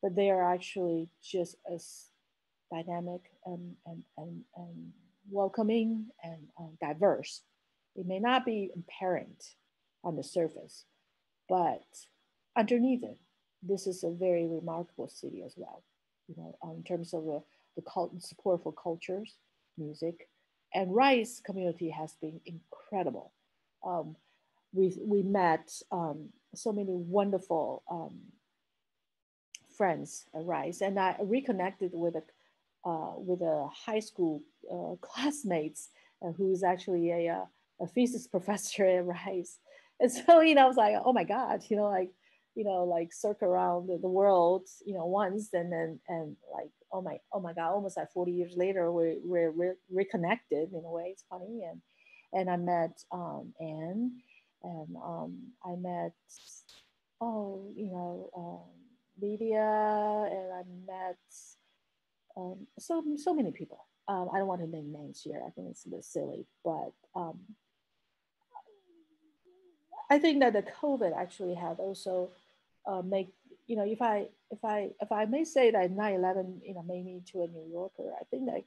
but they are actually just as dynamic and, and, and, and welcoming and um, diverse. It may not be apparent on the surface, but underneath it, this is a very remarkable city as well, you know, um, in terms of the, the cult and support for cultures, music, and Rice community has been incredible. Um, we, we met um, so many wonderful um, friends at Rice, and I reconnected with a, uh, with a high school uh, classmates uh, who's actually a, a physics professor at Rice. And so, you know, I was like, oh my God, you know, like, you know, like circle around the world, you know, once, and then, and like, oh my, oh my God, almost like forty years later, we're, we're re reconnected in a way, it's funny. And And I met um, Anne, and um, I met, oh, you know, um, Lydia, and I met um, so so many people. Um, I don't want to name names here. I think it's a bit silly, but um, I think that the COVID actually had also uh, make, you know, if I if I if I may say that nine eleven, you know, made me into a New Yorker. I think that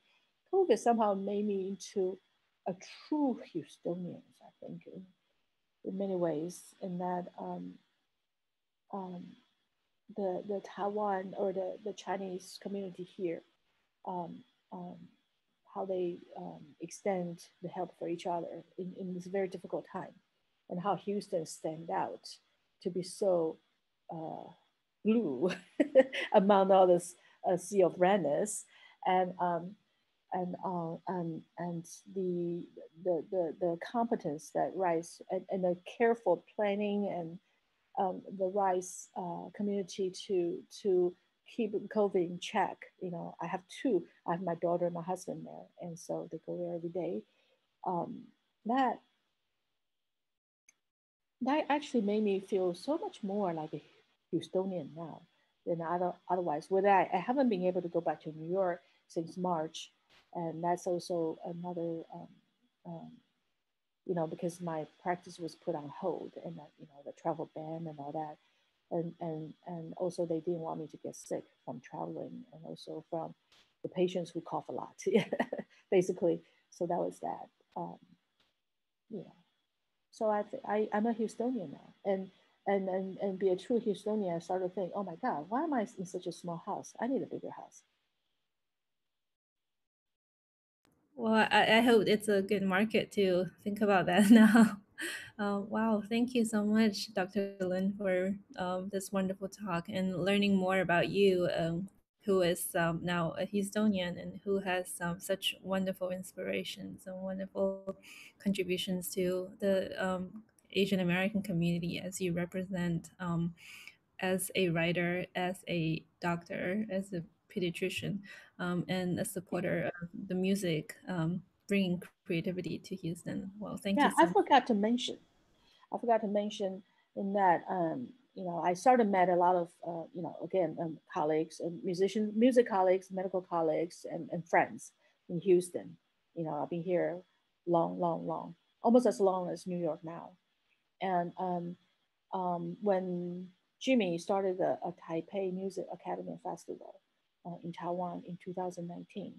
COVID somehow made me into a true Houstonian, I think, in, in many ways, in that um, um, the, the Taiwan or the, the Chinese community here, um, um, how they um, extend the help for each other in, in this very difficult time, and how Houston stand out to be so uh, blue among all this uh, sea of redness. And um, And, uh, and and the, the the the competence that Rice and, and the careful planning and um, the Rice uh, community to to keep COVID in check. You know, I have two. I have my daughter and my husband there, and so they go there every day. Um, that that actually made me feel so much more like a Houstonian now than other, otherwise. Whether I, I haven't been able to go back to New York since March. And that's also another, um, um, you know, because my practice was put on hold, and that, you know, the travel ban and all that. And, and, and also they didn't want me to get sick from traveling, and also from the patients who cough a lot, basically. So that was that, um, yeah. So I, I, I'm a Houstonian now. And and, and, and be a true Houstonian, I started to think, oh my God, why am I in such a small house? I need a bigger house. Well, I, I hope it's a good market to think about that now. Uh, wow, thank you so much, Doctor Lin, for um, this wonderful talk and learning more about you, um, who is um, now a Houstonian and who has um, such wonderful inspirations and wonderful contributions to the um, Asian American community as you represent um, as a writer, as a doctor, as a pediatrician, um, and a supporter of the music, um, bringing creativity to Houston. Well, thank yeah, you. Yeah, so I forgot to mention. I forgot to mention in that, um, you know, I started met a lot of, uh, you know, again, um, colleagues, and musicians, music colleagues, medical colleagues, and, and friends in Houston. You know, I've been here long, long, long, almost as long as New York now. And um, um, when Jimmy started the a Taipei Music Academy Festival uh, in Taiwan in two thousand nineteen,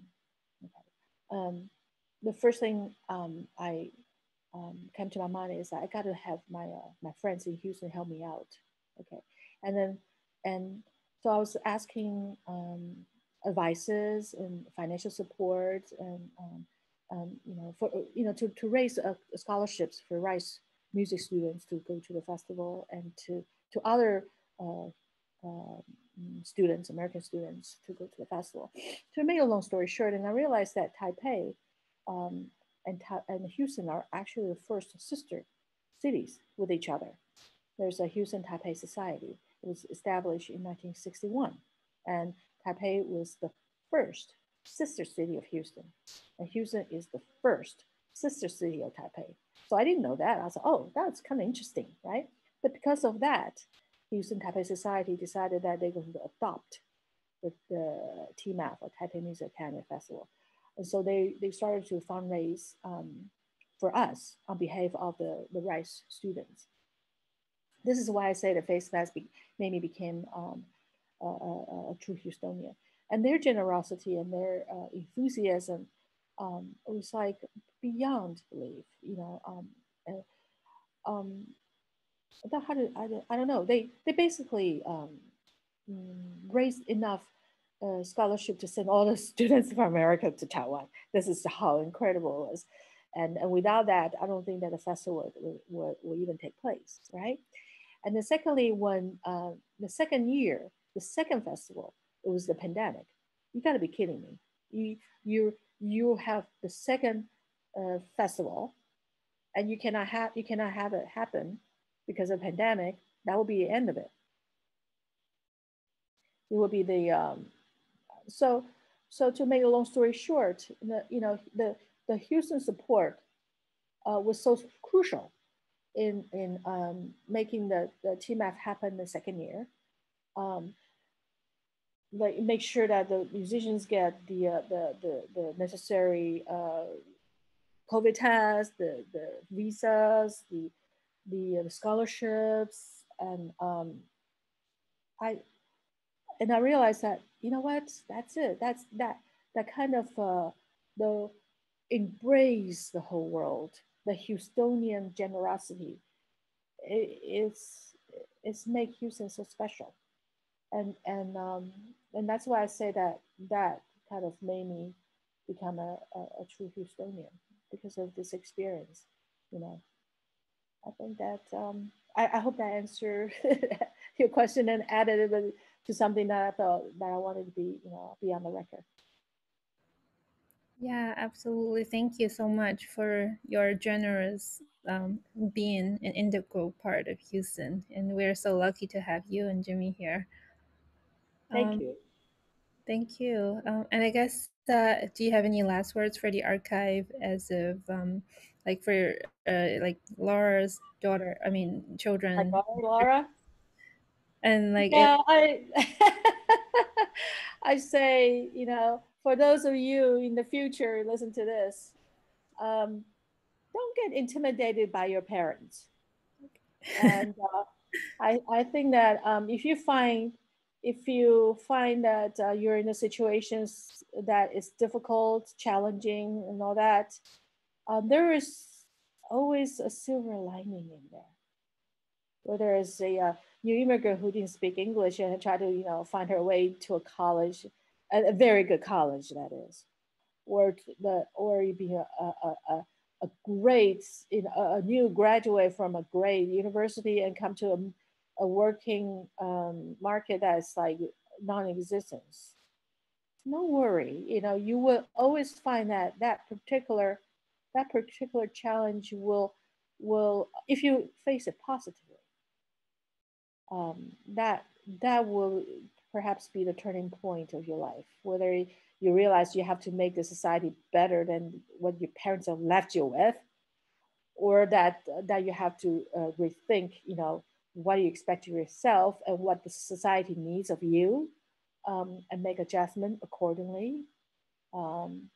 okay, um, the first thing um, I um, came to my mind is that I got to have my uh, my friends in Houston help me out, okay. And then and so I was asking um, advices and financial support and um, um, you know for you know to to raise uh, scholarships for Rice music students to go to the festival and to to other uh, uh, students, American students, to go to the festival. To make a long story short, and I realized that Taipei um, and, and Houston are actually the first sister cities with each other. There's a Houston Taipei Society. It was established in nineteen sixty-one, and Taipei was the first sister city of Houston, and Houston is the first sister city of Taipei. So I didn't know that. I was like, oh, that's kind of interesting, right? But because of that, Houston Taipei Society decided that they're going to adopt the, the T M A F, or Taipei Music Academy Festival. And so they, they started to fundraise um, for us on behalf of the, the Rice students. This is why I say the face mask be, made me became um, a, a, a true Houstonian. And their generosity and their uh, enthusiasm um, was like beyond belief, you know. Um, and, um, how to, I, don't, I don't know. They they basically um, raised enough uh, scholarship to send all the students from America to Taiwan. This is how incredible it was, and and without that, I don't think that the festival would, would, would even take place, right? And then secondly, when uh, the second year, the second festival, it was the pandemic. You got to be kidding me. You you you have the second Uh, festival, and you cannot have you cannot have it happen because of pandemic. That would be the end of it. It would be the um, so so to make a long story short, the, you know the the Houston support uh, was so crucial in in um, making the the T M A F happen the second year. Um, like make sure that the musicians get the uh, the, the the necessary Uh, COVID tests, the, the visas, the, the uh, scholarships, and um, I and I realized that, you know what, that's it. That's that that kind of uh, the embrace the whole world, the Houstonian generosity. It, it's it's make Houston so special, and and um, and that's why I say that that kind of made me become a, a, a true Houstonian, because of this experience, you know. I think that, um, I, I hope that answered your question and added it to something that I felt that I wanted to be, you know, be on the record. Yeah, absolutely. Thank you so much for your generous um, being an integral part of Houston. And we're so lucky to have you and Jimmy here. Thank um, you. Thank you. Um, and I guess, Uh, do you have any last words for the archive as of um, like for uh, like Laura's daughter, I mean children? Like Laura? And like yeah, it, I I say, you know, for those of you in the future listen to this, um, don't get intimidated by your parents. Okay. And uh, I I think that um, if you find If you find that uh, you're in a situation that is difficult, challenging, and all that, uh, there is always a silver lining in there. where there is a uh, new immigrant who didn't speak English and tried to, you know, find her way to a college, a, a very good college, that is, or the or you be a a, a, a great, you know, a new graduate from a great university and come to a, a working um, market that's like non-existence. No worry, you know, you will always find that that particular that particular challenge will will if you face it positively, um, that that will perhaps be the turning point of your life. Whether you realize you have to make the society better than what your parents have left you with, or that that you have to uh, rethink, you know, what you expect of yourself and what the society needs of you. Um, and make adjustment accordingly, um,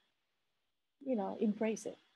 you know, embrace it.